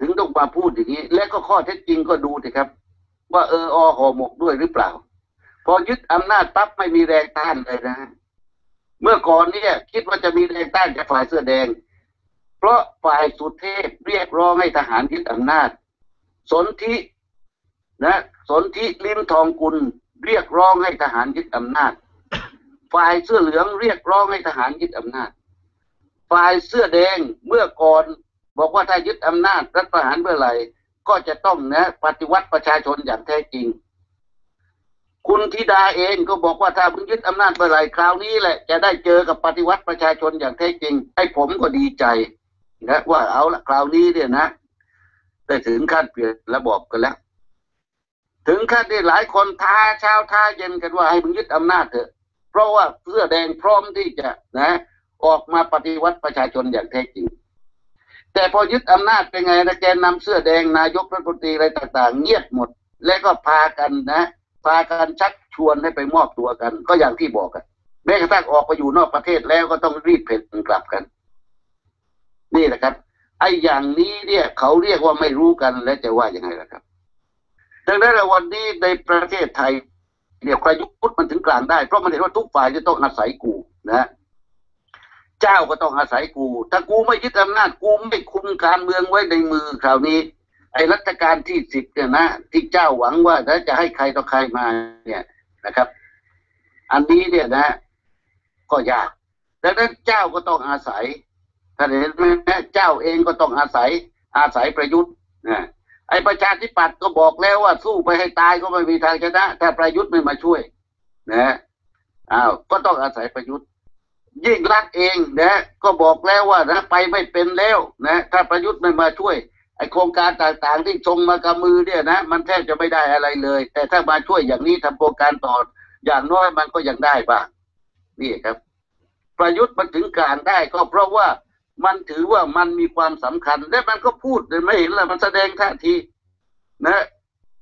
ถึงต้องมาพูดอย่างนี้และก็ข้อเท็จจริงก็ดูสิครับว่าห่อหมกด้วยหรือเปล่าพอยึดอำนาจปั๊บไม่มีแรงต้านเลยนะเมื่อก่อนเนี่ยคิดว่าจะมีแรงต้านจากฝ่ายเสื้อแดงเพราะฝ่ายสุเทพเรียกร้องให้ทหารยึดอำนาจสนธินะสนธิลิ้มทองกุลเรียกร้องให้ทหารยึดอำนาจฝ่ายเสื้อเหลืองเรียกร้องให้ทหารยึดอำนาจฝ่ายเสื้อแดงเมื่อก่อนบอกว่าถ้ายึดอำนาจรัฐประหารเมื่อไหร่ก็จะต้องนะปฏิวัติประชาชนอย่างแท้จริงคุณธิดาเองก็บอกว่าถ้ามึงยึดอำนาจเมื่อไหร่คราวนี้แหละจะได้เจอกับปฏิวัติประชาชนอย่างแท้จริงให้ผมก็ดีใจนะว่าเอาละคราวนี้เนี่ยนะได้ถึงขั้นเปลี่ยนระบอบกันแล้วถึงขั้นที่หลายคนท้าเช้าท้าเย็นกันว่าให้มึงยึดอำนาจเถอะเพราะว่าเสื้อแดงพร้อมที่จะนะออกมาปฏิวัติประชาชนอย่างแท้จริงแต่พอยึดอำนาจเป็นไงนะแกนนำเสื้อแดงนายกรัฐมนตรีอะไรต่างๆเงียบหมดและก็พากันชักชวนให้ไปมอบตัวกันก็อย่างที่บอกกันแม้กระทั่งออกไปอยู่นอกประเทศแล้วก็ต้องรีบเพ่นกลับกันนี่แหละครับไอ้อย่างนี้เนี่ยเขาเรียกว่าไม่รู้กันและจะว่ายังไงล่ะครับดังนั้นวันนี้ในประเทศไทยเนี่ยประยุทธ์มันถึงกลางได้เพราะมันเห็นว่าทุกฝ่ายจะต้องอาศัยกูนะเจ้าก็ต้องอาศัยกูถ้ากูไม่ยึดอำนาจกูไม่คุมการเมืองไว้ในมือคราวนี้ไอ้รัชกาลที่10เนี่ยนะที่เจ้าหวังว่าจะให้ใครต่อใครมาเนี่ยนะครับอันนี้เนี่ยนะก็ยากดังนั้นเจ้าก็ต้องอาศัยถ้าเห็นไหมเจ้าเองก็ต้องอาศัยประยุทธ์นะไอ้ประชาธิปัตย์ก็บอกแล้วว่าสู้ไปให้ตายก็ไม่มีทางชนะถ้าประยุทธ์ไม่มาช่วยนะอ้าวก็ต้องอาศัยประยุทธ์ยิ่งรักเองนะก็บอกแล้วว่านะไปไม่เป็นแล้วนะถ้าประยุทธ์ไม่มาช่วยไอโครงการต่างๆที่ชงมากับมือเนี่ยนะมันแทบจะไม่ได้อะไรเลยแต่ถ้ามาช่วยอย่างนี้ทำโครงการต่ออย่างน้อยมันก็ยังได้บ้างนี่ครับประยุทธ์มันถึงการได้ก็เพราะว่ามันถือว่ามันมีความสำคัญและมันก็พูดเลยไม่เห็นเลยมันแสดงท่าทีนะ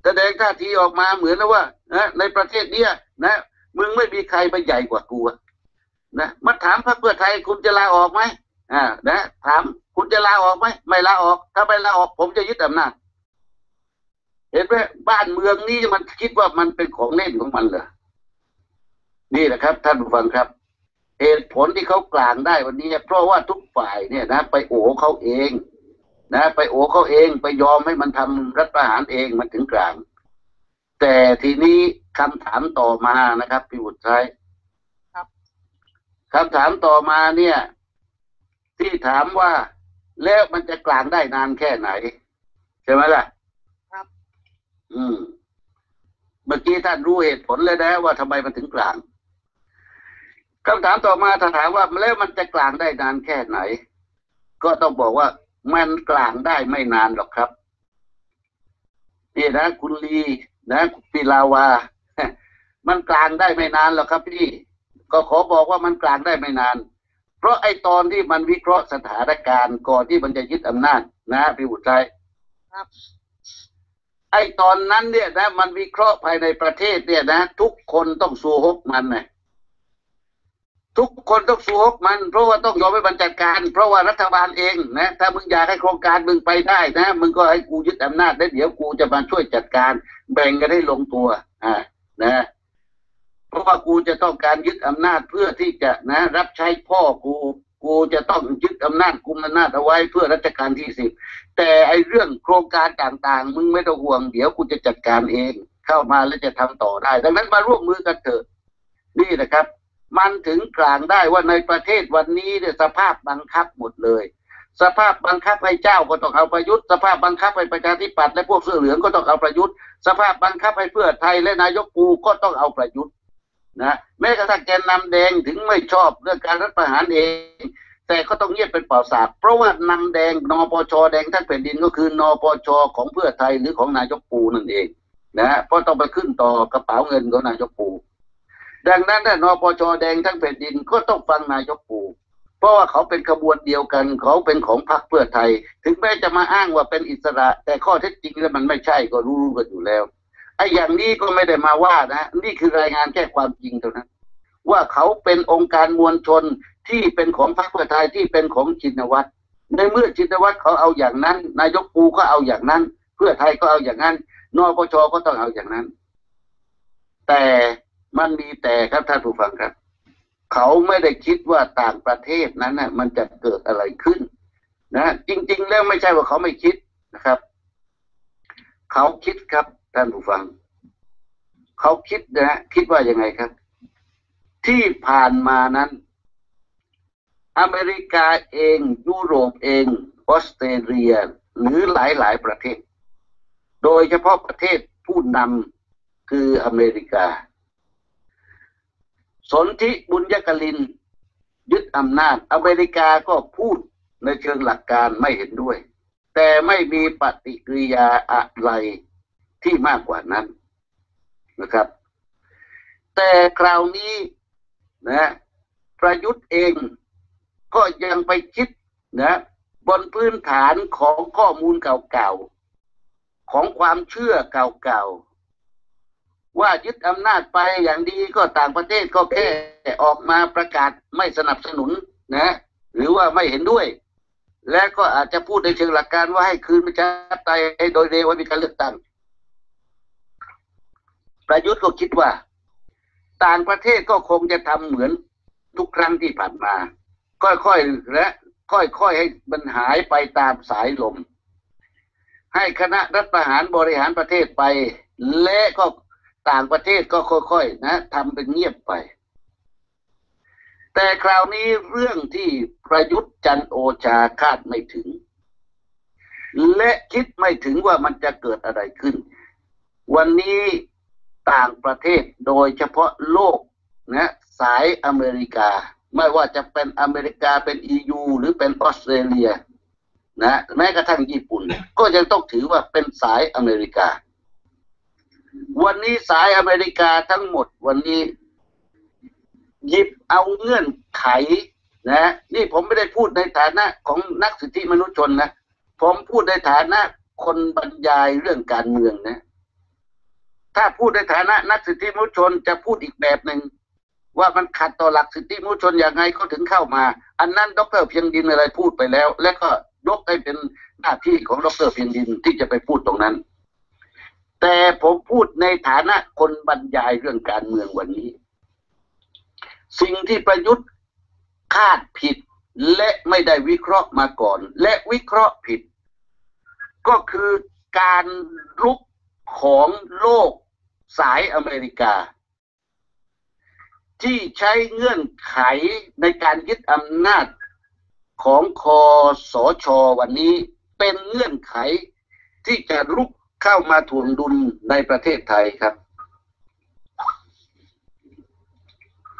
แสดงท่าทีออกมาเหมือนนะว่านะในประเทศเนี้ยนะมึงไม่มีใครไปใหญ่กว่ากูนะมาถามพรรคเพื่อไทยคุณจะลาออกไหมนะถามคุณจะลาออกไหมไม่ลาออกถ้าไม่ลาออกผมจะยึดอำนาจเห็นไหมบ้านเมืองนี้มันคิดว่ามันเป็นของเล่นของมันเหรอนี่แหละครับท่านผู้ฟังครับเหตุผลที่เขากลางได้วันนี้เพราะว่าทุกฝ่ายเนี่ยนะไปโอ้เขาเองนะไปโอ้เขาเองไปยอมให้มันทำรัฐประหารเองมันถึงกลางแต่ทีนี้คำถามต่อมานะครับพี่บุตรชัยคำถามต่อมาเนี่ยที่ถามว่าแล้วมันจะกลางได้นานแค่ไหนใช่ไหมล่ะครับเมื่อกี้ท่านรู้เหตุผลเลยนะว่าทำไมมันถึงกลางคำถามต่อมาถามว่าแล้วมันจะกลางได้นานแค่ไหนก็ต้องบอกว่ามันกลางได้ไม่นานหรอกครับนี่นะคุณลีนะคุณปีลาวา มันกลางได้ไม่นานหรอกครับพี่ก็ขอบอกว่ามันกลางได้ไม่นานเพราะไอ้ตอนที่มันวิเคราะห์สถานการณ์ก่อนที่มันจะยึดอำนาจนะพี่บุตรชัยครับไอ้ตอนนั้นเนี่ยนะมันวิเคราะห์ภายในประเทศเนี่ยนะทุกคนต้องสู้ฮกมันนะทุกคนต้องสู้ฮกมันเพราะว่าต้องยอมให้มันจัดการเพราะว่ารัฐบาลเองนะถ้ามึงอยากให้โครงการมึงไปได้นะมึงก็ให้กูยึดอำนาจได้เดี๋ยวกูจะมาช่วยจัดการแบ่งกันให้ลงตัวนะเพราะว่ากูจะต้องการยึดอำนาจเพื่อที่จะนะรับใช้พ่อกูจะต้องยึดอำนาจกุมอำนาจเอาไว้เพื่อรัชกาลที่10แต่ไอ้เรื่องโครงการต่างๆมึงไม่ต้องห่วงเดี๋ยวกูจะจัดการเองเข้ามาแล้วจะทำต่อได้ดังนั้นมาร่วมมือกันเถอะนี่นะครับมันถึงกลางได้ว่าในประเทศวันนี้เนี่ยสภาพบังคับหมดเลยสภาพบังคับให้เจ้าก็ต้องเอาประยุทธ์สภาพบังคับให้ประชาธิปัตย์และพวกเสื้อเหลืองก็ต้องเอาประยุทธ์สภาพบังคับให้เพื่อไทยและนายกกูก็ต้องเอาประยุทธ์นะแม้กระทั่งแกนนำแดงถึงไม่ชอบเรื่องการรัฐประหารเองแต่ก็ต้องเงียบเป็นเปล่าสาบเพราะว่านำแดงนปช.แดงทั้งแผ่นดินก็คือนปช.ของเพื่อไทยหรือของนายกปูนั่นเองนะเพราะต้องไปขึ้นต่อกระเป๋าเงินของนายกปูดังนั้นนปช.แดงทั้งแผ่นดินก็ต้องฟังนายกปูเพราะว่าเขาเป็นขบวนเดียวกันเขาเป็นของพรรคเพื่อไทยถึงแม้จะมาอ้างว่าเป็นอิสระแต่ข้อเท็จจริงแล้วมันไม่ใช่ก็รู้กันอยู่แล้วไอ้อย่างนี้ก็ไม่ได้มาว่านะนี่คือรายงานแค่ความจริงเท่านั้นว่าเขาเป็นองค์การมวลชนที่เป็นของพรรคเพื่อไทยที่เป็นของชินวัตรในเมื่อชินวัตรเขาเอาอย่างนั้นนายกปูก็เอาอย่างนั้นเพื่อไทยก็เอาอย่างนั้นนปช.ก็ต้องเอาอย่างนั้นแต่มันมีแต่ครับท่านผู้ฟังครับเขาไม่ได้คิดว่าต่างประเทศนั้นนะมันจะเกิดอะไรขึ้นนะจริงๆแล้วไม่ใช่ว่าเขาไม่คิดนะครับเขาคิดครับท่านผู้ฟังเขาคิดนะคิดว่ายังไงครับที่ผ่านมานั้นอเมริกาเองยุโรปเองออสเตรเลียหรือหลายประเทศโดยเฉพาะประเทศผู้นำคืออเมริกาสนธิบุญญกลินยึดอำนาจอเมริกาก็พูดในเชิงหลักการไม่เห็นด้วยแต่ไม่มีปฏิกิริยาอะไรที่มากกว่านั้นนะครับแต่คราวนี้นะประยุทธ์เองก็ยังไปคิดนะบนพื้นฐานของข้อมูลเก่าๆของความเชื่อเก่าๆว่ายึดอำนาจไปอย่างดีก็ต่างประเทศก็แค่ออกมาประกาศไม่สนับสนุนนะหรือว่าไม่เห็นด้วยและก็อาจจะพูดในเชิงหลักการว่าให้คืนประชาธิปไตยโดยเร็วว่ามีการเลือกตั้งประยุทธ์ก็คิดว่าต่างประเทศก็คงจะทำเหมือนทุกครั้งที่ผ่านมาค่อยๆและค่อยๆให้มันหายไปตามสายลมให้คณะรัฐประหารบริหารประเทศไปและก็ต่างประเทศก็ค่อยๆนะทำเป็นเงียบไปแต่คราวนี้เรื่องที่ประยุทธ์จันทร์โอชาคาดไม่ถึงและคิดไม่ถึงว่ามันจะเกิดอะไรขึ้นวันนี้ต่างประเทศโดยเฉพาะโลกนะสายอเมริกาไม่ว่าจะเป็นอเมริกาเป็นEUหรือเป็นออสเตรเลียนะแม้กระทั่งญี่ปุ่นก็ยังต้องถือว่าเป็นสายอเมริกาวันนี้สายอเมริกาทั้งหมดวันนี้หยิบเอาเงื่อนไขนะนี่ผมไม่ได้พูดในฐานะของนักสิทธิมนุษยชนนะผมพูดในฐานะคนบรรยายเรื่องการเมืองนะถ้าพูดในฐานะนักสิทธิมนุษยชนจะพูดอีกแบบหนึ่งว่ามันขัดต่อหลักสิทธิมนุษยชนอย่างไงเขาถึงเข้ามาอันนั้นดร.เพียงดินอะไรพูดไปแล้วและก็ยกให้เป็นหน้าที่ของดร.เพียงดินที่จะไปพูดตรงนั้นแต่ผมพูดในฐานะคนบรรยายเรื่องการเมืองวันนี้สิ่งที่ประยุทธ์คาดผิดและไม่ได้วิเคราะห์มาก่อนและวิเคราะห์ผิดก็คือการรุกของโลกสายอเมริกาที่ใช้เงื่อนไขในการยึดอำนาจของคสช.วันนี้เป็นเงื่อนไขที่จะรุกเข้ามาถ่วงดุลในประเทศไทยครับ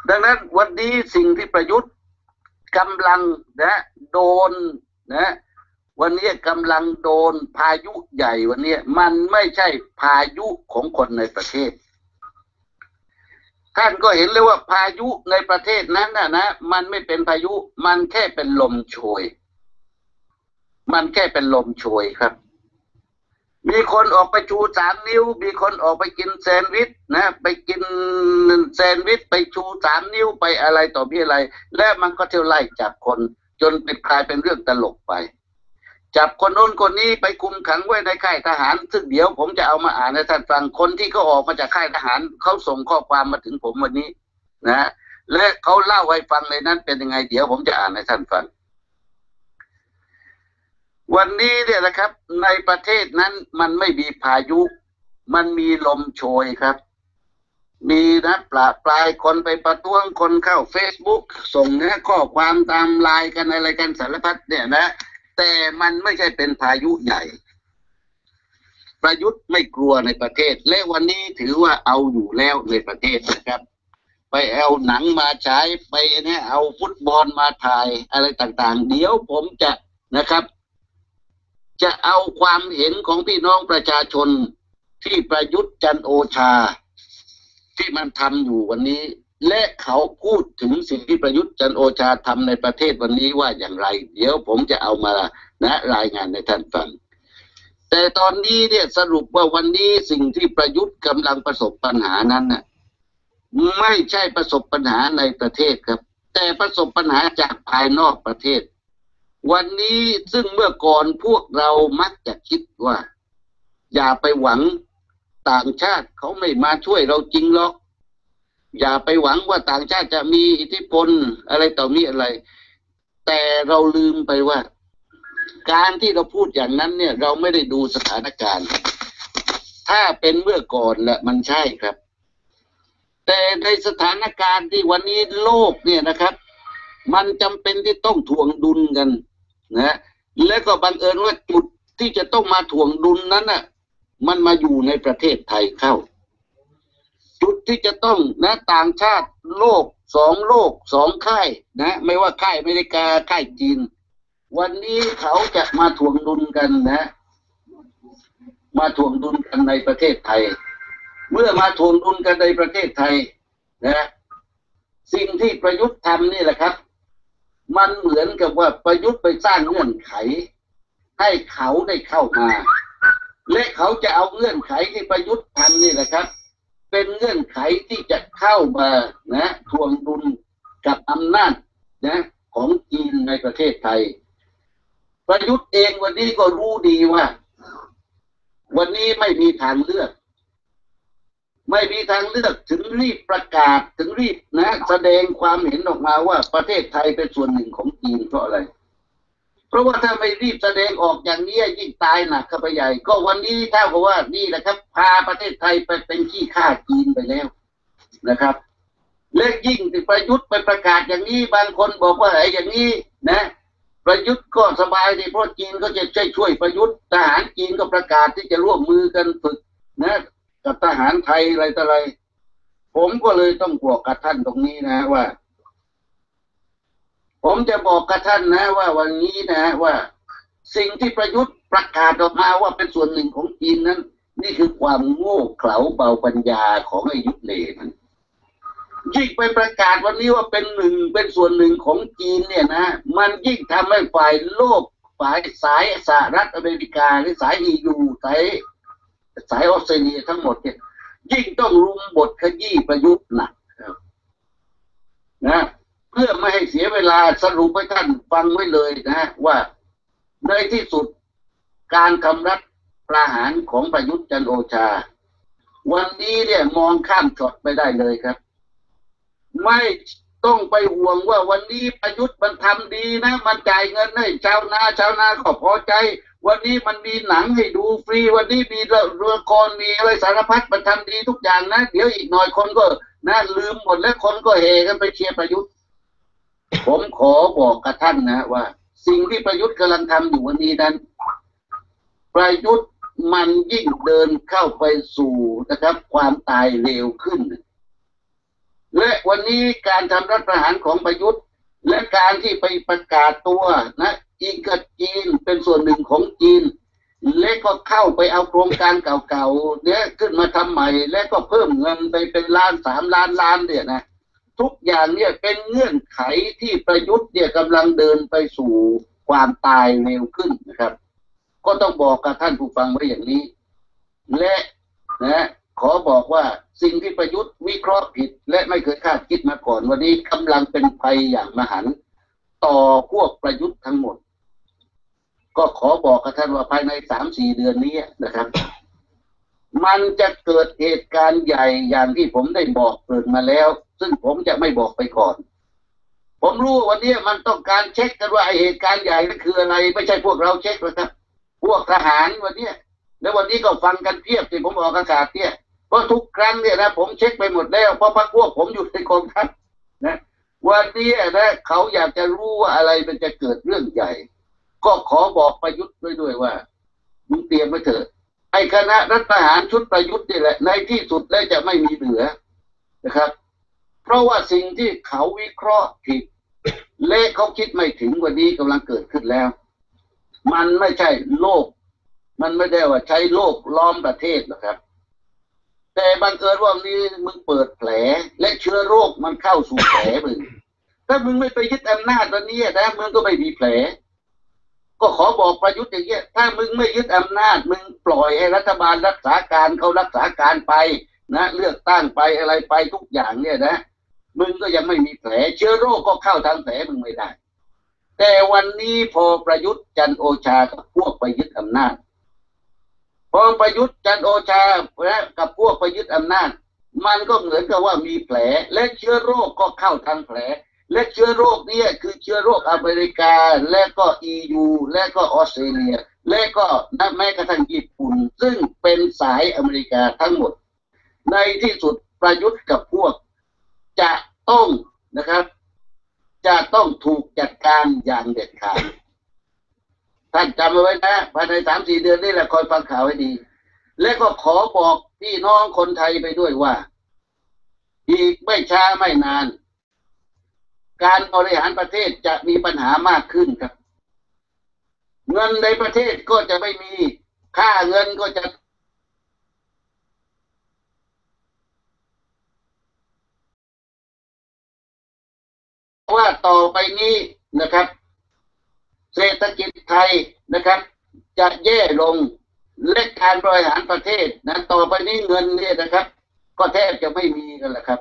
ดังนั้นวันนี้สิ่งที่ประยุทธ์กำลังโดนวันนี้กำลังโดนพายุใหญ่วันนี้มันไม่ใช่พายุของคนในประเทศ ท่านก็เห็นเลยว่าพายุในประเทศนั้นนะมันไม่เป็นพายุมันแค่เป็นลมโชยมันแค่เป็นลมโชยครับมีคนออกไปชู3 นิ้วมีคนออกไปกินแซนด์วิชนะไปกินแซนด์วิชไปชู3 นิ้วไปอะไรต่อมีอะไรและมันก็เที่ยวไล่จับคนจนเป็นกลายเป็นเรื่องตลกไปจับคนโน้นคนนี้ไปคุมขังไว้ในค่ายทหารซึ่งเดี๋ยวผมจะเอามาอ่านให้ท่านฟังคนที่เขาออกมาจากค่ายทหารเขาส่งข้อความมาถึงผมวันนี้นะและเขาเล่าให้ฟังในนั้นเป็นยังไงเดี๋ยวผมจะอ่านให้ท่านฟังวันนี้เนี่ยนะครับในประเทศนั้นมันไม่มีพายุมันมีลมโชยครับมีนะปลายคนไปประท้วงคนเข้า Facebook ส่งนะข้อความตามไลน์กันอะไรกันสารพัดเนี่ยนะแต่มันไม่ใช่เป็นพายุใหญ่ประยุทธ์ไม่กลัวในประเทศและวันนี้ถือว่าเอาอยู่แล้วในประเทศนะครับไปเอาหนังมาใช้ไปเนี่ยเอาฟุตบอลมาถ่ายอะไรต่างๆเดี๋ยวผมจะนะครับจะเอาความเห็นของพี่น้องประชาชนที่ประยุทธ์จันทร์โอชาที่มันทำอยู่วันนี้และเขาพูดถึงสิ่งที่ประยุทธ์จันทร์โอชาทำในประเทศวันนี้ว่าอย่างไรเดี๋ยวผมจะเอามานะรายงานในท่านฟังแต่ตอนนี้เนี่ยสรุปว่าวันนี้สิ่งที่ประยุทธ์กำลังประสบปัญหานั้นนะไม่ใช่ประสบปัญหาในประเทศครับแต่ประสบปัญหาจากภายนอกประเทศวันนี้ซึ่งเมื่อก่อนพวกเรามักจะคิดว่าอย่าไปหวังต่างชาติเขาไม่มาช่วยเราจริงหรอกอย่าไปหวังว่าต่างชาติจะมีอิทธิพลอะไรต่อมีอะไรแต่เราลืมไปว่าการที่เราพูดอย่างนั้นเนี่ยเราไม่ได้ดูสถานการณ์ถ้าเป็นเมื่อก่อนแหละมันใช่ครับแต่ในสถานการณ์ที่วันนี้โลกเนี่ยนะครับมันจำเป็นที่ต้องถ่วงดุลกันนะและก็บังเอิญว่าจุดที่จะต้องมาถ่วงดุลนั้นน่ะมันมาอยู่ในประเทศไทยเข้าจุดที่จะต้องนะต่างชาติโลก2 โลก 2 ค่ายนะไม่ว่าค่ายอเมริกาค่ายจีนวันนี้เขาจะมาถ่วงดุลกันนะมาถ่วงดุลกันในประเทศไทยเมื่อมาถ่วงดุลกันในประเทศไทยนะสิ่งที่ประยุทธ์ทำนี่แหละครับมันเหมือนกับว่าประยุทธ์ไปสร้างเงื่อนไขให้เขาได้เข้ามาและเขาจะเอาเงื่อนไขที่ประยุทธ์ทำนี่แหละครับเป็นเงื่อนไขที่จะเข้ามานะทวงดุลกับอำนาจนะของจีนในประเทศไทยประยุทธ์เองวันนี้ก็รู้ดีว่าวันนี้ไม่มีทางเลือกไม่มีทางเลือกถึงรีบประกาศถึงรีบนะแสดงความเห็นออกมาว่าประเทศไทยเป็นส่วนหนึ่งของจีนเพราะอะไรเพราะว่าถ้าไม่รีบแสดงออกอย่างนี้ยิ่งตายหนักเข้าไปใหญ่ก็วันนี้ถ้าบอกว่านี่แหละครับพาประเทศไทยไปเป็นขี้ข้าจีนไปแล้วนะครับและยิ่งที่ประยุทธ์ไปประกาศอย่างนี้บางคนบอกว่าไอ้อย่างนี้นะประยุทธ์ก็สบายดีเพราะจีนก็จะช่วยประยุทธ์ทหารจีนก็ประกาศที่จะร่วมมือกันฝึกนะกับทหารไทยอะไรต่ออะไรผมก็เลยต้องบอกกับท่านตรงนี้นะว่าผมจะบอกกับท่านนะว่าวันนี้นะว่าสิ่งที่ประยุทธ์ประกาศออกมาว่าเป็นส่วนหนึ่งของจีนนั้นนี่คือความโง่เขลาเบาปัญญาของไอ้ยุทธเลมันยิ่งไปประกาศวันนี้ว่าเป็นส่วนหนึ่งของจีนเนี่ยนะมันยิ่งทำให้ฝ่ายโลกฝ่ายสายสหรัฐอเมริกาหรือสายEUสายออสเตรเลียทั้งหมดเนี่ยยิ่งต้องรุมบทขยี้ประยุทธ์หนักนะเพื่อไม่ให้เสียเวลาสรุปให้ท่านฟังไว้เลยนะว่าในที่สุดการคำรัฐประหารของประยุทธ์จันทร์โอชาวันนี้เนี่ยมองข้ามช็อตไปได้เลยครับไม่ต้องไปห่วงว่าวันนี้ประยุทธ์มันทำดีนะมันจ่ายเงินให้ชาวนาก็พอใจวันนี้มันมีหนังให้ดูฟรีวันนี้มีละครมีอะไรสารพัดมันทำดีทุกอย่างนะเดี๋ยวอีกหน่อยคนก็นะลืมหมดแล้วคนก็เฮกันไปเชียร์ประยุทธ์ ผมขอบอกกับท่านนะว่าสิ่งที่ประยุทธ์กำลังทำอยู่วันนี้นั้นประยุทธ์มันยิ่งเดินเข้าไปสู่นะครับความตายเร็วขึ้นและวันนี้การทำรัฐประหารของประยุทธ์และการที่ไปประกาศตัวนะอิงกับจีนเป็นส่วนหนึ่งของจีน และก็เข้าไปเอาโครงการเก่าๆเนี่ยขึ้นมาทำใหม่และก็เพิ่มเงินไปเป็นล้าน3 ล้านล้านเนี่ยนะทุกอย่างเนี่ยเป็นเงื่อนไขที่ประยุทธ์เนี่ยกำลังเดินไปสู่ความตายเร็วขึ้นนะครับก็ต้องบอกกับท่านผู้ฟังไว้อย่างนี้และนะขอบอกว่าสิ่งที่ประยุทธ์วิเคราะห์ผิดและไม่เคยคาดคิดมาก่อนวันนี้กำลังเป็นภัยอย่างมหันต์ต่อพวกประยุทธ์ทั้งหมดก็ขอบอกกับท่านว่าภายใน 3-4 เดือนนี้นะครับมันจะเกิดเหตุการณ์ใหญ่อย่างที่ผมได้บอกเกิดมาแล้วซึ่งผมจะไม่บอกไปก่อนผมรู้วันนี้มันต้องการเช็คกันว่าไอ้เหตุการณ์ใหญ่นั่นคืออะไรไม่ใช่พวกเราเช็คหรอกครับพวกทหารวันนี้แล้ววันนี้ก็ฟังกันเพียบที่ผมออกอากาศเนี่ยเพราะทุกครั้งเนี่ยนะผมเช็คไปหมดแล้วเพราะพรรคพวกผมอยู่ในกองทัพนะวันนี้นะเขาอยากจะรู้ว่าอะไรมันจะเกิดเรื่องใหญ่ก็ขอบอกประยุทธ์ด้วยว่ามึงเตรียมไว้เถอะไอ้คณะรัฐประหารชุดประยุทธ์นี่แหละในที่สุดแล้วจะไม่มีเหลือนะครับเพราะว่าสิ่งที่เขาวิเคราะห์ผิดและเขาคิดไม่ถึงวันนี้กำลังเกิดขึ้นแล้วมันไม่ใช่โลกมันไม่ได้ว่าใช้โลกล้อมประเทศหรอกครับแต่บังเอิญว่านี้มึงเปิดแผลและเชื้อโรคมันเข้าสู่แผลมึงถ้ามึงไม่ไปยึดอำนาจวันนี้นะมึงก็ไม่มีแผลก็ขอบอกประยุทธ์อย่างเงี้ยถ้ามึงไม่ยึดอำนาจมึงปล่อยให้รัฐบาลรักษาการเขารักษาการไปนะเลือกตั้งไปอะไรไปทุกอย่างเนี่ยนะมึงก็ยังไม่มีแผลเชื้อโรคก็เข้าทางแผลมึงไม่ได้แต่วันนี้พอประยุทธ์จันทร์โอชากับพวกไปยึดอำนาจพอประยุทธ์จันทร์โอชาและกับพวกไปยึดอำนาจมันก็เหมือนกับว่ามีแผลและเชื้อโรคก็เข้าทางแผลและเชื้อโรคนี้คือเชื้อโรคอเมริกาและก็ EU และก็ออสเตรเลียและก็แม้กระทั่งญี่ปุ่นซึ่งเป็นสายอเมริกาทั้งหมดในที่สุดประยุทธ์กับพวกจะต้องนะครับจะต้องถูกจัดการอย่างเด็ดขาดท่านจำไว้นะภายใน 3-4 เดือนนี่แหละคอยฟังข่าวให้ดีและก็ขอบอกพี่น้องคนไทยไปด้วยว่าอีกไม่ช้าไม่นานการบริหารประเทศจะมีปัญหามากขึ้นครับเงินในประเทศก็จะไม่มีค่าเงินก็จะว่าต่อไปนี้นะครับเศรษฐกิจไทยนะครับจะแย่ลงและการบริหารประเทศนะต่อไปนี้เงินเนี่ยนะครับก็แทบจะไม่มีกันแล้วครับ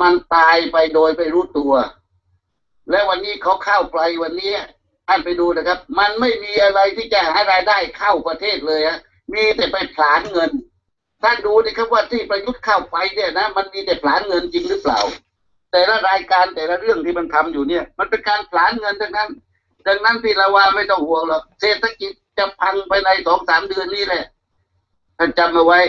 มันตายไปโดยไม่รู้ตัวและวันนี้เขาเข้าไปวันนี้ท่านไปดูนะครับมันไม่มีอะไรที่จะให้รายได้เข้าประเทศเลยฮะมีแต่ไปผลาญเงินท่านดูนะครับว่าที่ประยุทธ์เข้าไปเนี่ยนะมันมีแต่ผลาญเงินจริงหรือเปล่าแต่ละรายการแต่ละเรื่องที่มันทำอยู่เนี่ยมันเป็นการผลาญเงินดังนั้นพี่ละวาไม่ต้องห่วงหรอกเศรษฐกิจจะพังไปใน 2-3 เดือนนี้แหละท่านจำเอาไว้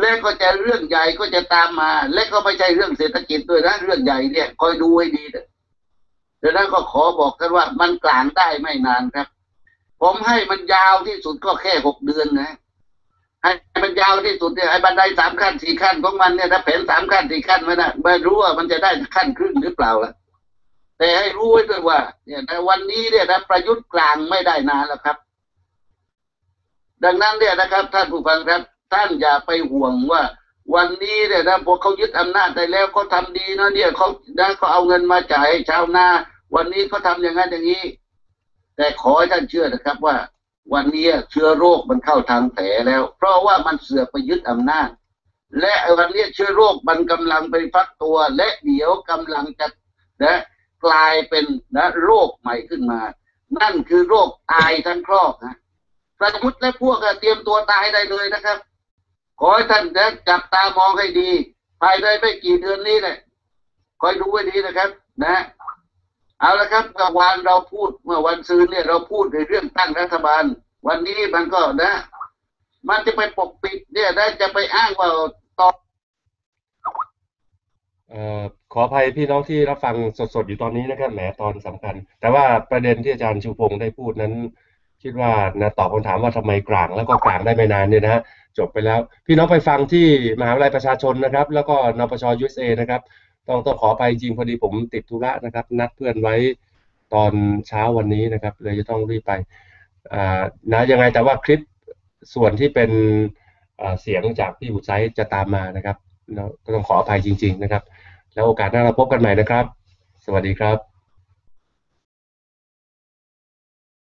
และก็จะเรื่องใหญ่ก็จะตามมาและก็ไม่ใช่เรื่องเศรษฐกิจด้วยนะเรื่องใหญ่เนี่ยคอยดูให้ดีเถอะดังนั้นก็ขอบอกกันว่ามันกลางได้ไม่นานครับผมให้มันยาวที่สุดก็แค่6 เดือนนะให้มันยาวที่สุดเนี่ยไอ้บันได3 ขั้น 4 ขั้นของมันเนี่ยถ้าแผน3 ขั้น 4 ขั้นมันนะไม่รู้ว่ามันจะได้ขั้นครึ่งหรือเปล่าล่ะแต่ให้รู้ไว้ด้วยว่าเนี่ยในวันนี้เนี่ยนะประยุทธ์กลางไม่ได้นานแล้วครับดังนั้นเนี่ยนะครับท่านผู้ฟังครับท่านอย่าไปห่วงว่าวันนี้เนี่ยนะพวกเขายึดอำนาจได้แล้วเขาทำดีนะเนี่ยเขาได้เขาเอาเงินมาจ่ายชาวนาวันนี้เขาทำอย่างนั้นอย่างนี้แต่ขอให้ท่านเชื่อนะครับว่าวันนี้เชื้อโรคมันเข้าทางแผลแล้วเพราะว่ามันเสือกไปยึดอำนาจและวันนี้เชื้อโรคมันกำลังไปฟักตัวและเดี๋ยวกำลังจะนะกลายเป็นนะโรคใหม่ขึ้นมานั่นคือโรคตายทั้งครอบนะประยุทธ์และพวกเตรียมตัวตายได้เลยนะครับขอให้ท่านนะจับตามองให้ดีภายในไม่กี่เดือนนี้แหละคอยดูไว้ดีนะครับนะเอาละครับเมื่อวานเราพูดเมื่อวันซืนเนี่ยเราพูดในเรื่องตั้งรัฐบาลวันนี้มันก็นะมันจะไปปกปิดเนี่ยนะจะไปอ้างว่าต่อขออภัยพี่น้องที่รับฟังสดๆอยู่ตอนนี้นะครับแหมตอนสำคัญแต่ว่าประเด็นที่อาจารย์ชูพงษ์ได้พูดนั้นคิดว่านะตอบคำถามว่าทำไมกลางแล้วก็กลางได้ไม่นานเนี่ยนะจบไปแล้วพี่น้องไปฟังที่มหาวิทยาลัยประชาชนนะครับแล้วก็นปช USA นะครับต้องขอไปจริงพอดีผมติดธุระนะครับนัดเพื่อนไว้ตอนเช้าวันนี้นะครับเลยจะต้องรีบไป นะยังไงแต่ว่าคลิปส่วนที่เป็นเสียงจากพี่บุตรไซส์จะตามมานะครับก็ต้องขออภัยจริงๆนะครับแล้วโอกาสหน้าเราพบกันใหม่นะครับสวัสดีครับ